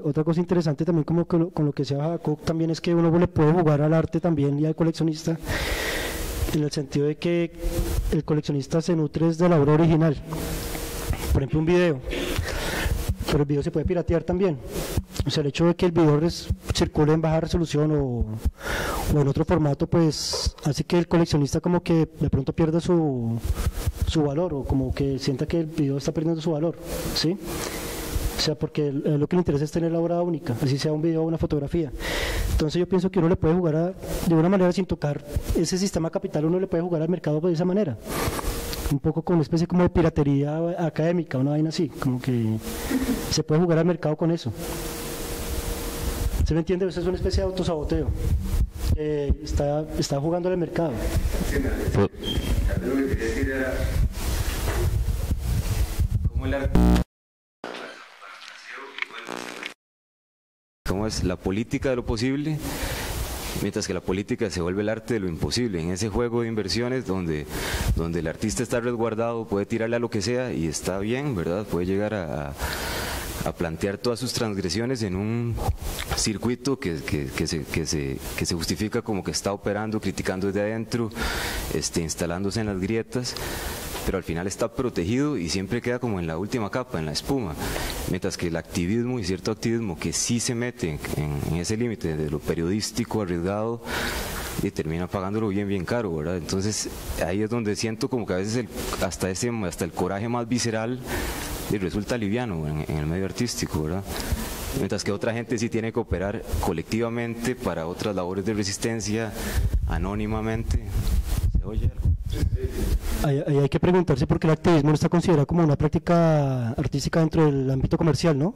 Otra cosa interesante también como que con lo que decía Habacuc también es que uno le puede jugar al arte también y al coleccionista, en el sentido de que el coleccionista se nutre de la obra original, por ejemplo un video, pero el video se puede piratear también, o sea el hecho de que el video circule en baja resolución o en otro formato pues hace que el coleccionista como que de pronto pierda su valor o como que sienta que el video está perdiendo su valor, ¿sí? O sea, porque lo que le interesa es tener la obra única, así sea un video o una fotografía. Entonces yo pienso que uno le puede jugar de una manera sin tocar ese sistema capital, uno le puede jugar al mercado de esa manera. Un poco con una especie como de piratería académica, una vaina así, como que se puede jugar al mercado con eso. ¿Se me entiende? Eso es una especie de autosaboteo. Está jugando al mercado. Sí, lo que quería decir era cómo el arte... ¿Cómo es la política de lo posible? Mientras que la política se vuelve el arte de lo imposible, en ese juego de inversiones donde el artista está resguardado, puede tirarle a lo que sea y está bien, ¿verdad? Puede llegar a plantear todas sus transgresiones en un circuito que se justifica como que está operando, criticando desde adentro, instalándose en las grietas, pero al final está protegido y siempre queda como en la última capa, en la espuma, mientras que el activismo y cierto activismo que sí se mete en ese límite de lo periodístico arriesgado y termina pagándolo bien caro, ¿verdad? Entonces ahí es donde siento como que a veces hasta el coraje más visceral y resulta liviano en el medio artístico, ¿verdad? Mientras que otra gente sí tiene que operar colectivamente para otras labores de resistencia anónimamente. ¿Se oye algo? Hay que preguntarse por qué el activismo no está considerado como una práctica artística dentro del ámbito comercial, ¿no?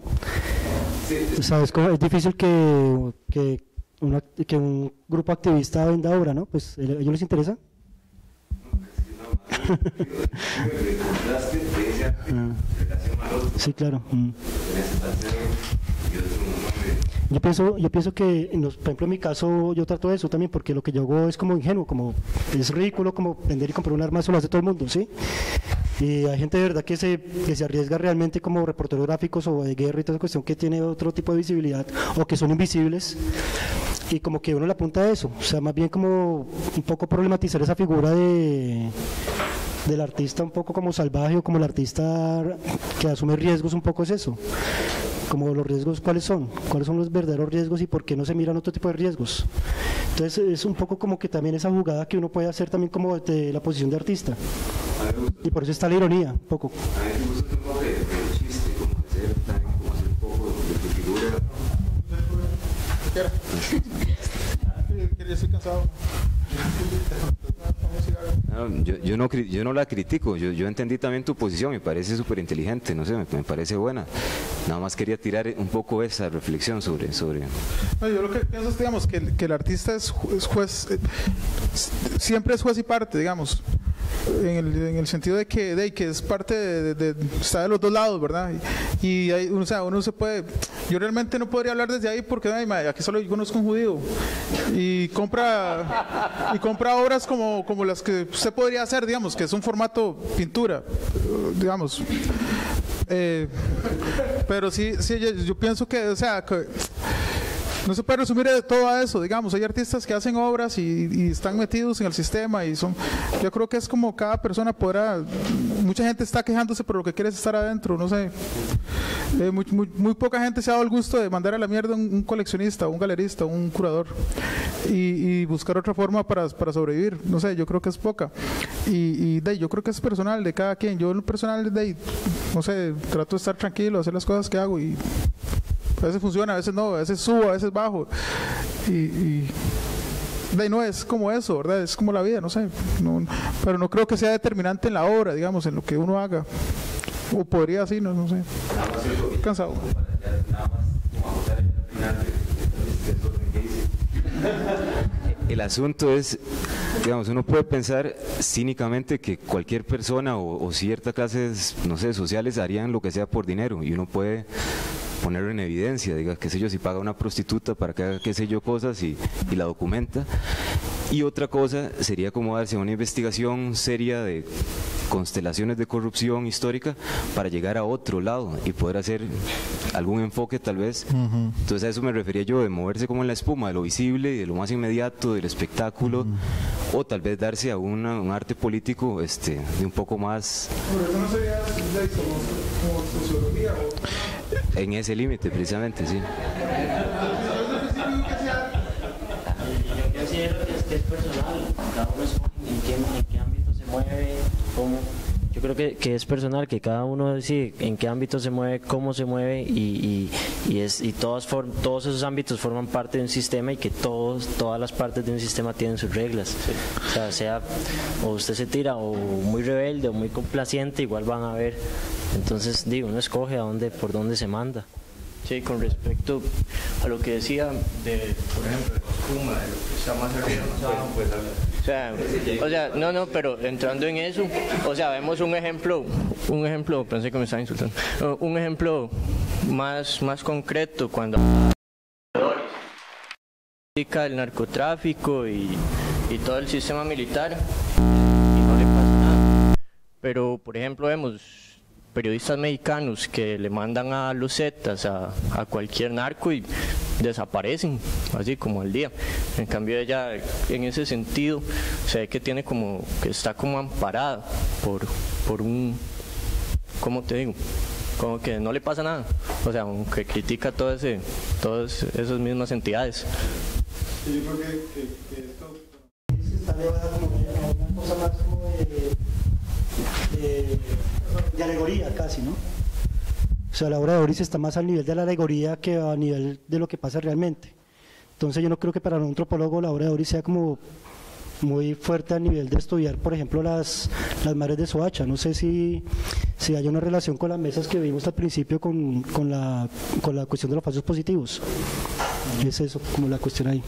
O sea, es difícil que un grupo activista venda obra, ¿no? Pues, ¿a ellos les interesa? Sí, claro. Yo pienso que, por ejemplo, en mi caso, yo trato eso también, porque lo que yo hago es como ingenuo, como es ridículo, como vender y comprar un arma, eso lo hace todo el mundo, ¿sí? Y hay gente de verdad que se arriesga realmente como reporteros gráficos o de guerra y toda esa cuestión que tiene otro tipo de visibilidad o que son invisibles y como que uno le apunta a eso, o sea, más bien como un poco problematizar esa figura del artista un poco como salvaje o como el artista que asume riesgos, un poco es eso, como los riesgos, cuáles son los verdaderos riesgos y por qué no se miran otro tipo de riesgos. Entonces es un poco como que también esa jugada que uno puede hacer también como de la posición de artista, y por eso está la ironía un poco. A mí me gusta un poco de chiste, como hacer un poco de figura. Estoy cansado. Yo no la critico, yo entendí también tu posición, me parece súper inteligente, no sé, me parece buena. Nada más quería tirar un poco esa reflexión sobre... No, yo lo que pienso es, digamos, que el artista es juez, siempre es juez y parte, digamos, en el sentido de que es parte está de los dos lados, ¿verdad? Y hay, o sea, uno se puede... Yo realmente no podría hablar desde ahí porque ay, aquí solo yo conozco un judío y compra obras como las que usted podría hacer, digamos, que es un formato pintura, digamos. Pero sí, yo pienso que, o sea, que no se puede resumir de todo a eso, digamos, hay artistas que hacen obras y están metidos en el sistema y son, yo creo que es como cada persona podrá, mucha gente está quejándose por lo que quiere es estar adentro, no sé, muy poca gente se ha dado el gusto de mandar a la mierda un coleccionista, un galerista, un curador y buscar otra forma para sobrevivir, no sé, yo creo que es poca y yo creo que es personal de cada quien, yo en lo personal no sé, trato de estar tranquilo, hacer las cosas que hago y... A veces funciona, a veces no, a veces subo, a veces bajo. Y no es como eso, ¿verdad? Es como la vida, no sé. Pero no creo que sea determinante en la obra, digamos, en lo que uno haga. O podría así, no sé. Estoy cansado. El asunto es digamos, uno puede pensar cínicamente que cualquier persona o ciertas clases, no sé, sociales harían lo que sea por dinero, y uno puede ponerlo en evidencia, diga, qué sé yo, si paga una prostituta para que haga qué sé yo cosas y la documenta. Y otra cosa sería como darse una investigación seria de constelaciones de corrupción histórica para llegar a otro lado y poder hacer algún enfoque tal vez. Uh-huh. Entonces a eso me refería yo, de moverse como en la espuma, de lo visible y de lo más inmediato, del espectáculo, uh-huh, o tal vez darse a un arte político de un poco más... Pero eso no sería como sociología, ¿o? En ese límite precisamente, sí. Es personal, cada uno es en qué ámbito se mueve, cómo. Yo creo que es personal, que cada uno decide en qué ámbito se mueve, cómo se mueve, y todos esos ámbitos forman parte de un sistema, y que todas las partes de un sistema tienen sus reglas. Sí. O sea, o usted se tira o muy rebelde o muy complaciente, igual van a ver. Entonces, digo, uno escoge por dónde se manda. Sí, con respecto a lo que decía de, por ejemplo, Kuma, de lo que está más arriba, pues, o sea, no, pero entrando en eso, o sea, vemos un ejemplo, pensé que me estaba insultando, un ejemplo más concreto cuando el narcotráfico y todo el sistema militar, y no le pasa nada. Pero, por ejemplo, vemos periodistas mexicanos que le mandan a los Zetas, a cualquier narco, y desaparecen, así como al día. En cambio ella, en ese sentido, se ve que tiene como, que está como amparada por un, ¿cómo te digo? Como que no le pasa nada, o sea, aunque critica todas esas mismas entidades. Yo creo que esto está llevado como a una cosa más como de alegoría casi, ¿no? O sea, la obra de Doris está más al nivel de la alegoría que a nivel de lo que pasa realmente. Entonces yo no creo que para un antropólogo la obra de Doris sea como muy fuerte a nivel de estudiar, por ejemplo, las madres de Soacha. No sé si hay una relación con las mesas que vimos al principio con la cuestión de los falsos positivos. Es eso, como la cuestión ahí.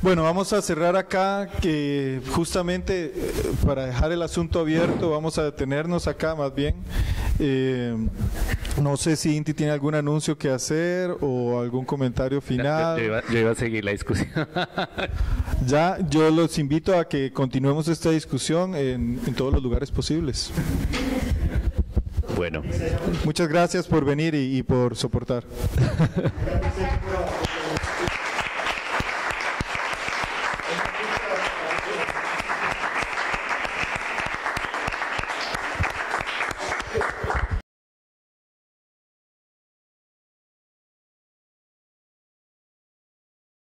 Bueno, vamos a cerrar acá, que justamente para dejar el asunto abierto vamos a detenernos acá más bien. No sé si Inti tiene algún anuncio que hacer o algún comentario final. Yo iba a seguir la discusión. Ya, yo los invito a que continuemos esta discusión en todos los lugares posibles. Bueno. Muchas gracias por venir y por soportar.